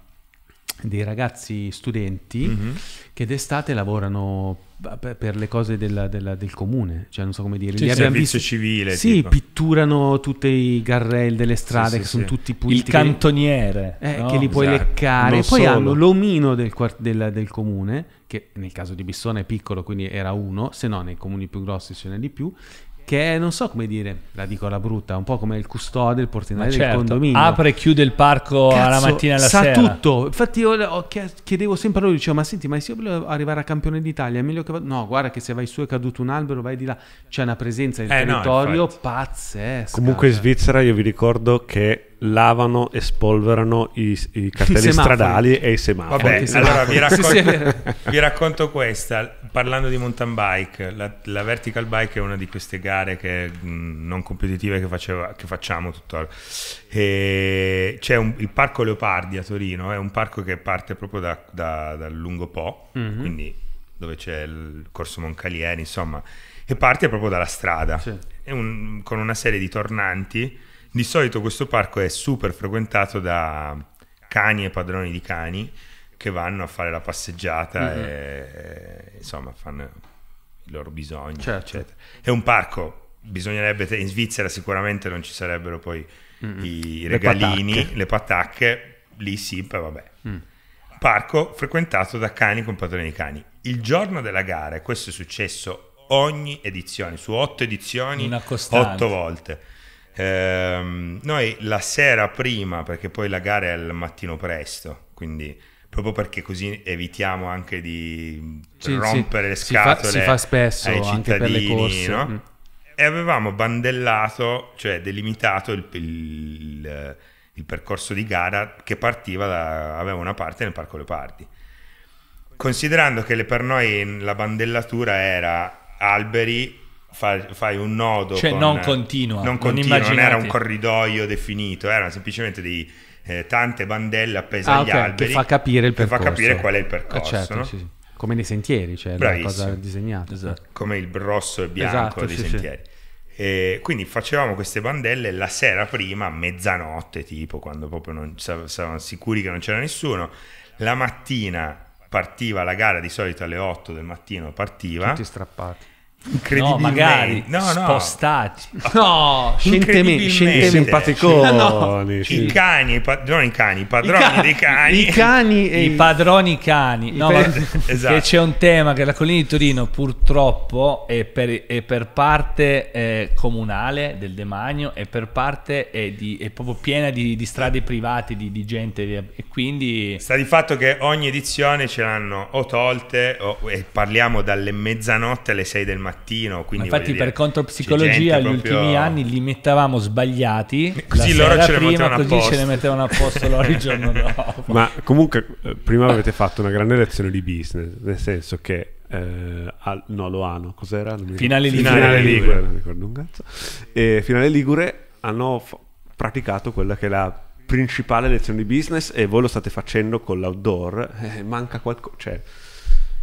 dei ragazzi studenti che d'estate lavorano per le cose del comune, cioè non so come dire, cioè, servizio civile, sì, tipo. Pitturano tutti i garrelli delle strade, sì, che sì, sono sì, tutti puliti, il cantoniere no? Che li puoi esatto, leccare, non poi solo, hanno l'omino del comune, che nel caso di Bissona è piccolo, quindi era uno, se no nei comuni più grossi ce n'è di più, che è, non so come dire, la dico alla brutta, un po' come il custode, il portinale certo, del condominio. Apre e chiude il parco, cazzo, alla mattina e alla sera. Sa tutto. Infatti io chiedevo sempre a lui, dicevo, ma senti, ma se io volevo arrivare a campione d'Italia, è meglio che vado... No, guarda che se vai su è caduto un albero, vai di là. C'è una presenza del territorio no, pazzesca. Comunque in Svizzera io vi ricordo che lavano e spolverano i cartelli stradali e i semafori. Vabbè, allora vi racconto questa. Parlando di mountain bike, la vertical bike è una di queste gare che non competitive che facciamo tuttora. C'è il parco Leopardi a Torino, è un parco che parte proprio dal lungo Po, quindi dove c'è il corso Moncalieri, insomma, e parte proprio dalla strada, sì, con una serie di tornanti. Di solito questo parco è super frequentato da cani e padroni di cani che vanno a fare la passeggiata e insomma fanno i loro bisogni, certo, eccetera. È un parco, bisognerebbe, in Svizzera sicuramente non ci sarebbero poi i regalini, le patacche lì sì, poi vabbè. Parco frequentato da cani con padroni di cani. Il giorno della gara, questo è successo ogni edizione, su 8 edizioni, 8 volte. Noi la sera prima, perché poi la gara è al mattino presto, quindi proprio perché così evitiamo anche di rompere le scatole, si fa spesso ai cittadini, anche per le corse, no? E avevamo bandellato, cioè delimitato il percorso di gara che partiva aveva una parte nel Parco Leopardi, considerando che per noi la bandellatura era alberi, fai un nodo, cioè non continua, non era un corridoio definito, erano semplicemente tante bandelle appese agli alberi, che fa capire qual è il percorso, certo, no? Sì, sì. Come nei sentieri, cioè la cosa disegnata, esatto, come il rosso e bianco, esatto, dei sentieri. Sì. E quindi facevamo queste bandelle la sera prima a mezzanotte, tipo, quando proprio non stavamo sicuri che non c'era nessuno. La mattina partiva la gara, di solito alle 8 del mattino partiva, tutti strappati. Incredibilmente spostati, simpaticoni, i cani, i padroni dei cani, no, esatto. Che c'è un tema che la Collina di Torino purtroppo è per parte comunale del demanio e per parte è proprio piena di strade private, di gente, e quindi sta di fatto che ogni edizione ce l'hanno o tolte e parliamo dalle mezzanotte alle 6 del mattino. Quindi infatti per contropsicologia gli ultimi anni li mettavamo sbagliati, così loro ce ne mettevano a posto loro il giorno dopo. Ma comunque prima avete fatto una grande lezione di business, nel senso che Finale Ligure hanno praticato quella che è la principale lezione di business, e voi lo state facendo con l'outdoor. Manca qualcosa, cioè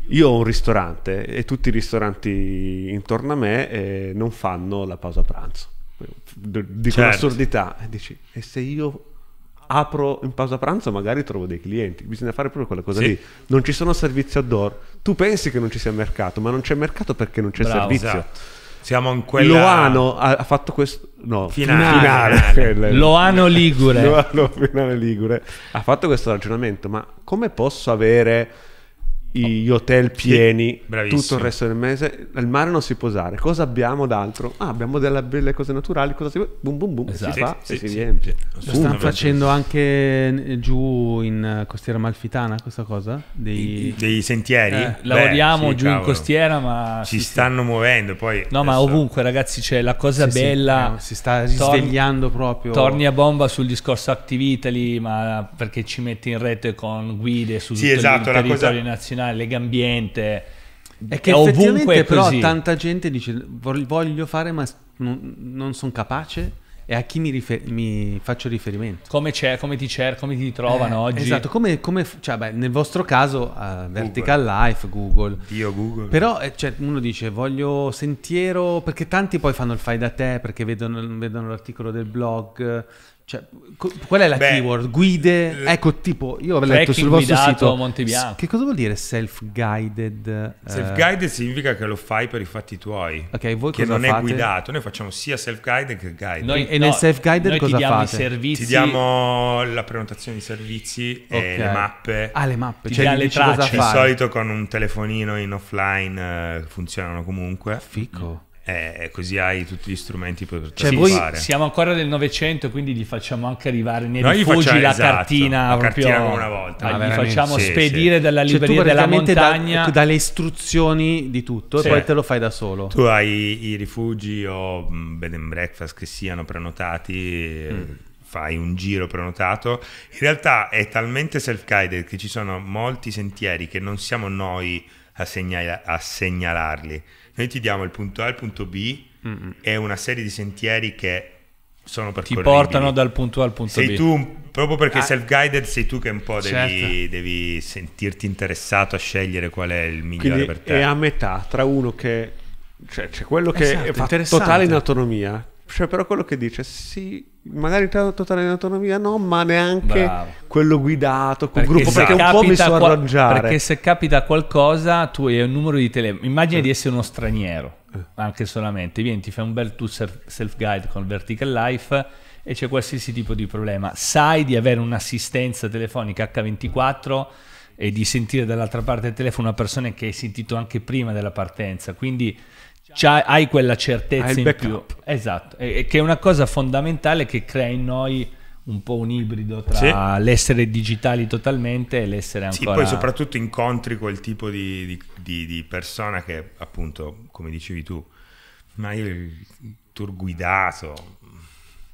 io ho un ristorante e tutti i ristoranti intorno a me non fanno la pausa pranzo. Dico un'assurdità. Certo. Dici, e se io apro in pausa pranzo magari trovo dei clienti. Bisogna fare proprio quella cosa lì. Non ci sono servizi outdoor. Tu pensi che non ci sia mercato, ma non c'è mercato perché non c'è servizio. Esatto. Siamo in quella... Loano ha fatto questo... No, finale. Loano Ligure ha fatto questo ragionamento. Ma come posso avere... gli hotel pieni, sì, tutto il resto del mese, al mare non si può usare, cosa abbiamo d'altro? Abbiamo delle belle cose naturali, cosa si può? Boom, esatto. si fa e si riempie. Lo stanno facendo anche giù in Costiera Amalfitana questa cosa? Dei sentieri? Lavoriamo in costiera, ma... Ci stanno muovendo poi... No, adesso... ma ovunque ragazzi c'è la cosa bella... Si sta risvegliando proprio... Torni a bomba sul discorso Active Italy, ma perché ci metti in rete con guide su tutto il territorio nazionale, Legambiente, è che effettivamente è però tanta gente dice voglio fare ma non sono capace, e a chi mi faccio riferimento. Come ti cercano, come ti trovano oggi. Esatto, cioè, beh, nel vostro caso Vertical Life, Google. Dio Google. Però cioè, uno dice voglio sentiero, perché tanti poi fanno il fai da te, perché vedono l'articolo del blog. Cioè, qual è la keyword? Guide? Ecco, tipo, io avevo letto sul vostro sito Montebianco. Che cosa vuol dire self-guided? Self-guided significa che lo fai per i fatti tuoi. Ok, voi che cosa non fate? È guidato. Noi facciamo sia self-guided che guided. Nel self-guided cosa fate? Servizi. Ti diamo la prenotazione di servizi e le mappe. Ah, le mappe. Ti diamo le tracce. Di solito con un telefonino in offline funzionano comunque. Fico. Così hai tutti gli strumenti per poterci fare. Siamo ancora nel Novecento, quindi gli facciamo anche arrivare nei rifugi la cartina, proprio una volta. Gli facciamo spedire dalla libreria della montagna, dalle istruzioni di tutto, e poi te lo fai da solo. Tu hai i rifugi o bed and breakfast che siano prenotati. Fai un giro prenotato. In realtà è talmente self-guided che ci sono molti sentieri che non siamo noi a segnalarli. Noi ti diamo il punto A al punto B e una serie di sentieri che sono percorribili. Ti portano dal punto A al punto B. Sei tu, proprio perché self-guided, sei tu che un po' devi sentirti interessato a scegliere qual è il migliore. Quindi per te. È a metà tra uno che... Cioè c'è quello che fa totale in autonomia, cioè però quello che dice sì... magari totale in autonomia no, ma neanche quello guidato col gruppo, perché un po' mi so arrangiare, perché se capita qualcosa tu hai un numero di telefono, immagina di essere uno straniero anche solamente, vieni, ti fai un bel tu self guide con Vertical Life e c'è qualsiasi tipo di problema, sai di avere un'assistenza telefonica H24 e di sentire dall'altra parte del telefono una persona che hai sentito anche prima della partenza, quindi hai quella certezza in backup. Più esatto, e che è una cosa fondamentale che crea in noi un po' un ibrido tra l'essere digitali totalmente e l'essere ancora... Sì, poi soprattutto incontri quel tipo di persona che appunto, come dicevi tu, ma io il tour guidato...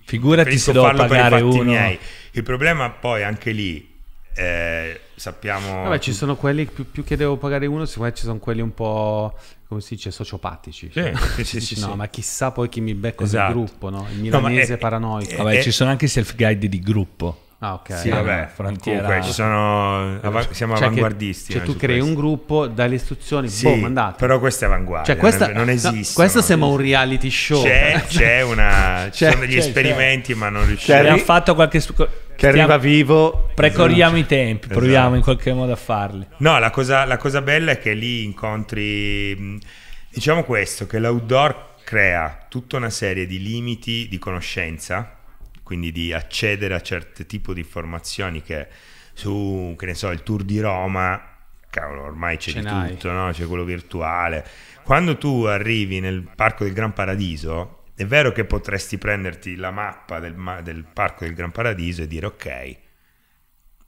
Figurati se devo pagare uno... Miei. Il problema poi anche lì... sappiamo ci sono quelli più che devo pagare uno, sicuramente ci sono quelli un po' come si dice sociopatici, ma chissà poi chi mi becca nel gruppo, no? Il milanese paranoico. Ci sono anche self-guide di gruppo. Frontiera. Comunque, ci sono, siamo avanguardisti. Cioè, tu crei un gruppo, dai le istruzioni, boom, andate. Però questa è avanguardia, cioè, non esiste. Questo sembra un reality show. Ci sono degli esperimenti, ma non riusciamo. Abbiamo fatto qualche... Che arriva vivo. Precorriamo i tempi, proviamo in qualche modo a farli. No, la cosa bella è che lì incontri, diciamo questo, che l'outdoor crea tutta una serie di limiti di conoscenza, quindi di accedere a certi tipo di informazioni che su, che ne so, il Tour di Roma, cavolo, ormai c'è di tutto, no? C'è quello virtuale. Quando tu arrivi nel Parco del Gran Paradiso, è vero che potresti prenderti la mappa del Parco del Gran Paradiso e dire ok,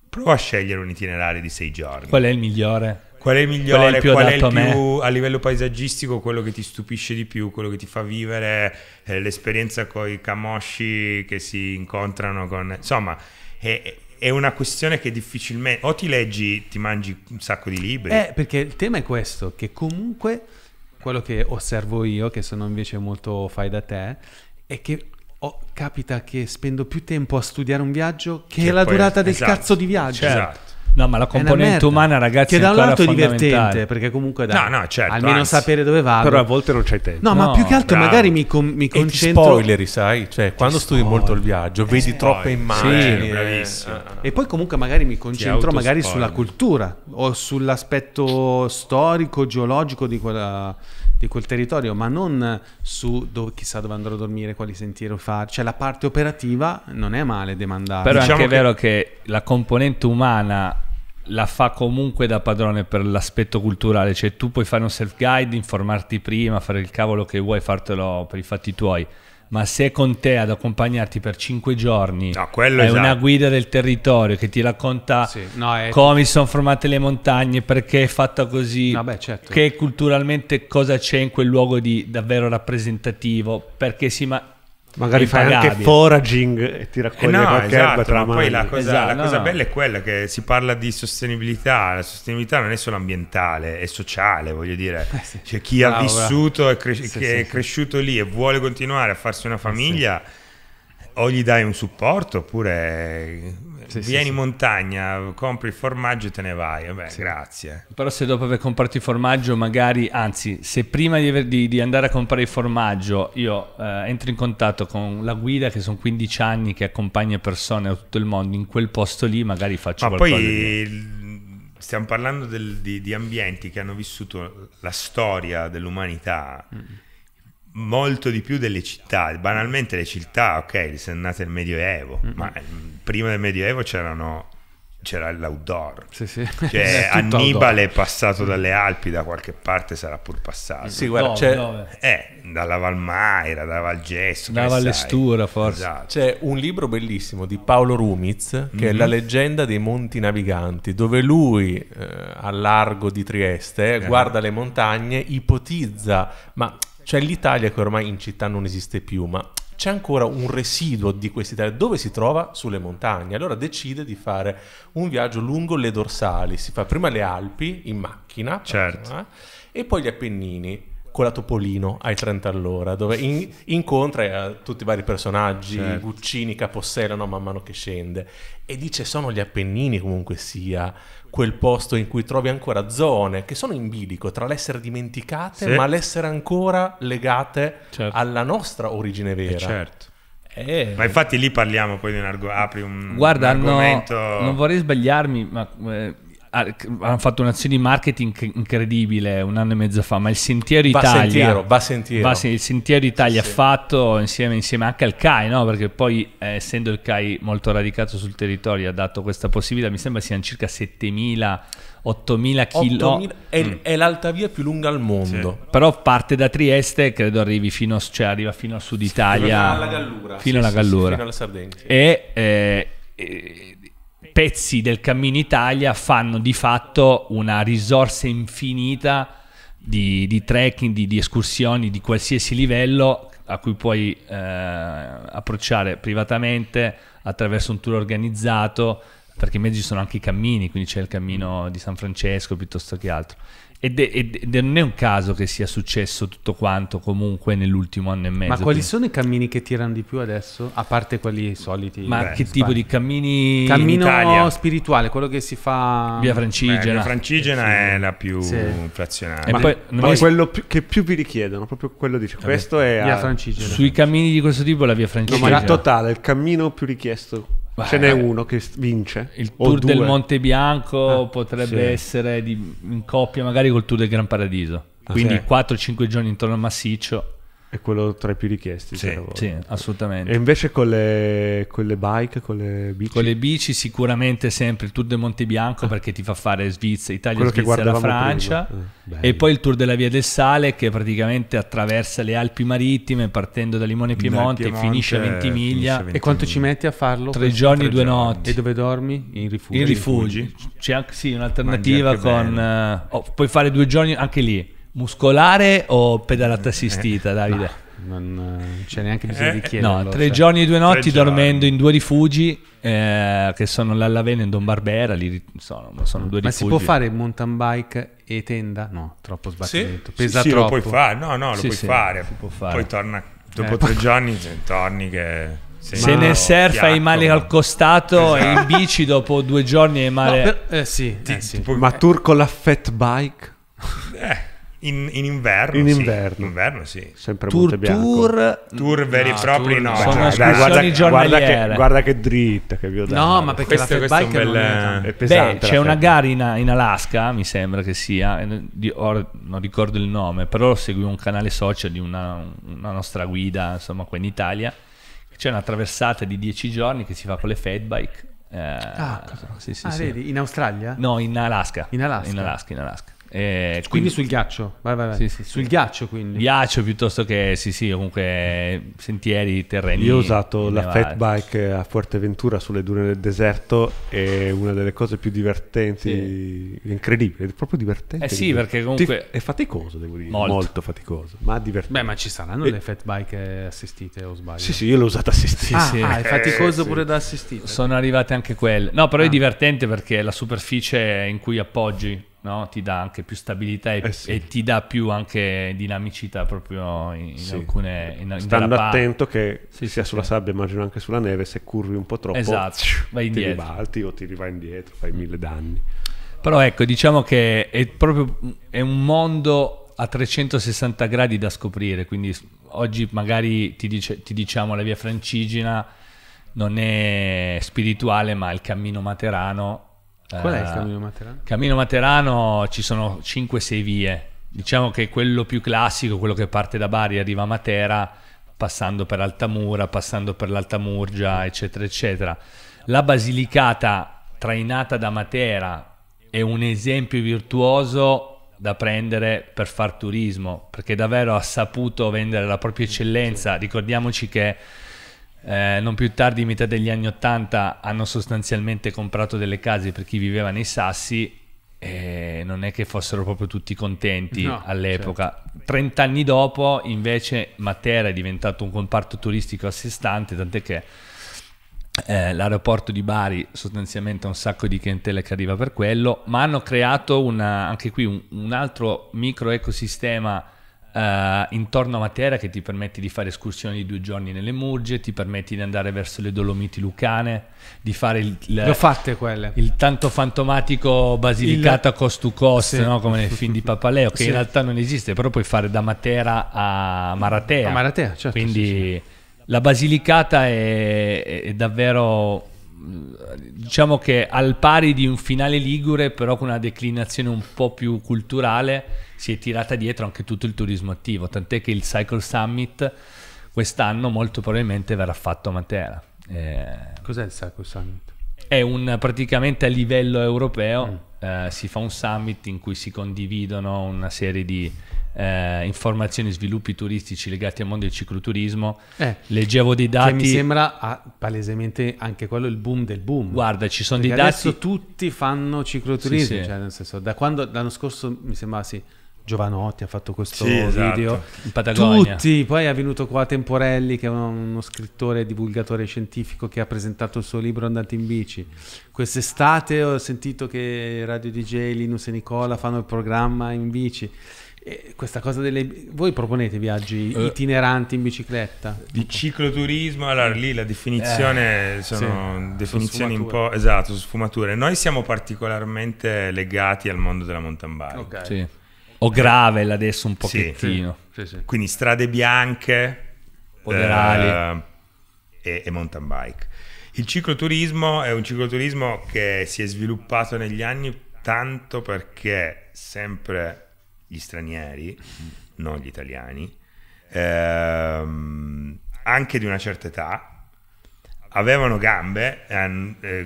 prova a scegliere un itinerario di 6 giorni. Qual è il migliore? Qual è il più adatto a livello paesaggistico, quello che ti stupisce di più, quello che ti fa vivere l'esperienza con i camosci che si incontrano con... Insomma, è una questione che difficilmente... O ti leggi, ti mangi un sacco di libri. Perché il tema è questo, che comunque... Quello che osservo io, che sono invece molto fai da te, è che capita che spendo più tempo a studiare un viaggio che la durata del cazzo di viaggio. No, ma la componente umana, ragazzi, che è ancora fondamentale. Che da un lato è divertente, perché comunque almeno sapere dove vado. Però a volte non c'hai tempo. No, ma più che altro magari mi concentro... E ti spoileri, sai? Cioè, quando studi molto il viaggio, vedi troppe immagini. Sì, bravissimo. E poi comunque magari mi concentro magari sulla cultura o sull'aspetto storico, geologico di quel territorio, ma non su chissà dove andrò a dormire, quali sentieri fare. Cioè, la parte operativa non è male demandata. Però diciamo è anche vero che la componente umana la fa comunque da padrone per l'aspetto culturale, cioè tu puoi fare un self-guide, informarti prima, fare il cavolo che vuoi, fartelo per i fatti tuoi, ma se è con te ad accompagnarti per 5 giorni una guida del territorio che ti racconta come sono formate le montagne, perché è fatta così, che culturalmente cosa c'è in quel luogo di davvero rappresentativo, perché magari fai anche foraging e ti raccoglie qualche erba tra mani. Poi la cosa bella è quella che si parla di sostenibilità. La sostenibilità non è solo ambientale, è sociale, voglio dire. Cioè, chi ha vissuto e che è cresciuto lì e vuole continuare a farsi una famiglia o gli dai un supporto oppure vieni in montagna, compri il formaggio e te ne vai. Vabbè, grazie. Però se dopo aver comprato il formaggio magari, anzi se prima di andare a comprare il formaggio io entro in contatto con la guida che sono 15 anni che accompagna persone da tutto il mondo, in quel posto lì magari faccio qualcosa. Stiamo parlando di ambienti che hanno vissuto la storia dell'umanità molto di più delle città. Banalmente le città, ok, sono nate nel Medioevo, ma prima del Medioevo c'era l'outdoor. Cioè Annibale è passato dalle Alpi, da qualche parte sarà pur passato. Guarda, dalla Valmaira, dalla Valgesso, dalla Vallestura forse. Esatto. C'è un libro bellissimo di Paolo Rumiz che è La leggenda dei Monti Naviganti, dove lui al largo di Trieste guarda le montagne, ipotizza, ma cioè l'Italia che ormai in città non esiste più, ma c'è ancora un residuo di quest'Italia dove si trova sulle montagne. Allora decide di fare un viaggio lungo le dorsali, si fa prima le Alpi in macchina, e poi gli Appennini con la Topolino ai 30 all'ora, dove incontra tutti i vari personaggi, Guccini, Capossela, man mano che scende, e dice sono gli Appennini comunque sia quel posto in cui trovi ancora zone che sono in bilico tra l'essere dimenticate ma l'essere ancora legate alla nostra origine vera. Ma infatti lì parliamo poi di un argomento... non vorrei sbagliarmi, ma... hanno fatto un'azione di marketing incredibile un anno e mezzo fa, ma il Sentiero Italia ha fatto insieme anche al CAI, no? Perché poi essendo il CAI molto radicato sul territorio ha dato questa possibilità, mi sembra siano circa 8.000 km. È l'alta via più lunga al mondo. Però parte da Trieste, credo arrivi fino, arriva fino al sud Italia, alla Gallura, fino alla Sardegna. Pezzi del Cammino Italia fanno di fatto una risorsa infinita di trekking, di escursioni di qualsiasi livello a cui puoi approcciare privatamente attraverso un tour organizzato, perché in mezzo ci sono anche i cammini, quindi c'è il cammino di San Francesco piuttosto che altro. Ed non è un caso che sia successo tutto quanto comunque nell'ultimo anno e mezzo. Ma quali sono i cammini che tirano di più adesso? A parte quelli soliti. Ma che tipo di cammini? Cammino spirituale, quello che si fa... Via Francigena. Via Francigena è la più inflazionata. Ma poi quello che più vi richiedono, proprio quello di... Questo è... Via Francigena. Sui cammini di questo tipo la Via Francigena. No, ma in totale il cammino più richiesto... Ce n'è uno che vince. Il tour del Monte Bianco potrebbe essere in coppia magari col tour del Gran Paradiso, quindi 4-5 giorni intorno al massiccio. È quello tra i più richiesti. Sì, assolutamente. E invece con le bike, con le bici? Con le bici sicuramente sempre il tour del Monte Bianco, perché ti fa fare Svizzera, Italia, quello Svizzera, Francia. E poi il tour della Via del Sale, che praticamente attraversa le Alpi Marittime partendo da Limone Piemonte e finisce a Ventimiglia. E quanto ci metti a farlo? 3 giorni e 2 notti. E dove dormi? In rifugi. C'è anche un'alternativa con... puoi fare 2 giorni anche lì. Muscolare o pedalata assistita, Davide? No, non c'è neanche bisogno di chiederlo. No, 3 giorni e 2 notti dormendo in 2 rifugi che sono l'Allavena e Dombarbera. Lì sono 2 rifugi. Ma si può fare mountain bike e tenda? No, troppo sbattimento. Pesa troppo. Lo puoi fare. Lo puoi fare. Si può fare. Poi torna dopo 3 giorni, torni che... Se nel surf hai male al costato e in bici dopo 2 giorni hai male. Ma tour con la fat bike? In inverno, in inverno sì. Sempre Monte Bianco. Tour veri e propri no. Sono escursioni giornaliere. Guarda che dritta che vi ho dato. No, ma perché la fat bike è pesante. C'è una gara in Alaska, mi sembra che sia, non ricordo il nome, però seguivo un canale social di una nostra guida, insomma, qua in Italia. C'è una traversata di 10 giorni che si fa con le fat bike. Vedi, in Australia? No, in Alaska. In Alaska. Quindi sul ghiaccio, vai. Sì. Sul ghiaccio, quindi ghiaccio piuttosto che comunque sentieri, terreni. Io ho usato la fat bike a Fuerteventura sulle dune del deserto, è una delle cose più divertenti, incredibile, è proprio divertente. Perché comunque è faticoso, devo dire, molto faticoso, ma divertente. Beh, ma ci saranno le fat bike assistite o sbaglio? Sì, io l'ho usata assistita. È faticoso pure da assistita. Sono arrivate anche quelle. No, però è divertente perché la superficie in cui appoggi no? Ti dà anche più stabilità e ti dà più anche dinamicità proprio in alcune... Stando attento che sia sulla sabbia, immagino anche sulla neve, se curvi un po' troppo, vai indietro. Ti ribalti o ti vai indietro, fai mille danni. Però ecco, diciamo che è proprio un mondo a 360 gradi da scoprire, quindi oggi magari ti diciamo la via Francigena non è spirituale, ma il cammino materano. Qual è il cammino materano? Cammino materano ci sono 5-6 vie, diciamo che quello più classico, quello che parte da Bari e arriva a Matera, passando per Altamura, passando per l'Altamurgia, eccetera eccetera. La Basilicata trainata da Matera è un esempio virtuoso da prendere per far turismo, perché davvero ha saputo vendere la propria eccellenza. Ricordiamoci che non più tardi, metà degli anni '80, hanno sostanzialmente comprato delle case per chi viveva nei sassi, e non è che fossero proprio tutti contenti all'epoca. Certo. 30 anni dopo invece Matera è diventato un comparto turistico a sé stante, tant'è che l'aeroporto di Bari sostanzialmente ha un sacco di clientele che arriva per quello, ma hanno creato anche qui un altro micro ecosistema intorno a Matera, che ti permette di fare escursioni di 2 giorni nelle Murge, ti permette di andare verso le Dolomiti lucane, di fare il tanto fantomatico Basilicata coast to coast, no? Come nel film di Papaleo, che in realtà non esiste, però puoi fare da Matera a Maratea, certo, quindi la Basilicata è davvero, diciamo che al pari di un finale ligure, però con una declinazione un po' più culturale, si è tirata dietro anche tutto il turismo attivo, tant'è che il Cycle Summit quest'anno molto probabilmente verrà fatto a Matera. Cos'è il Cycle Summit? È praticamente a livello europeo, si fa un summit in cui si condividono una serie di informazioni e sviluppi turistici legati al mondo del cicloturismo. Leggevo dei dati, che mi sembra palesemente anche quello il boom del boom. Guarda, ci sono dei dati, adesso tutti fanno cicloturismo, cioè nel senso, da quando l'anno scorso mi sembrava Jovanotti ha fatto questo video in Patagonia, poi è venuto qua Temporelli, che è uno scrittore, divulgatore scientifico, che ha presentato il suo libro Andate in bici. Quest'estate ho sentito che Radio DJ, Linus e Nicola fanno il programma in bici. E questa cosa voi proponete viaggi itineranti in bicicletta? Di cicloturismo, allora lì la definizione sono definizioni un po', esatto, sfumature. Noi siamo particolarmente legati al mondo della mountain bike, o gravel adesso un pochettino, quindi strade bianche, poderali e mountain bike. Il cicloturismo è un cicloturismo che si è sviluppato negli anni tanto perché sempre gli stranieri, non gli italiani, anche di una certa età, avevano gambe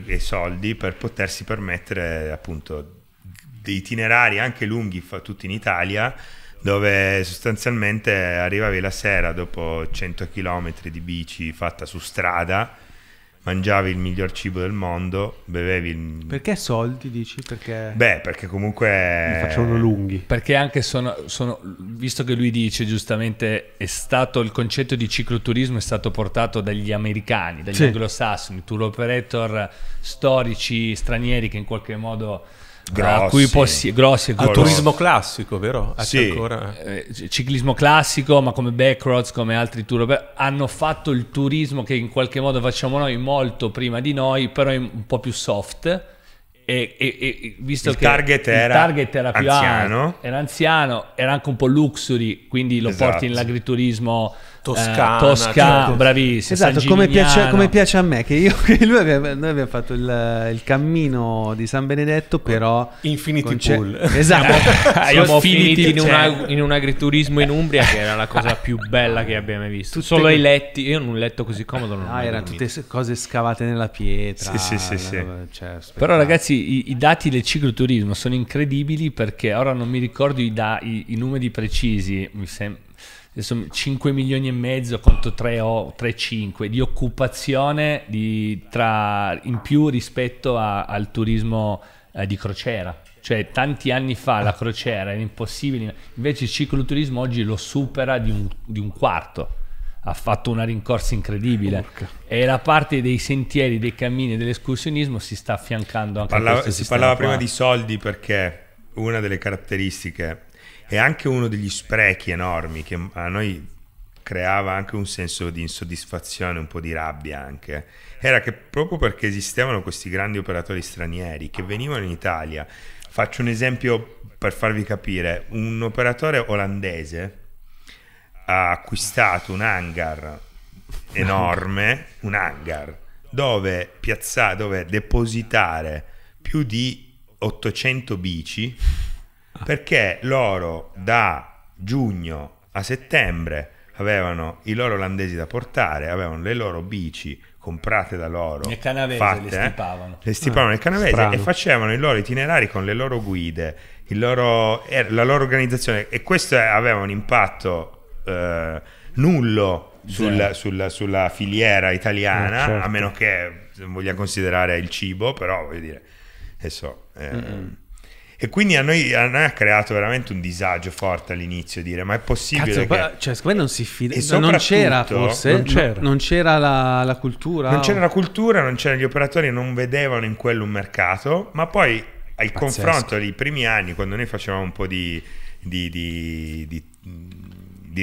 e soldi per potersi permettere appunto dei itinerari anche lunghi, tutti in Italia, dove sostanzialmente arrivavi la sera dopo 100 km di bici fatta su strada, mangiavi il miglior cibo del mondo, bevevi il... Perché soldi, dici? Perché... Beh, perché comunque... Li facevano lunghi. Perché anche visto che lui dice giustamente, il concetto di cicloturismo è stato portato dagli americani, dagli anglosassoni, tour operator storici, stranieri, che in qualche modo... grossi al turismo classico, vero? Ciclismo classico, ma come Backroads, come altri tour, hanno fatto il turismo che in qualche modo facciamo noi molto prima di noi, però un po' più soft, e visto che il target era più anziano, era anche un po' luxury, quindi lo porti nell'agriturismo Toscana, bravissimo, come piace a me, che noi abbiamo fatto il cammino di San Benedetto, però Infinity Pool, siamo finiti in un agriturismo in Umbria che era la cosa più bella che abbiamo mai visto. Solo i letti, io in un letto così comodo non ho erano tutte cose scavate nella pietra, però ragazzi, i dati del cicloturismo sono incredibili, perché ora non mi ricordo i numeri precisi, mi sembra 5,5 milioni contro 3,5 di occupazione in più rispetto al turismo di crociera. Cioè tanti anni fa la crociera era impossibile, invece il cicloturismo oggi lo supera di un quarto. Ha fatto una rincorsa incredibile. Porca. E la parte dei sentieri, dei cammini, dell'escursionismo si sta affiancando anche a questo. Si parlava prima di soldi, perché una delle caratteristiche e anche uno degli sprechi enormi che a noi creava anche un senso di insoddisfazione, un po' di rabbia anche, era che proprio perché esistevano questi grandi operatori stranieri che venivano in Italia, faccio un esempio per farvi capire, un operatore olandese ha acquistato un hangar enorme, un hangar dove piazzare, dove depositare più di 800 bici, perché loro da giugno a settembre avevano i loro olandesi da portare, avevano le loro bici comprate da loro, le canavese fatte, le stipavano nel canavese, strano. E facevano i loro itinerari con le loro guide, la loro organizzazione, e questo aveva un impatto nullo sulla filiera italiana, certo. A meno che voglia considerare il cibo, però voglio dire, adesso, e quindi a noi ha creato veramente un disagio forte all'inizio, dire ma è possibile, cazzo, che... cioè secondo me non si fida, non c'era, forse non c'era la cultura, non c'erano gli operatori, non vedevano in quello un mercato, ma poi al confronto dei primi anni, quando noi facevamo un po' di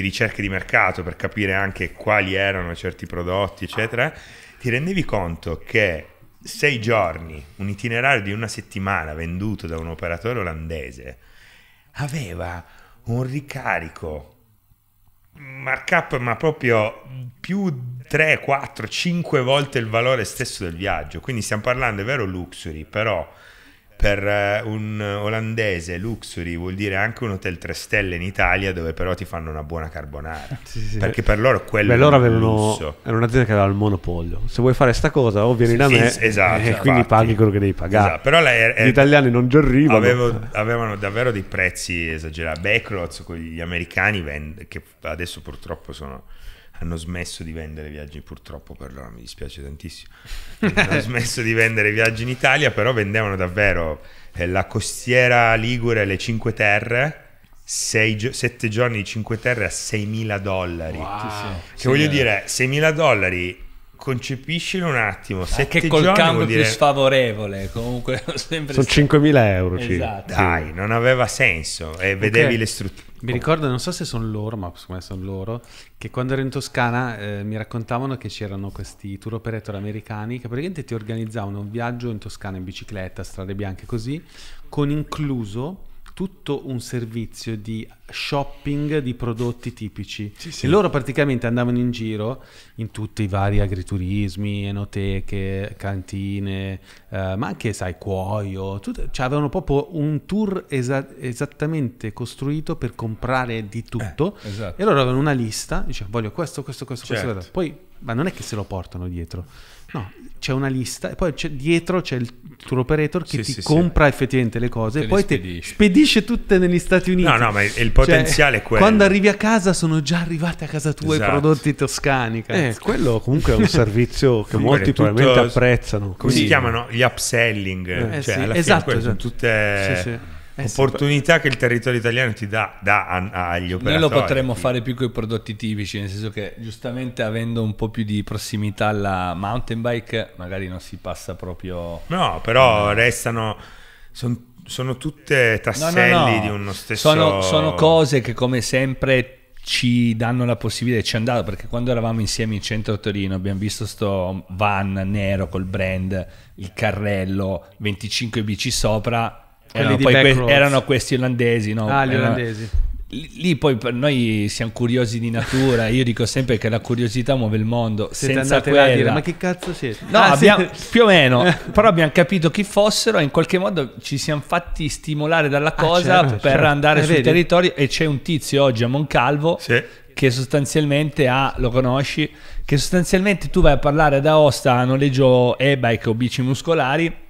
ricerche di mercato per capire anche quali erano certi prodotti eccetera, ti rendevi conto che 6 giorni, un itinerario di una settimana venduto da un operatore olandese aveva un ricarico markup, ma proprio più 3, 4, 5 volte il valore stesso del viaggio. Quindi stiamo parlando, è vero, luxury, però per un olandese luxury vuol dire anche un hotel 3 stelle in Italia, dove però ti fanno una buona carbonara. Sì, perché per loro quello è un lusso. Era un'azienda che aveva il monopolio. Se vuoi fare sta cosa o vieni da me, esatto, quindi paghi quello che devi pagare. Esatto, però gli italiani non ci arrivano. Avevano davvero dei prezzi esagerati. Backlots, gli americani che adesso purtroppo hanno smesso di vendere viaggi, purtroppo per loro, mi dispiace tantissimo, hanno smesso di vendere viaggi in Italia, però vendevano davvero la costiera ligure, le 5 terre, 7 giorni di 5 terre a $6.000. Wow, che voglio dire, $6.000, concepiscilo un attimo, che col cambio più sfavorevole comunque sempre sono €5.000, esatto. Dai, non aveva senso, e vedevi le strutture. Mi ricordo, non so se sono loro, ma secondo me sono loro, che quando ero in Toscana mi raccontavano che c'erano questi tour operator americani che praticamente ti organizzavano un viaggio in Toscana in bicicletta, strade bianche così, con incluso tutto un servizio di shopping di prodotti tipici. Sì. E loro praticamente andavano in giro in tutti i vari agriturismi, enoteche, cantine, ma anche, sai, cuoio, cioè avevano proprio un tour esattamente costruito per comprare di tutto, esatto. E loro avevano una lista, dicevano voglio questo, certo. Questo, poi, ma non è che se lo portano dietro, no, c'è una lista e poi dietro c'è il tour operator che ti compra effettivamente le cose e poi te spedisce tutte negli Stati Uniti. No, ma il potenziale, cioè, è quello. Quando arrivi a casa sono già arrivati a casa tua, esatto. I prodotti toscani. Quello comunque è un servizio che molti probabilmente apprezzano. Come si chiamano? Gli upselling. Alla fine sono tutte... opportunità che il territorio italiano ti dà agli operatori. Noi lo potremmo fare più con i prodotti tipici, nel senso che giustamente avendo un po' più di prossimità alla mountain bike magari non si passa proprio, no, però restano, sono tutte tasselli di uno stesso, sono cose che come sempre ci danno la possibilità, ci è andato, perché quando eravamo insieme in centro a Torino abbiamo visto sto van nero col brand, il carrello, 25 bici sopra. Erano questi olandesi, no? Gli olandesi. Lì poi noi siamo curiosi di natura. Io dico sempre che la curiosità muove il mondo. Siete andati a dire, ma che cazzo siete? No, più o meno. Però abbiamo capito chi fossero e in qualche modo ci siamo fatti stimolare dalla cosa, certo, per andare sul territorio. E c'è un tizio oggi a Moncalvo che sostanzialmente lo conosci, che sostanzialmente tu vai a parlare ad Aosta a noleggio e-bike o bici muscolari.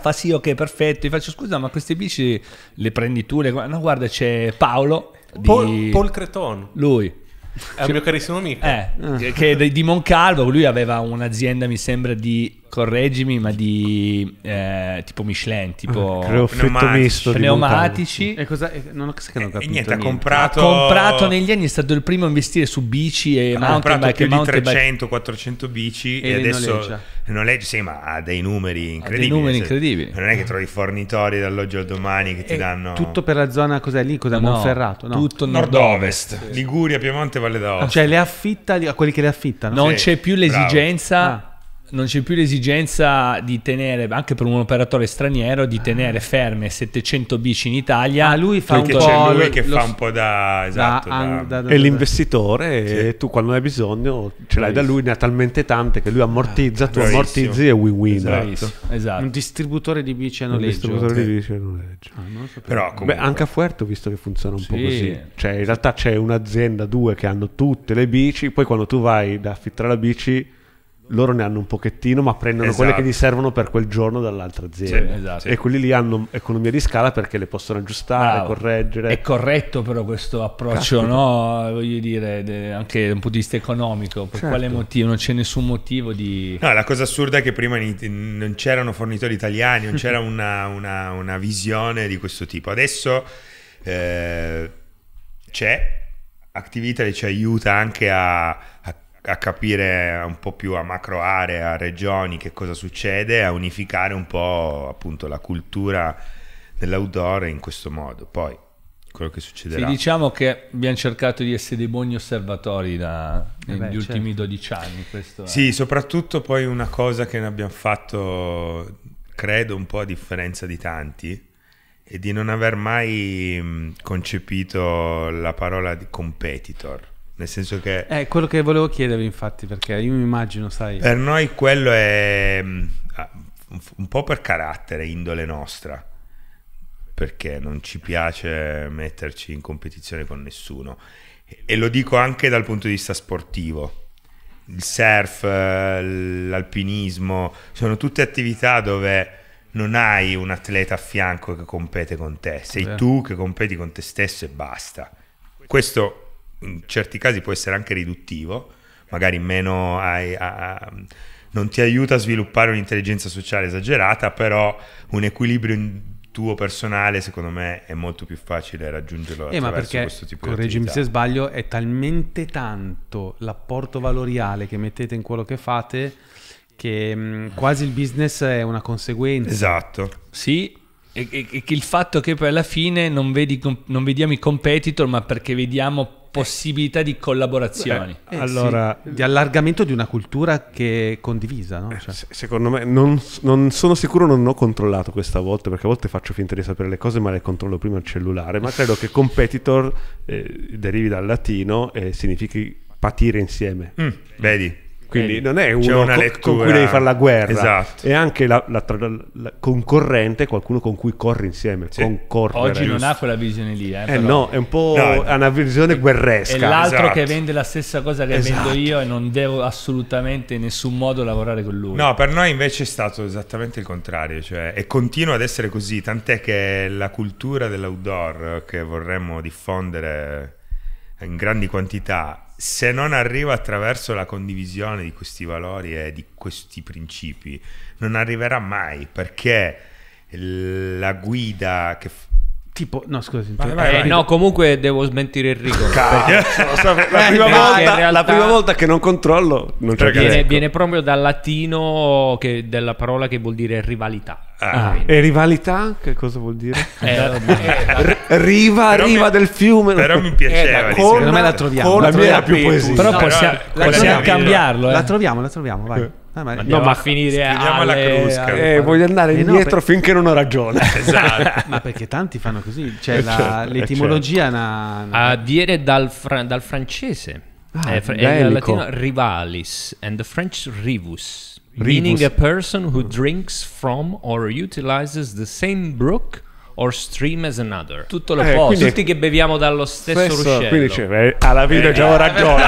Fa sì, ok, perfetto. Gli faccio, scusa, ma queste bici le prendi tu? No, guarda, c'è Paolo Paul Creton. Lui è un mio carissimo amico, che è di Moncalvo. Lui aveva un'azienda, mi sembra, di correggimi, ma di tipo Michelin, tipo pneumatici. E cosa? Non ho capito. E niente, ha comprato. Ha comprato negli anni, è stato il primo a investire su bici e mountain bike. Ha comprato più di 300-400 bici e adesso noleggia. Sì, ma ha dei numeri incredibili. Dei numeri incredibili. Non è che trovi fornitori dall'oggi al domani che ti danno. Tutto per la zona, cos'è lì? Cos'è? No, Monferrato? No. Tutto nord-ovest, Liguria, Piemonte, Valle d'Aosta. Cioè le affitta a quelli che le affittano. Non c'è più l'esigenza. Non c'è più l'esigenza di tenere, anche per un operatore straniero, di tenere ferme 700 bici in Italia. Lui fa un po', c'è lui che fa un po' da... Esatto, è l'investitore, sì. E tu quando hai bisogno ce l'hai da lui, ne ha talmente tante che lui ammortizza, tu ammortizzi e win-win. Esatto. Esatto. Un distributore di bici a noleggio. Un distributore di bici a noleggio. Però comunque... Beh, anche a Fuerte ho visto che funziona un po' così. Cioè in realtà c'è un'azienda, due, che hanno tutte le bici, poi quando tu vai da affittare la bici... loro ne hanno un pochettino, ma prendono quelle che gli servono per quel giorno dall'altra azienda. Sì, esatto. E quelli lì hanno economia di scala perché le possono aggiustare, correggere. È corretto però questo approccio, no? Voglio dire, anche da un punto di vista economico, per quale motivo? Non c'è nessun motivo di... No, la cosa assurda è che prima non c'erano fornitori italiani, non c'era una visione di questo tipo. Adesso c'è, Actività ci aiuta anche a capire un po' più a macro area, a regioni, che cosa succede, a unificare un po' appunto la cultura dell'outdoor in questo modo. Poi quello che succederà. Sì, diciamo che abbiamo cercato di essere dei buoni osservatori negli ultimi 12 anni. Questo sì, soprattutto poi una cosa che ne abbiamo fatto, credo un po' a differenza di tanti, è di non aver mai concepito la parola di competitor. Nel senso che quello che volevo chiedervi, infatti, perché io mi immagino, sai, per noi quello è un po' per carattere, indole nostra, perché non ci piace metterci in competizione con nessuno, e lo dico anche dal punto di vista sportivo. Il surf, l'alpinismo sono tutte attività dove non hai un atleta a fianco che compete con te, sei tu che competi con te stesso e basta. Questo in certi casi può essere anche riduttivo, magari meno non ti aiuta a sviluppare un'intelligenza sociale esagerata, però un equilibrio tuo personale secondo me è molto più facile raggiungerlo attraverso questo tipo di attività. Correggimi se sbaglio, è talmente tanto l'apporto valoriale che mettete in quello che fate che quasi il business è una conseguenza. Esatto. Sì. E che il fatto che poi alla fine non vediamo i competitor, ma perché vediamo possibilità di collaborazioni, allora, di allargamento di una cultura che è condivisa, no? Cioè. Secondo me non sono sicuro, non ho controllato questa volta, perché a volte faccio finta di sapere le cose ma le controllo prima al cellulare, ma credo che competitor derivi dal latino e significhi patire insieme. Vedi? Quindi non è uno con cui devi fare la guerra, esatto. È anche la concorrente, qualcuno con cui corri insieme. Sì. Oggi non ha quella visione lì. No, è un po' una visione guerresca. È l'altro che vende la stessa cosa che vendo io e non devo assolutamente in nessun modo lavorare con lui. No, per noi invece è stato esattamente il contrario, cioè, e continua ad essere così, tant'è che la cultura dell'outdoor che vorremmo diffondere in grandi quantità, se non arriva attraverso la condivisione di questi valori e di questi principi, non arriverà mai, perché la guida che tipo comunque devo smentire il rigore. La prima volta che non controllo non c'è, viene proprio dal latino, della parola che vuol dire rivalità. E rivalità che cosa vuol dire? Riva del fiume. Però mi piaceva, secondo me la troviamo, la mia più poesia. Però possiamo cambiarlo. La troviamo, vai. Ma finire alla crusca, voglio andare indietro finché non ho ragione. Esatto. Ma perché tanti fanno così, cioè l'etimologia a dire dal francese è dal latino rivalis, and the French rivus, meaning a person who drinks from or utilizes the same brook or stream as another. Tutto l'opposto, tutti che beviamo dallo stesso ruscello. Quindi alla fine già ho ragione,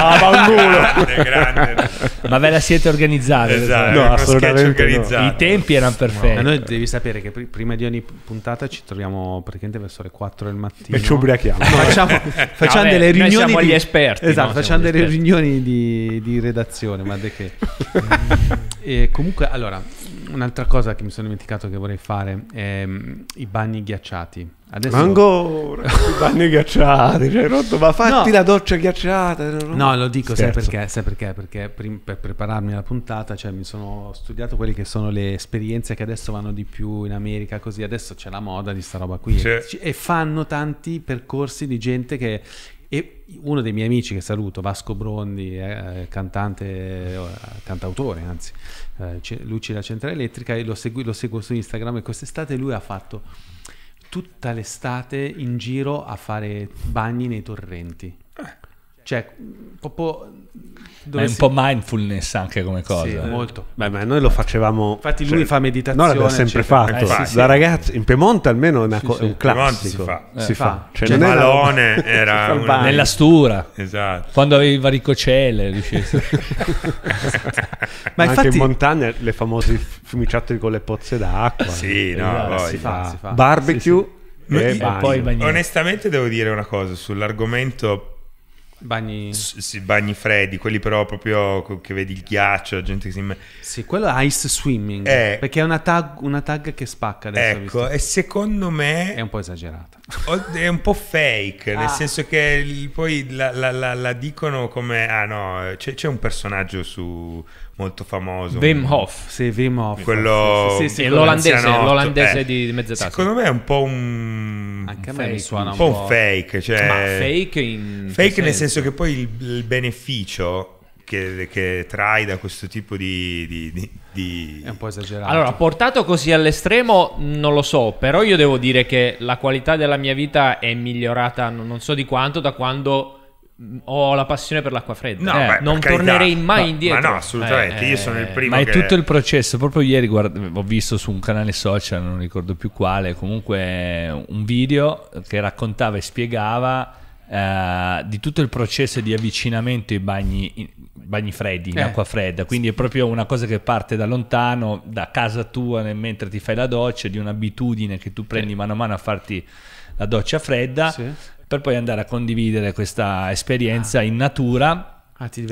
grande. Ma ve la siete organizzate? Esatto, no, assolutamente no. I tempi erano perfetti. Ma noi devi sapere che prima di ogni puntata ci troviamo praticamente verso le 4 del mattino e ci ubriachiamo. Facciamo delle riunioni. Noi siamo gli esperti. Esatto, facciamo delle riunioni di redazione, ma de che. E comunque, allora, un'altra cosa che mi sono dimenticato che vorrei fare è i bagni ghiacciati. Adesso... ancora i bagni ghiacciati, cioè, rotto, ma fatti la doccia ghiacciata. No, lo dico, sai perché? Perché per prepararmi alla puntata, cioè, mi sono studiato quelle che sono le esperienze che adesso vanno di più in America, così adesso c'è la moda di sta roba qui e fanno tanti percorsi di gente che... E uno dei miei amici che saluto, Vasco Brondi, cantautore, anzi, Luci della Centrale Elettrica, e lo seguo su Instagram, e quest'estate lui ha fatto tutta l'estate in giro a fare bagni nei torrenti. Cioè, proprio... È un po' mindfulness anche come cosa. Sì, molto. Beh, ma noi lo facevamo... Infatti lui fa meditazione. No, l'abbiamo sempre fatto. Da ragazzi, in Piemonte almeno è un classico. Si fa. Cioè, nel Malone era... Nella Stura. Esatto. Quando avevi varicocele. Ma infatti... anche in montagna le famose fiumiciattoli con le pozze d'acqua. Sì, no, si fa. Barbecue e poi bagni. Onestamente devo dire una cosa sull'argomento... Bagni freddi, quelli però proprio che vedi il ghiaccio, gente che si... Sì, quello è ice swimming, perché è una tag che spacca adesso. Ecco, e secondo me è un po' esagerata, è un po' fake, nel senso che poi la dicono come... Ah no, c'è un personaggio su... molto famoso, Wim Hof, quello l'olandese di Mezzatasca. Secondo me è un po' un... anche a me mi suona un po' fake, cioè... Ma fake nel senso che poi il beneficio che trai da questo tipo di... è un po' esagerato. Allora, portato così all'estremo non lo so, però io devo dire che la qualità della mia vita è migliorata non so di quanto da quando ho la passione per l'acqua fredda. No, beh, non tornerei mai indietro. Ma no, assolutamente, io sono il primo. Ma è tutto il processo. Proprio ieri ho visto su un canale social, non ricordo più quale, comunque un video che raccontava e spiegava di tutto il processo di avvicinamento ai bagni freddi, in acqua fredda. Quindi è proprio una cosa che parte da lontano, da casa tua, mentre ti fai la doccia, di un'abitudine che tu prendi mano a mano a farti la doccia fredda, per poi andare a condividere questa esperienza in natura,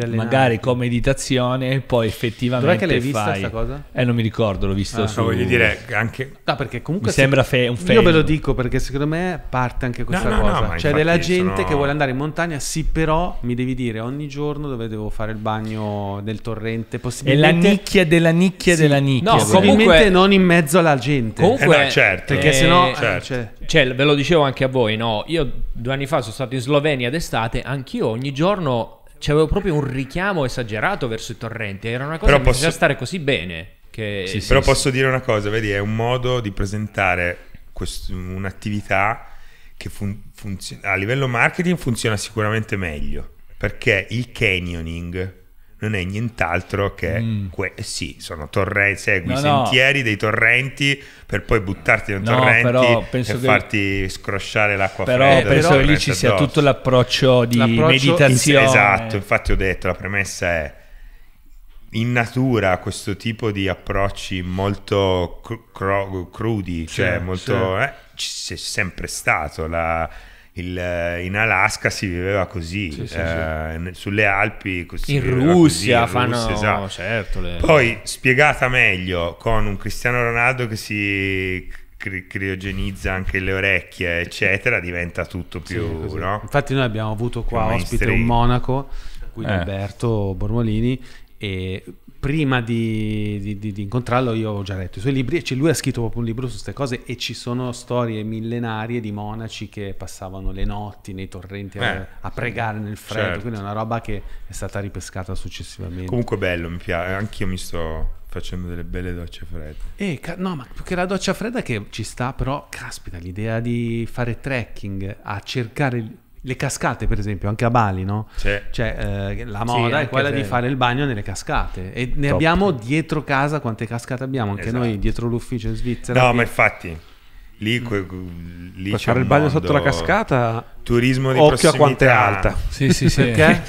magari con meditazione, e poi effettivamente... Dov'è che l'hai vista questa cosa? Non mi ricordo, l'ho visto su... voglio dire anche... No, perché comunque... Mi sembra un film. Io ve lo dico perché secondo me parte anche questa cosa. No, cioè della gente che vuole andare in montagna, sì, però mi devi dire ogni giorno dove devo fare il bagno del torrente, possibilmente... È la nicchia della nicchia della nicchia. No, comunque non in mezzo alla gente. Comunque... no, certo. Perché sennò... Cioè, ve lo dicevo anche a voi, no? Io 2 anni fa sono stato in Slovenia d'estate, anch'io ogni giorno... C'avevo proprio un richiamo esagerato verso i torrenti. Era una cosa che poteva stare così bene che... Però posso dire una cosa, vedi, è un modo di presentare un'attività che a livello marketing funziona sicuramente meglio, perché il canyoning non è nient'altro che sono torrenti, segui sentieri dei torrenti per poi buttarti da un torrente e farti scrosciare l'acqua fredda. Però penso che lì ci sia tutto l'approccio di meditazione. Esatto, infatti ho detto, la premessa è in natura questo tipo di approcci molto crudi, cioè molto c'è sempre stato in Alaska si viveva così, sulle Alpi così, in Russia, esatto. Certo, poi spiegata meglio con un Cristiano Ronaldo che si criogenizza anche le orecchie eccetera, diventa tutto più infatti noi abbiamo avuto qua ospite un monaco, quindi Alberto Bormolini, e prima di incontrarlo io avevo già letto i suoi libri, lui ha scritto proprio un libro su queste cose, e ci sono storie millenarie di monaci che passavano le notti nei torrenti a pregare nel freddo, quindi è una roba che è stata ripescata successivamente. Comunque bello, mi piace, anch'io mi sto facendo delle belle docce fredde. No, ma più che la doccia fredda che ci sta, però caspita, l'idea di fare trekking, a cercare... Le cascate, per esempio, anche a Bali, no? Cioè, la moda è quella di fare il bagno nelle cascate. E ne abbiamo dietro casa, quante cascate abbiamo? Anche noi dietro l'ufficio in Svizzera. No, ma infatti lì per fare il bagno sotto la cascata, turismo di occhio prossimità. A quanto è alta, sì perché?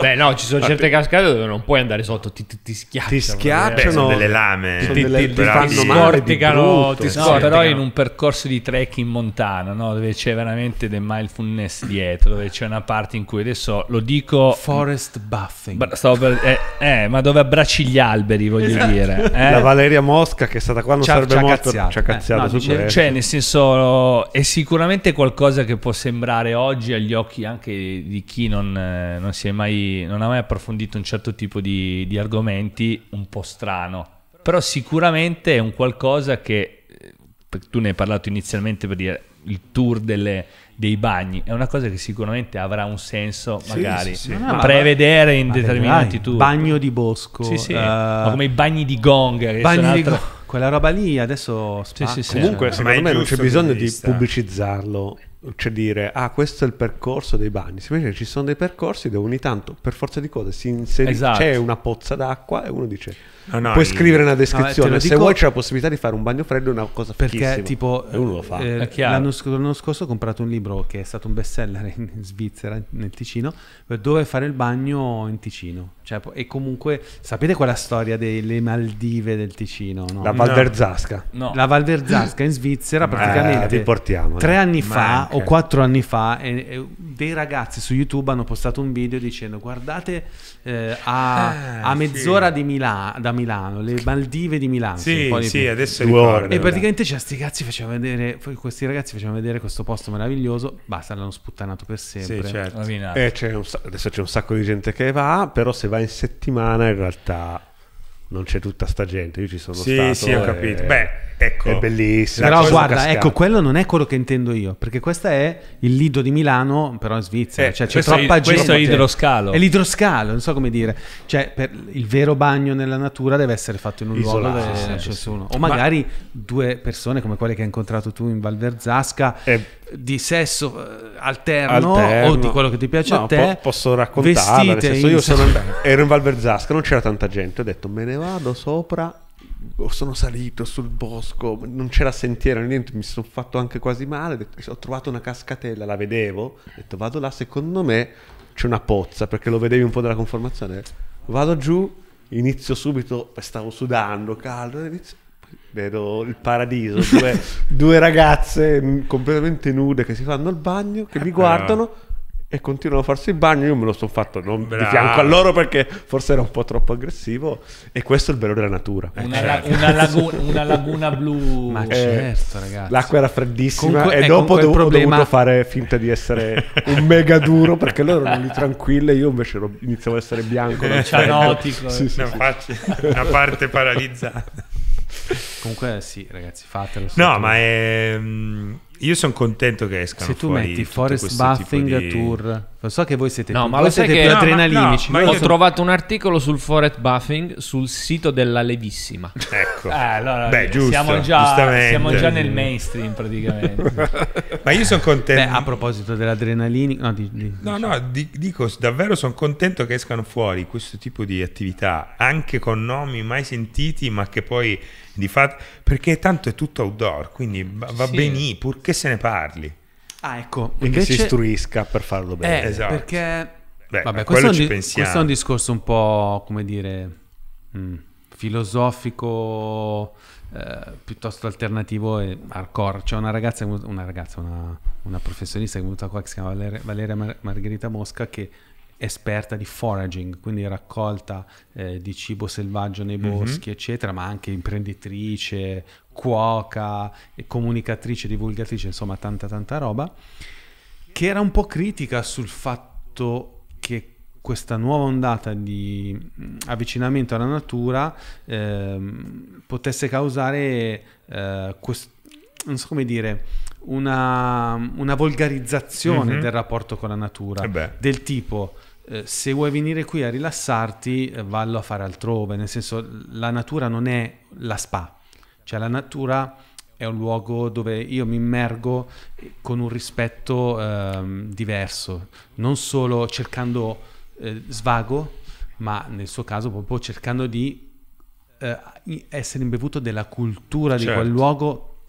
Beh, no, ci sono certe cascate dove non puoi andare sotto, ti schiacciano, sono delle lame, ti fanno male, ti scorticano. Però in un percorso di trek in montana, no? Dove c'è veramente del mindfulness dietro, dove c'è una parte in cui, adesso lo dico, forest bathing, ma dove abbracci gli alberi, voglio dire, la Valeria Mosca, che è stata qua, non sarebbe molto, ci ha cazziato. Cioè, nel senso, è sicuramente qualcosa che può sembrare oggi agli occhi anche di chi non ha mai approfondito un certo tipo di argomenti, un po' strano, però sicuramente è un qualcosa che tu ne hai parlato inizialmente, per dire il tour dei bagni è una cosa che sicuramente avrà un senso, magari prevedere in determinati tour, bagno di bosco, come i bagni di gong, quella roba lì adesso comunque secondo me non c'è bisogno di pubblicizzarlo, cioè dire questo è il percorso dei bagni. Se invece ci sono dei percorsi dove ogni tanto per forza di cose si inserisce, c'è una pozza d'acqua e uno dice puoi scrivere una descrizione, se vuoi c'è la possibilità di fare un bagno freddo, è una cosa fighissima, perché tipo uno lo fa. L'anno scorso ho comprato un libro che è stato un best seller in Svizzera, nel Ticino, dove fare il bagno in Ticino, cioè, e comunque sapete quella storia delle Maldive del Ticino, no? La Val Verzasca, la Val Verzasca in Svizzera, praticamente ti portiamo 3 anni fa o 4 anni fa, dei ragazzi su YouTube hanno postato un video dicendo: guardate, a mezz'ora da Milano, le Maldive di Milano. Adesso ricordo. E praticamente questi ragazzi facevano vedere questo posto meraviglioso. Basta, l'hanno sputtanato per sempre. Sì, certo. Adesso c'è un sacco di gente che va, però se va in settimana in realtà non c'è tutta sta gente. Io ci sono stato. Sì, ho capito. Ecco, è bellissimo. Però guarda, ecco, quello non è quello che intendo io, perché questo è il Lido di Milano, però in Svizzera, cioè c'è troppa gente. Questo è l'idroscalo. È l'idroscalo, non so come dire. Cioè, per il vero bagno nella natura deve essere fatto in un luogo dove non c'è nessuno. O magari due persone come quelle che hai incontrato tu in Val Verzasca, di sesso alterno o di quello che ti piace a te. Posso raccontare. Ero in Val Verzasca, non c'era tanta gente, ho detto me ne vado sopra. Sono salito sul bosco, non c'era sentiero, niente, mi sono fatto anche quasi male, ho trovato una cascatella, la vedevo, ho detto vado là, secondo me c'è una pozza, perché lo vedevi un po' della conformazione, vado giù, inizio subito, stavo sudando, caldo, vedo il paradiso, due ragazze completamente nude che si fanno il bagno, che mi guardano e continuano a farsi il bagno. Io me lo sono fatto di fianco a loro, perché forse era un po' troppo aggressivo, e questo è il bello della natura. Una laguna blu, ma certo, ragazzi, l'acqua era freddissima, e dopo ho dovuto fare finta di essere un mega duro, perché loro erano lì tranquille, io invece iniziavo ad essere bianco, cianotico, una parte paralizzata. Comunque sì, ragazzi, fatelo. Io sono contento che escano. Se tu metti Forest Bathing Tour, lo so che voi siete più adrenalinici. Ho trovato un articolo sul Forest Bathing sul sito della Levissima. Ecco. Allora, giusto, siamo già nel mainstream praticamente. Ma io sono contento. A proposito dell'adrenalina, dico davvero, sono contento che escano fuori questo tipo di attività, anche con nomi mai sentiti, ma che poi di fatto, perché tanto è tutto outdoor, quindi va bene, purché se ne parli. Ecco, e invece che si istruisca per farlo bene. Esatto. Perché questo è un discorso un po', come dire, filosofico, piuttosto alternativo e hardcore. C'è una professionista che è venuta qua, che si chiama Valeria Margherita Mosca, che esperta di foraging, quindi raccolta di cibo selvaggio nei boschi, eccetera, ma anche imprenditrice, cuoca, comunicatrice, divulgatrice, insomma tanta roba, che era un po' critica sul fatto che questa nuova ondata di avvicinamento alla natura potesse causare non so come dire, una volgarizzazione del rapporto con la natura, del tipo se vuoi venire qui a rilassarti vallo a fare altrove, nel senso la natura non è la spa, cioè la natura è un luogo dove io mi immergo con un rispetto diverso, non solo cercando svago, ma nel suo caso proprio cercando di essere imbevuto della cultura di quel luogo,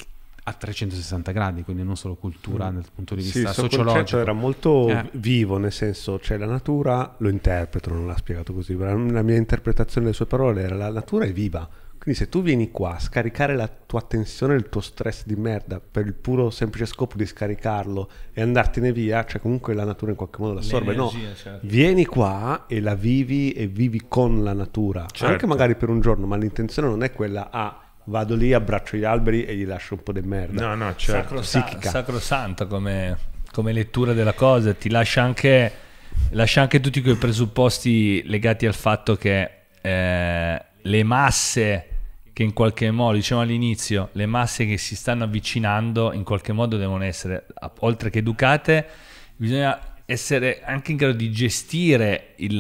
a 360 gradi, quindi non solo cultura dal punto di vista sociologico. Il concetto era molto vivo, nel senso, cioè la natura, lo interpreto, non l'ha spiegato così, ma la mia interpretazione delle sue parole era: la natura è viva, quindi se tu vieni qua a scaricare la tua tensione, il tuo stress di merda per il puro semplice scopo di scaricarlo e andartene via, cioè comunque la natura in qualche modo l'assorbe. No, certo. Vieni qua e la vivi, e vivi con la natura, certo, anche magari per un giorno, ma l'intenzione non è quella a vado lì, abbraccio gli alberi e gli lascio un po' di merda. No, no, certo. Sacrosanto come lettura della cosa, ti lascia anche tutti quei presupposti legati al fatto che le masse che in qualche modo, diciamo all'inizio, le masse che si stanno avvicinando in qualche modo devono essere, oltre che educate, bisogna essere anche in grado di gestire il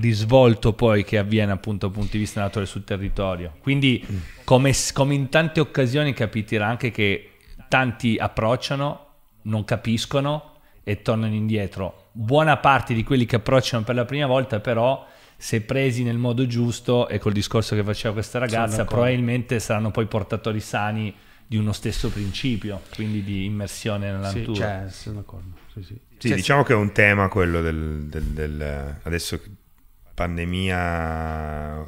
risvolto poi che avviene appunto dal punto di vista naturale sul territorio. Quindi come in tante occasioni capiterà anche che tanti approcciano, non capiscono e tornano indietro. Buona parte di quelli che approcciano per la prima volta però, se presi nel modo giusto e col discorso che faceva questa ragazza, probabilmente saranno poi portatori sani di uno stesso principio, quindi di immersione nella natura. Cioè, sono d'accordo. Sì, diciamo che è un tema quello del adesso pandemia,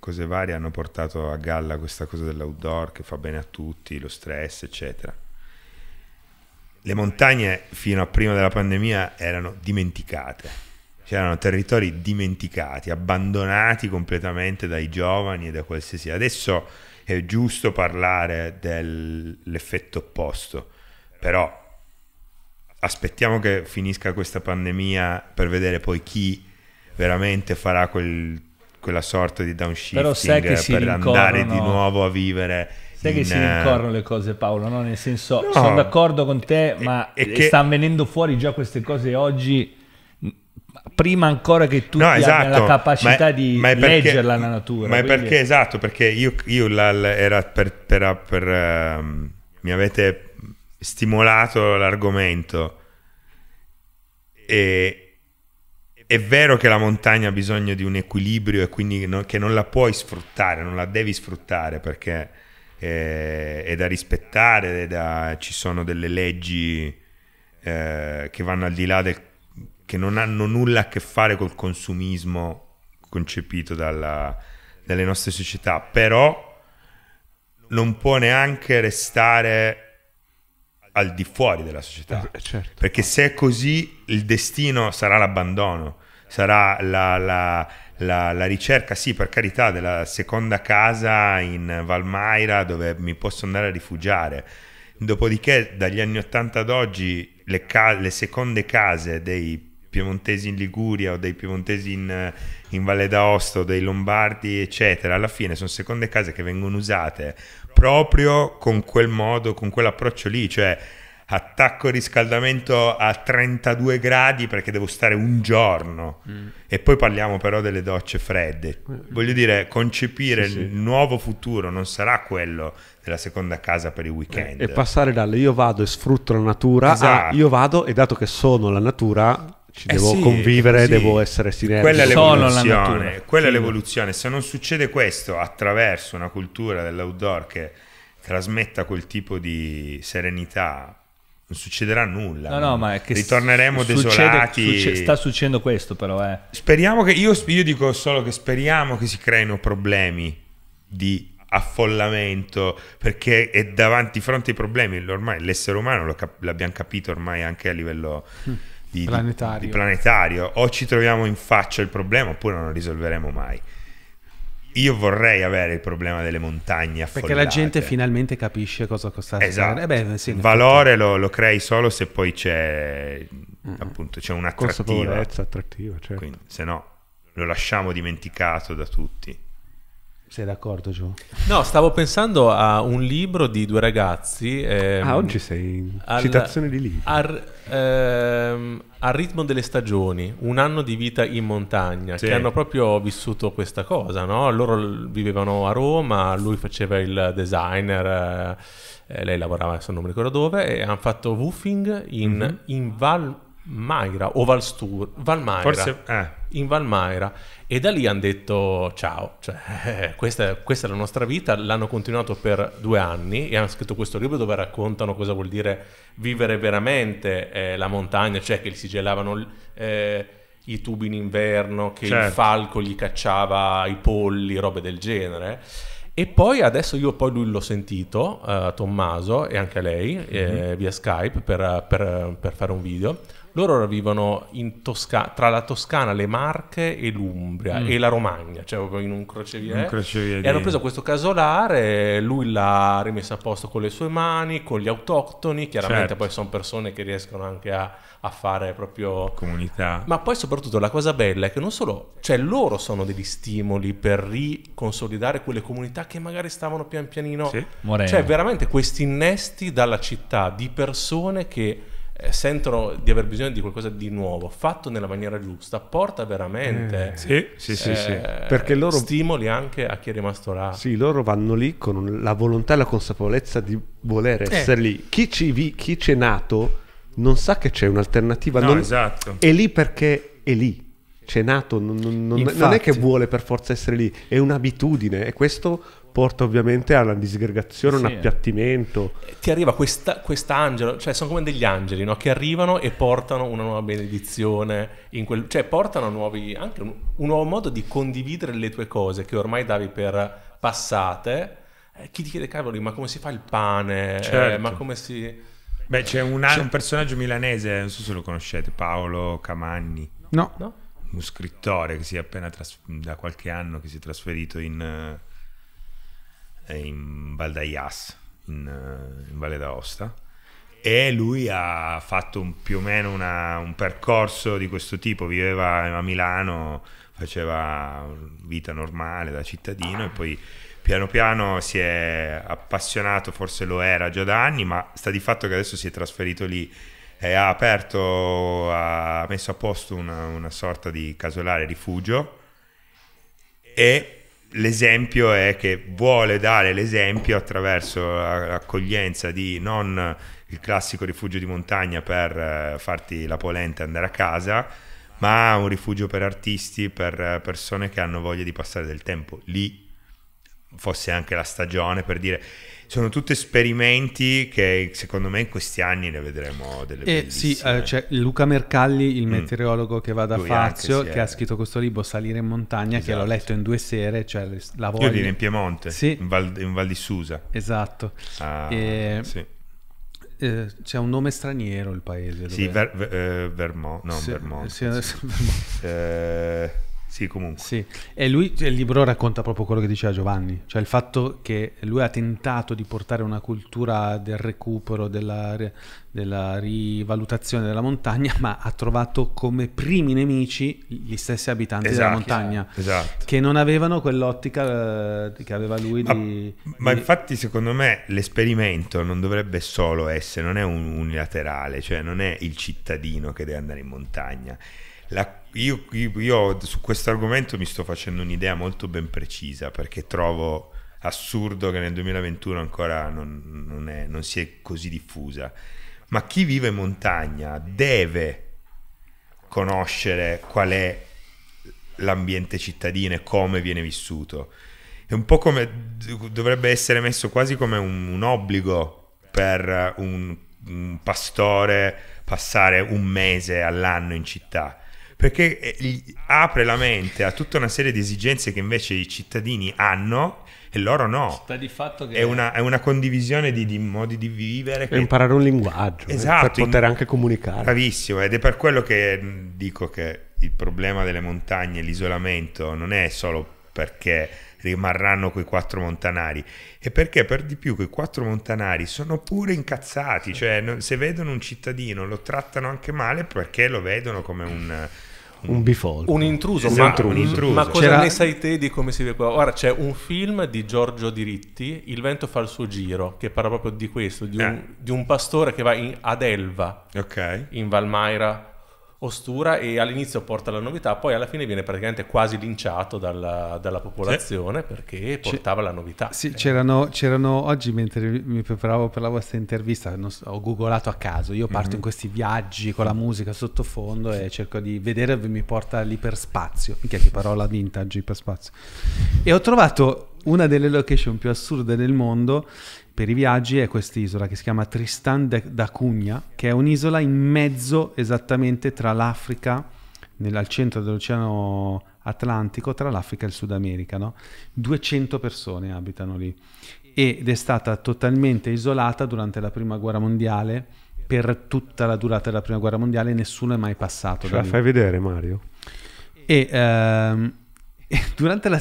cose varie hanno portato a galla questa cosa dell'outdoor che fa bene a tutti, lo stress eccetera. Le montagne fino a prima della pandemia erano dimenticate, c'erano territori dimenticati, abbandonati completamente dai giovani e da qualsiasi. Adesso è giusto parlare dell'effetto opposto, però aspettiamo che finisca questa pandemia per vedere poi chi veramente farà quella sorta di downshifting per andare di nuovo a vivere. Sai che si rincorrono le cose, Paolo, no? Nel senso, no, sono d'accordo con te, ma stanno venendo fuori già queste cose oggi, prima ancora che tu abbia la capacità di leggerla la natura. Ma quindi... perché, esatto, perché io mi avete... stimolato l'argomento. E è vero che la montagna ha bisogno di un equilibrio, e quindi che non la puoi sfruttare, non la devi sfruttare, perché è da rispettare, ci sono delle leggi che vanno al di là che non hanno nulla a che fare col consumismo concepito dalle nostre società, però non può neanche restare al di fuori della società, certo, perché se è così il destino sarà l'abbandono, sarà la ricerca, sì, per carità, della seconda casa in Valmaira dove mi posso andare a rifugiare. Dopodiché dagli anni 80 ad oggi le seconde case dei piemontesi in Liguria o dei piemontesi in Valle d'Aosta o dei lombardi eccetera, alla fine sono seconde case che vengono usate proprio con quel modo, con quell'approccio lì, cioè attacco il riscaldamento a 32 gradi perché devo stare un giorno e poi parliamo però delle docce fredde. Voglio dire, concepire il nuovo futuro non sarà quello della seconda casa per i weekend, e passare dalle io vado e sfrutto la natura, esatto, a io vado e dato che sono la natura ci devo convivere, devo essere sinergico. Quella è l'evoluzione, se non succede questo attraverso una cultura dell'outdoor che trasmetta quel tipo di serenità, non succederà nulla. No, ma è che ritorneremo desolati. Sta succedendo questo, però speriamo che io dico solo che speriamo che si creino problemi di affollamento, perché è davanti fronte ai problemi ormai l'essere umano l'abbiamo capito ormai anche a livello planetario. O ci troviamo in faccia il problema oppure non lo risolveremo mai. Io vorrei avere il problema delle montagne affollate, perché la gente finalmente capisce cosa costa, esatto, il valore lo crei solo se poi c'è appunto c'è un'attrattiva, certo. Quindi, se no lo lasciamo dimenticato da tutti. Sei d'accordo, Gio? No, stavo pensando a un libro di due ragazzi. Oggi sei citazione di libri. Al ritmo delle stagioni, un anno di vita in montagna, che hanno proprio vissuto questa cosa, no? Loro vivevano a Roma, lui faceva il designer, lei lavorava, adesso non mi ricordo dove, e hanno fatto woofing in Valmaira o Valmaira. Forse in Valmaera, e da lì hanno detto ciao, cioè, questa è la nostra vita. L'hanno continuato per 2 anni e hanno scritto questo libro dove raccontano cosa vuol dire vivere veramente la montagna, cioè che si gelavano i tubi in inverno, che certo, il falco gli cacciava i polli, robe del genere. E poi adesso io poi lui l'ho sentito, Tommaso, e anche lei, via Skype per fare un video. Loro ora vivono in tra la Toscana, le Marche e l'Umbria e la Romagna, cioè proprio in un crocevia. E hanno preso questo casolare, lui l'ha rimesso a posto con le sue mani, con gli autoctoni, chiaramente certo, poi sono persone che riescono anche a fare proprio comunità. Ma poi soprattutto la cosa bella è che non solo, cioè loro sono degli stimoli per riconsolidare quelle comunità che magari stavano pian pianino, sì, cioè veramente questi innesti dalla città di persone che sentono di aver bisogno di qualcosa di nuovo fatto nella maniera giusta, porta veramente perché loro stimoli anche a chi è rimasto là. Sì, loro vanno lì con la volontà e la consapevolezza di voler essere lì. Chi c'è nato non sa che c'è un'alternativa, esatto, è lì perché è lì, c'è nato, non è che vuole per forza essere lì, è un'abitudine, e questo porta ovviamente alla disgregazione, un appiattimento. Ti arriva quest'angelo, cioè sono come degli angeli, no? Che arrivano e portano una nuova benedizione, cioè portano nuovi, anche un nuovo modo di condividere le tue cose che ormai davi per passate. Chi ti chiede, cavoli, ma come si fa il pane? Certo. Ma come si... Beh, c'è un personaggio milanese, non so se lo conoscete, Paolo Camanni. No, no? Un scrittore che si è appena da qualche anno che si è trasferito in Val d'Aias, in Valle d'Aosta, e lui ha fatto più o meno un percorso di questo tipo. Viveva a Milano, faceva vita normale da cittadino e poi piano piano si è appassionato, forse lo era già da anni, ma sta di fatto che adesso si è trasferito lì e ha aperto, ha messo a posto una sorta di casolare rifugio, e l'esempio è che vuole dare l'esempio attraverso l'accoglienza di non il classico rifugio di montagna per farti la polenta e andare a casa, ma un rifugio per artisti, per persone che hanno voglia di passare del tempo lì, fosse anche la stagione, per dire. Sono tutti esperimenti che secondo me in questi anni ne vedremo delle bellissime. Sì, c'è Luca Mercalli, il meteorologo che va da Fazio, che ha scritto questo libro Salire in montagna, esatto, che l'ho letto in 2 sere, cioè la voglia... Io vivo in Piemonte, sì, in Val di Susa. Esatto. Sì. C'è un nome straniero il paese. Sì, Vermont. No, sì, Vermont. Sì. Sì, comunque. Sì. E lui, il libro racconta proprio quello che diceva Giovanni, cioè il fatto che lui ha tentato di portare una cultura del recupero, della rivalutazione della montagna, ma ha trovato come primi nemici gli stessi abitanti della montagna, che non avevano quell'ottica che aveva lui. Ma infatti secondo me l'esperimento non dovrebbe solo essere, non è unilaterale, cioè non è il cittadino che deve andare in montagna. Io su questo argomento mi sto facendo un'idea molto ben precisa, perché trovo assurdo che nel 2021 ancora non si è così diffusa. Ma chi vive in montagna deve conoscere qual è l'ambiente cittadino e come viene vissuto. È un po' come dovrebbe essere messo quasi come un obbligo per un pastore passare un mese all'anno in città, perché apre la mente a tutta una serie di esigenze che invece i cittadini hanno e loro no. Sta di fatto che è una condivisione di modi di vivere. E imparare un linguaggio, per poter anche comunicare. Bravissimo, ed è per quello che dico che il problema delle montagne, l'isolamento, non è solo perché rimarranno quei 4 montanari, e perché per di più quei 4 montanari sono pure incazzati, cioè se vedono un cittadino lo trattano anche male perché lo vedono come un bifolco, un intruso. Esatto, un intruso. Ma cosa ne sai te di come si vede qua? Ora c'è un film di Giorgio Diritti, Il vento fa il suo giro, che parla proprio di questo, di un pastore che va ad Elva, in Valmaera, ostura e all'inizio porta la novità, poi alla fine viene praticamente quasi linciato dalla popolazione, perché portava la novità. Sì, c'erano oggi, mentre mi preparavo per la vostra intervista, ho googolato a caso, io parto in questi viaggi con la musica sottofondo e cerco di vedere dove mi porta l'iperspazio, che parola vintage, iperspazio, e ho trovato una delle location più assurde del mondo per i viaggi. È quest'isola che si chiama Tristan da Cunha, che è un'isola in mezzo esattamente tra l'Africa, al centro dell'Oceano Atlantico, tra l'Africa e il Sud America, no? 200 persone abitano lì ed è stata totalmente isolata durante la Prima Guerra Mondiale. Per tutta la durata della Prima Guerra Mondiale nessuno è mai passato. Ce la fai vedere, Mario? Durante la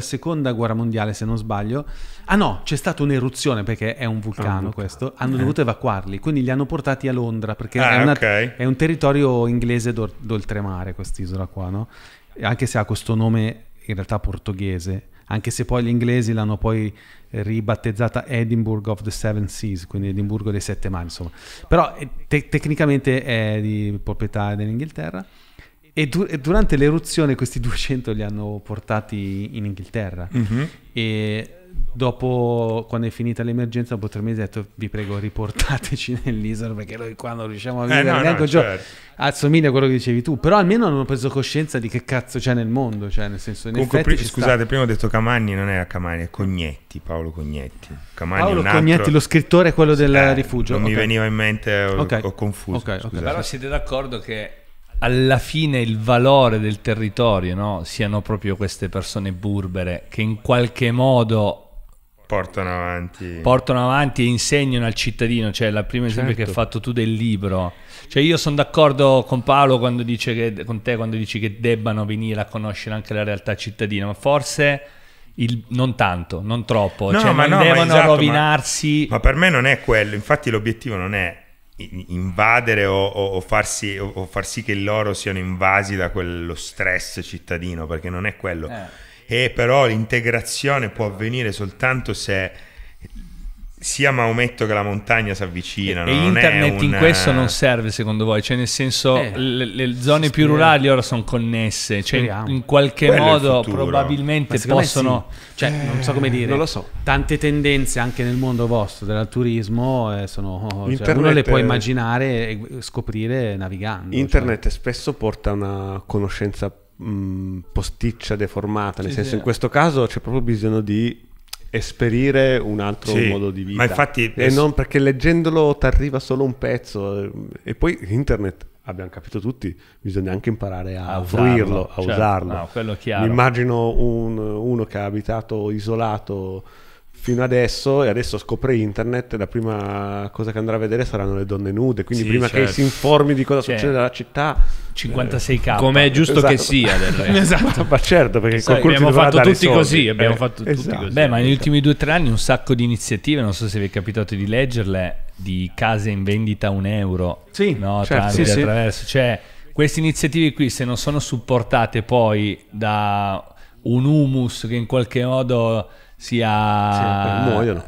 seconda guerra mondiale, se non sbaglio, c'è stata un'eruzione, perché è un vulcano, questo, hanno dovuto evacuarli, quindi li hanno portati a Londra, perché è un territorio inglese d'oltremare quest'isola qua, no? Anche se ha questo nome in realtà portoghese, anche se poi gli inglesi l'hanno poi ribattezzata Edinburgh of the Seven Seas, quindi Edimburgo dei Sette Mari, insomma, però tecnicamente è di proprietà dell'Inghilterra. E durante l'eruzione questi 200 li hanno portati in Inghilterra. E dopo, quando è finita l'emergenza, dopo 3 mesi ho detto: vi prego, riportateci nell'isola, perché noi qua non riusciamo a vivere neanche un giorno. Certo. Assomiglia a quello che dicevi tu, però almeno hanno preso coscienza di che cazzo c'è nel mondo, cioè nel senso, prima ho detto Cagnetti, non era Cagnetti, è Cognetti, Paolo Cognetti. Cognetti, lo scrittore è quello del Rifugio. Non mi veniva in mente, ho confuso. Però siete d'accordo che alla fine il valore del territorio, no? Siano proprio queste persone burbere che in qualche modo portano avanti e insegnano al cittadino. Cioè, la prima esempio che hai fatto tu del libro, cioè io sono d'accordo con Paolo quando dice che, con te quando dici che debbano venire a conoscere anche la realtà cittadina, ma forse non tanto, non troppo, no, cioè rovinarsi. Ma per me non è quello, infatti l'obiettivo non è invadere o far sì che loro siano invasi da quello stress cittadino, perché non è quello. E però l'integrazione può avvenire soltanto se sia Maometto che la montagna si avvicinano. E internet in questo non serve, secondo voi? Cioè, nel senso, le zone più rurali ora sono connesse, cioè in qualche modo probabilmente possono, non so come dire, non lo so. Tante tendenze anche nel mondo vostro del turismo uno le può immaginare e scoprire navigando. Internet spesso porta una conoscenza posticcia, deformata, nel senso in questo caso c'è proprio bisogno di esperire un altro modo di vita, ma infatti non perché leggendolo ti arriva solo un pezzo. E poi internet, abbiamo capito tutti, bisogna anche imparare a fruirlo, a usarlo. Quello chiaro. Immagino uno che ha abitato isolato fino adesso e adesso scopre internet, la prima cosa che andrà a vedere saranno le donne nude, quindi prima che si informi di cosa succede nella città. 56K, come è giusto che sia del resto. Ma certo, perché abbiamo fatto tutti così, Beh, ma negli ultimi 2 o 3 anni un sacco di iniziative, non so se vi è capitato di leggerle, di case in vendita a €1. Cioè, queste iniziative qui, se non sono supportate poi da un humus che in qualche modo muoiono,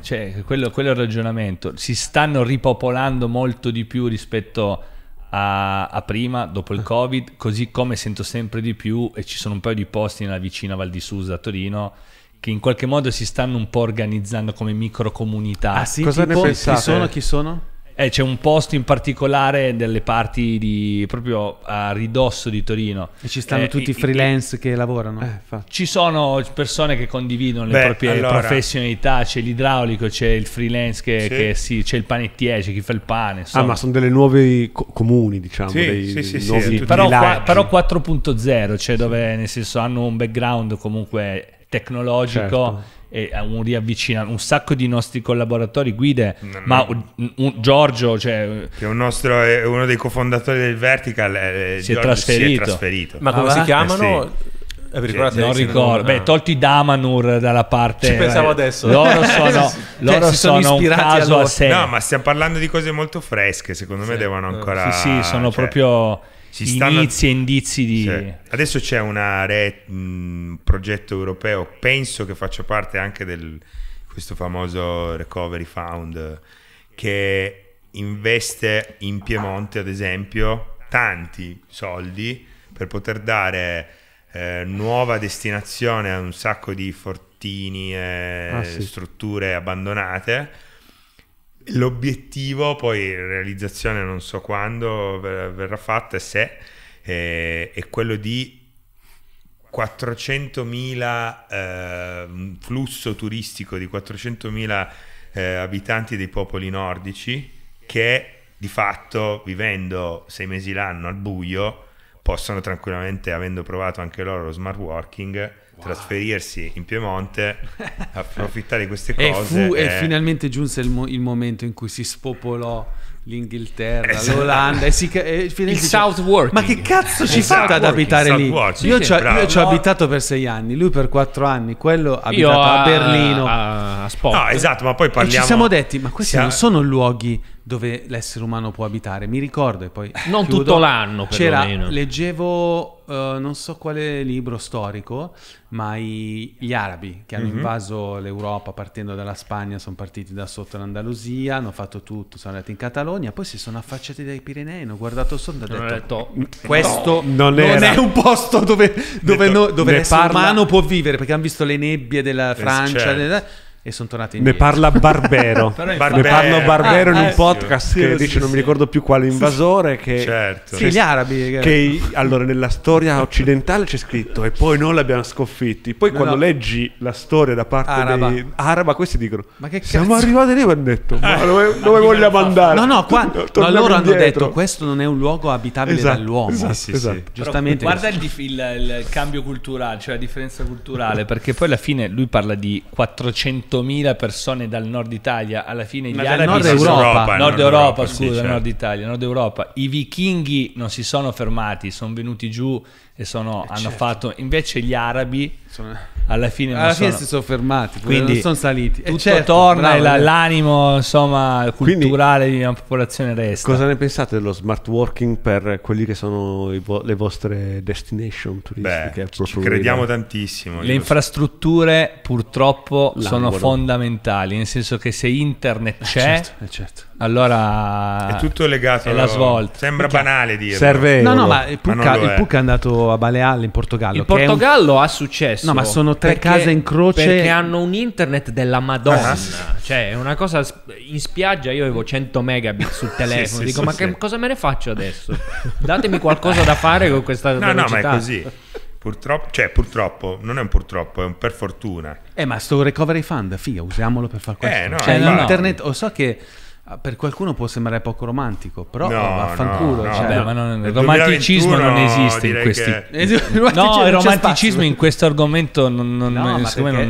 cioè, quello è il ragionamento. Si stanno ripopolando molto di più rispetto a prima, dopo il Covid, così come sento sempre di più, e ci sono un paio di posti nella vicina Val di Susa a Torino che in qualche modo si stanno un po' organizzando come microcomunità. Cosa ne pensate? Chi sono? C'è un posto in particolare delle parti proprio a ridosso di Torino. E ci stanno tutti i freelance che lavorano. Ci sono persone che condividono le proprie professionalità, c'è l'idraulico, c'è il freelance, c'è il panettiere, c'è chi fa il pane. Ma sono delle nuove comuni, diciamo. Però 4.0, dove nel senso hanno un background comunque tecnologico, e un riavvicinamento. Un sacco di nostri collaboratori guide, Giorgio, che è uno dei cofondatori del Vertical, si è trasferito. Ma come si chiamano? Non ricordo. Tolti Damanur dalla parte, ci pensavo adesso. Loro sono un caso a sé. No, ma stiamo parlando di cose molto fresche, secondo me devono ancora. Sono proprio inizi e indizi di... Adesso c'è un progetto europeo, penso che faccia parte anche del questo famoso Recovery Fund, che investe in Piemonte, ad esempio, tanti soldi per poter dare nuova destinazione a un sacco di fortini e strutture abbandonate. L'obiettivo, poi realizzazione non so quando verrà fatta e se è quello di 400.000 un flusso turistico di 400.000 abitanti dei popoli nordici che di fatto, vivendo 6 mesi l'anno al buio, possono tranquillamente, avendo provato anche loro lo smart working, trasferirsi in Piemonte, approfittare di queste cose. E finalmente giunse il momento in cui si spopolò l'Inghilterra, l'Olanda, il South Working. Ma che cazzo ci fate ad abitare lì? Io ci ho abitato per 6 anni, lui per 4 anni, quello ha abitato io a Berlino, a Spot. No, esatto, ma poi parliamo. E ci siamo detti, ma questi non sono luoghi dove l'essere umano può abitare. Mi ricordo, e poi non chiudo, tutto l'anno perlomeno. Leggevo non so quale libro storico, ma gli arabi che hanno invaso l'Europa partendo dalla Spagna, sono partiti da sotto l'Andalusia, hanno fatto tutto, sono andati in Catalogna, poi si sono affacciati dai Pirenei, hanno guardato sotto e hanno detto, questo non è un posto dove l'essere umano può vivere, perché hanno visto le nebbie della Francia, e sono tornati indietro. Ne parla Barbero. Ne parla Barbero in un podcast che dice non mi ricordo più quale invasore che gli arabi che allora nella storia occidentale c'è scritto e poi noi l'abbiamo sconfitti. Poi quando leggi la storia da parte araba questi dicono ma che cazzo? Siamo arrivati lì e hanno detto ma dove vogliamo andare? No, loro hanno detto questo non è un luogo abitabile dall'uomo. Esatto. Giustamente. Però, guarda il cambio culturale, cioè la differenza culturale, perché poi alla fine lui parla di 400.000 persone dal nord Italia, alla fine gli arabi nord Europa, i vichinghi non si sono fermati, sono venuti giù e hanno fatto, invece gli arabi alla fine si sono fermati, quindi non sono saliti, tutto torna l'animo insomma culturale quindi, di una popolazione resta. Cosa ne pensate dello smart working per quelli che sono le vostre destination turistiche? Beh, crediamo tantissimo. Le infrastrutture purtroppo sono fondamentali, nel senso che se internet c'è, allora è tutto legato alla svolta. Sembra banale dirlo. Serve euro. No, ma il Puc è andato a Balealle in Portogallo. Il Portogallo ha successo. No, ma sono 3 case in croce perché hanno un internet della Madonna. Cioè, è una cosa in spiaggia. Io avevo 100 megabit sul telefono. Dico, ma che cosa me ne faccio adesso? Datemi qualcosa da fare con questa velocità. No, ma è così. Purtroppo, non è un purtroppo, è un per fortuna. Ma sto recovery fund, figa, usiamolo per fare questo. Cioè, l'internet, so che per qualcuno può sembrare poco romantico, però vaffanculo. Il romanticismo non esiste in questi. No, il romanticismo in questo argomento non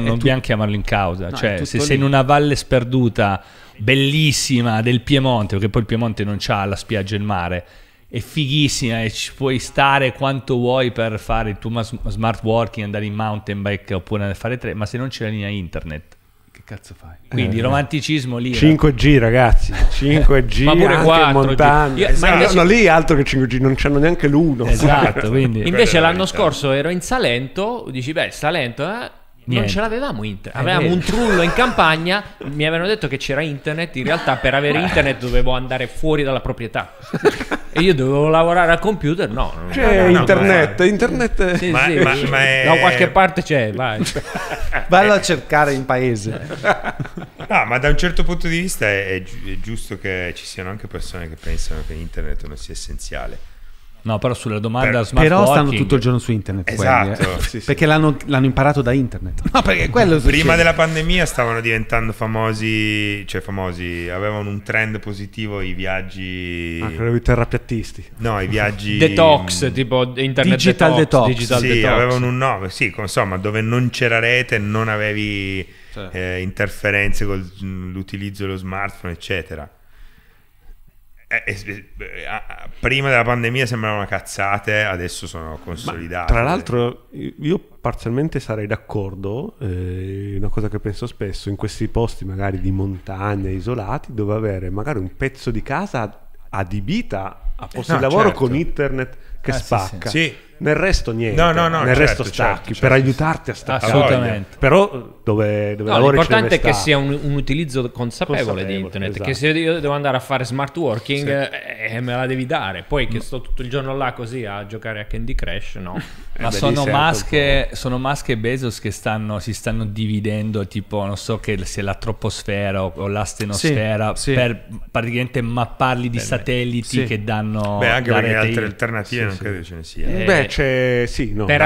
dobbiamo chiamarlo in causa. Cioè, se sei in una valle sperduta bellissima del Piemonte, perché poi il Piemonte non c'ha la spiaggia e il mare, è fighissima e ci puoi stare quanto vuoi per fare il tuo smart working, andare in mountain bike oppure fare ma se non c'è la linea internet, che cazzo fai? Quindi romanticismo lì 5G ragazzi, 5G ma pure 4G. Montagna. Ma invece... no, lì altro che 5G, non c'hanno neanche l'1. Esatto, quindi invece l'anno scorso ero in Salento, dici beh Salento non ce l'avevamo internet, avevamo un trullo in campagna, mi avevano detto che c'era internet, in realtà per avere internet dovevo andare fuori dalla proprietà e io dovevo lavorare al computer, internet da qualche parte c'è, vai a cercare in paese. No, ma da un certo punto di vista è giusto che ci siano anche persone che pensano che internet non sia essenziale. No, però sulla domanda però stanno tutto il giorno su internet. Esatto, quelli, perché l'hanno imparato da internet. No, perché quello prima della pandemia stavano diventando famosi, avevano un trend positivo i viaggi i terrapiattisti. No, i viaggi detox, tipo internet digital detox. Digital detox. Avevano un nome, insomma, dove non c'era rete, non avevi interferenze con l'utilizzo dello smartphone, eccetera. Prima della pandemia sembravano cazzate, adesso sono consolidate. Tra l'altro io parzialmente sarei d'accordo, una cosa che penso spesso, in questi posti magari di montagna isolati dove avere magari un pezzo di casa adibita a posti di lavoro con internet che spacca. Sì, sì. Nel resto niente, nel resto stacchi, per aiutarti a staccare. Assolutamente. Però dove lavori, l'importante è che sia un utilizzo consapevole di internet, esatto. Che se io devo andare a fare smart working, sì. Me la devi dare. Poi che sto tutto il giorno là così a giocare a Candy Crush, no. Ma sono Musk e Bezos che si stanno dividendo, tipo non so che se la troposfera o l'astenosfera, sì, per praticamente mapparli di satelliti, sì, che danno... Beh, anche perché altre alternative non credo ce ne siano. Beh, per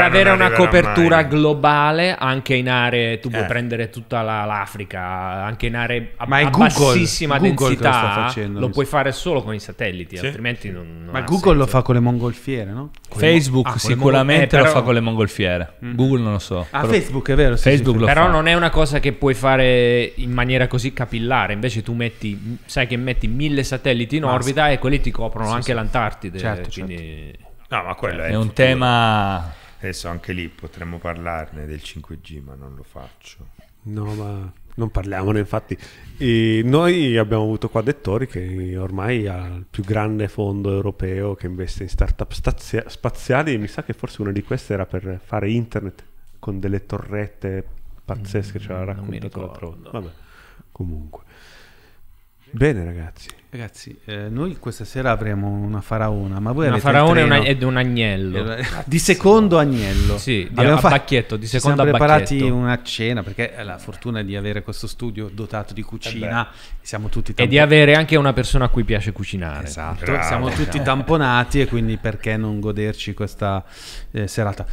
avere una copertura globale anche in aree, tu puoi prendere tutta l'Africa, anche in aree a bassissima densità, lo puoi fare solo con i satelliti, sì, altrimenti non... Ma Google lo fa con le mongolfiere, no? Facebook sicuramente lo fa con le mongolfiere, Google non lo so. Ah, però... Facebook è vero, sì, Facebook lo però fa. Non è una cosa che puoi fare in maniera così capillare, invece tu metti, sai che metti 1000 satelliti in orbita e quelli ti coprono anche l'Antartide, quindi... No, ma quello è un tema. Adesso anche lì potremmo parlarne del 5G, ma non lo faccio. No, ma non parliamone, infatti. Noi abbiamo avuto qua Dettori, che ormai ha il più grande fondo europeo che investe in startup spaziali, e mi sa che forse una di queste era per fare internet con delle torrette pazzesche, ce l'ha raccontato l'altro giorno. Vabbè, comunque. Bene ragazzi, noi questa sera avremo una faraona, ma voi avete faraona ed un agnello di secondo agnello, sì, a bacchietto di secondo a bacchietto. Siamo preparati una cena, perché è la fortuna di avere questo studio dotato di cucina, siamo tutti tamponati. E di avere anche una persona a cui piace cucinare, esatto. Bravo, siamo tutti tamponati, e quindi perché non goderci questa serata.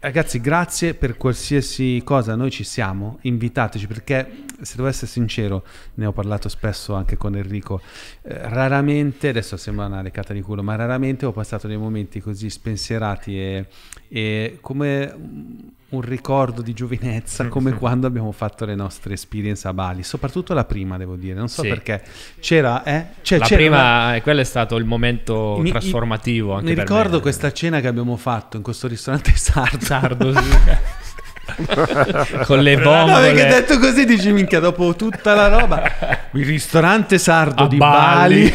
Ragazzi, grazie per qualsiasi cosa, noi ci siamo, invitateci, perché se devo essere sincero, ne ho parlato spesso anche con Enrico, raramente, adesso sembra una recata di culo, ma raramente ho passato dei momenti così spensierati e come un ricordo di giovinezza, come quando abbiamo fatto le nostre esperienze a Bali, soprattutto la prima, devo dire, non so perché c'era... La prima, quello è stato il momento trasformativo anche per me. Mi ricordo questa cena che abbiamo fatto in questo ristorante sardo con le bombe. No, perché detto così dici minchia, dopo tutta la roba, il ristorante sardo di Bali.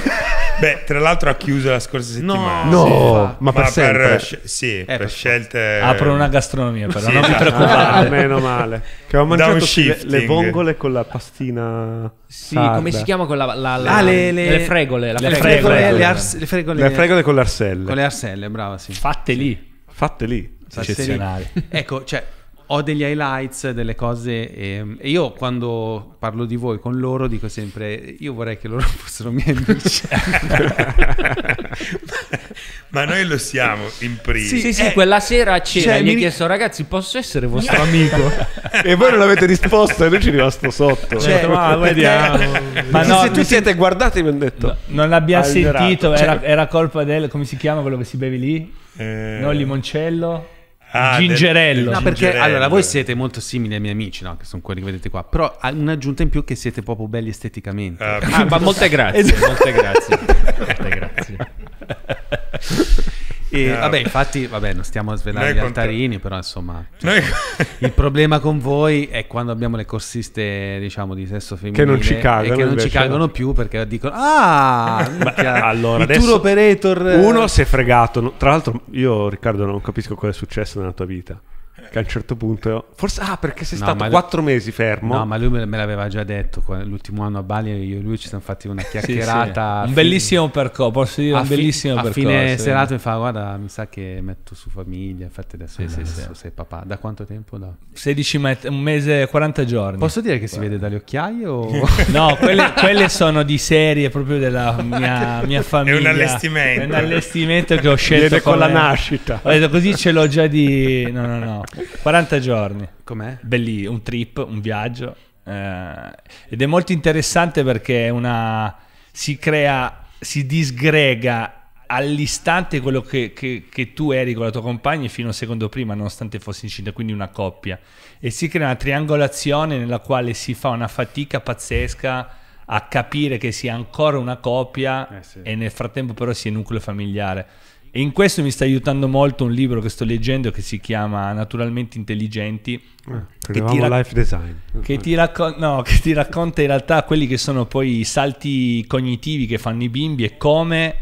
Beh, tra l'altro ha chiuso la scorsa settimana. Per scelte. Aprono una gastronomia, però non vi preoccupate. Meno male. Che ho mangiato le vongole con la pastina. Sì, come si chiama quella? Le fregole. Le fregole con le arselle. Con le arselle, brava, sì. Fatte lì. Eccezionale. Ecco, cioè, ho degli highlights, delle cose, e io quando parlo di voi con loro dico sempre, io vorrei che loro fossero miei amici. Ma noi lo siamo in primis. Sì, quella sera a cena gli ho chiesto, ragazzi, posso essere vostro amico? E voi non avete risposto, e noi ci è rimasto sotto. Se tu siete guardati, mi hanno detto. No, non l'abbiamo sentito, era colpa del, come si chiama quello che si bevi lì? No, limoncello. Gingerello. No, perché Gingerello. Allora voi siete molto simili ai miei amici, no? Che sono quelli che vedete qua. Però un'aggiunta in più, che siete proprio belli esteticamente. Ma molte grazie. Molte grazie. E vabbè, infatti, non stiamo a svelare gli altarini, però insomma, il problema con voi è quando abbiamo le corsiste, diciamo, di sesso femminile, che non ci cagano, più, perché dicono allora, il tour operator uno si è fregato. Tra l'altro io, Riccardo, non capisco cosa è successo nella tua vita, che a un certo punto forse perché sei stato 4 mesi fermo. No, ma lui me l'aveva già detto l'ultimo anno a Bali, io e lui ci siamo fatti una chiacchierata. Un bellissimo percorso, posso dire, un bellissimo percorso. A fine serata mi fa, guarda, mi sa che metto su famiglia, infatti adesso, sei papà. Da quanto tempo? Da 16 mesi, un mese, 40 giorni. Posso dire che si vede dalle occhiaie o... No, quelle sono di serie proprio della mia famiglia. È un allestimento. È un allestimento che ho scelto con la nascita. Ho detto, così ce l'ho già di... No. 40 giorni. Com'è? Bellissimo, un trip, un viaggio, ed è molto interessante perché si disgrega all'istante quello che tu eri con la tua compagna fino a un secondo prima, nonostante fossi incinta, quindi una coppia, e si crea una triangolazione nella quale si fa una fatica pazzesca a capire che sia ancora una coppia, e nel frattempo però sia nucleo familiare. E in questo mi sta aiutando molto un libro che sto leggendo, che si chiama Naturalmente Intelligenti, Life Design, che ti racconta in realtà quelli che sono poi i salti cognitivi che fanno i bimbi e come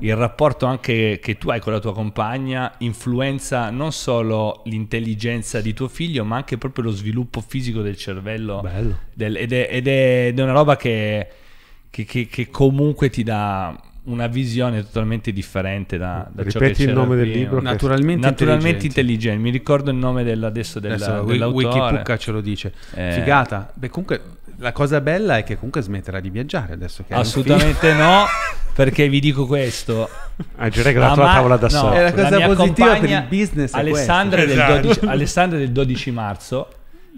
il rapporto anche che tu hai con la tua compagna influenza non solo l'intelligenza di tuo figlio, ma anche proprio lo sviluppo fisico del cervello. Bello. Ed è una roba che comunque ti dà una visione totalmente differente da ciò che c'era. Ripeti il nome del libro. Naturalmente intelligente. Mi ricordo il nome dell'autore. Wikipucca ce lo dice. Figata. Beh, comunque la cosa bella è che comunque smetterà di viaggiare adesso che assolutamente no. Perché vi dico questo, agirei con la tua tavola da sotto. È la cosa positiva per il business. Alessandra, Alessandra del 12 marzo,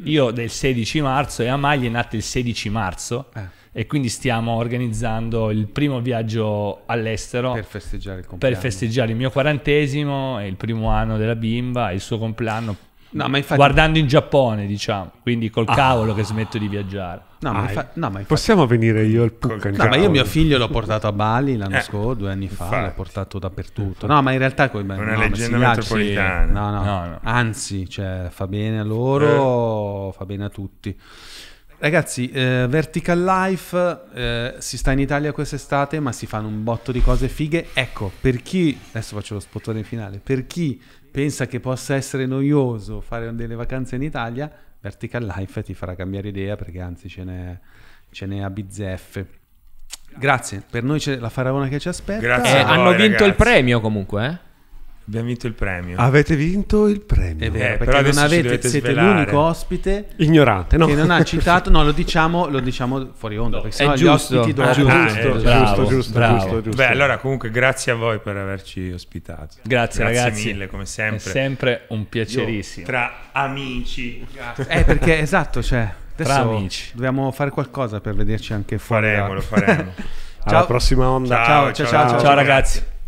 io del 16 marzo e Amalia è nata il 16 marzo. E quindi stiamo organizzando il primo viaggio all'estero per festeggiare il compleanno. Per festeggiare il mio 40° e il primo anno della bimba e il suo compleanno. No, ma infatti... guardando in Giappone, diciamo, quindi col cavolo che smetto di viaggiare. No, ma infatti... possiamo venire io al Pucca in cavolo. Ma io mio figlio l'ho portato a Bali l'anno scorso, 2 anni fa, l'ho portato dappertutto. No, ma in realtà come una leggenda metropolitana. No. Anzi, cioè, fa bene a loro, fa bene a tutti. Ragazzi, Vertical Life si sta in Italia quest'estate, ma si fanno un botto di cose fighe. Ecco, per chi, adesso faccio lo spottone finale, per chi pensa che possa essere noioso fare delle vacanze in Italia, Vertical Life ti farà cambiare idea, perché anzi ce n'è a bizzeffe. Grazie, per noi c'è la Faraona che ci aspetta. Grazie a voi, hanno vinto ragazzi. Il premio comunque, eh? Abbiamo vinto il premio. Avete vinto il premio. È vero, perché non avete, siete l'unico ospite ignorante, no? Che non ha citato. No, lo diciamo fuori onda, no, perché sennò gli ospiti giusto. Beh, allora comunque grazie a voi per averci ospitato. Grazie ragazzi mille, come sempre. È sempre un piacerissimo. Tra amici. Perché esatto, cioè, adesso tra amici. Dobbiamo fare qualcosa per vederci anche fuori. Lo faremo. Alla prossima onda. Ciao ragazzi.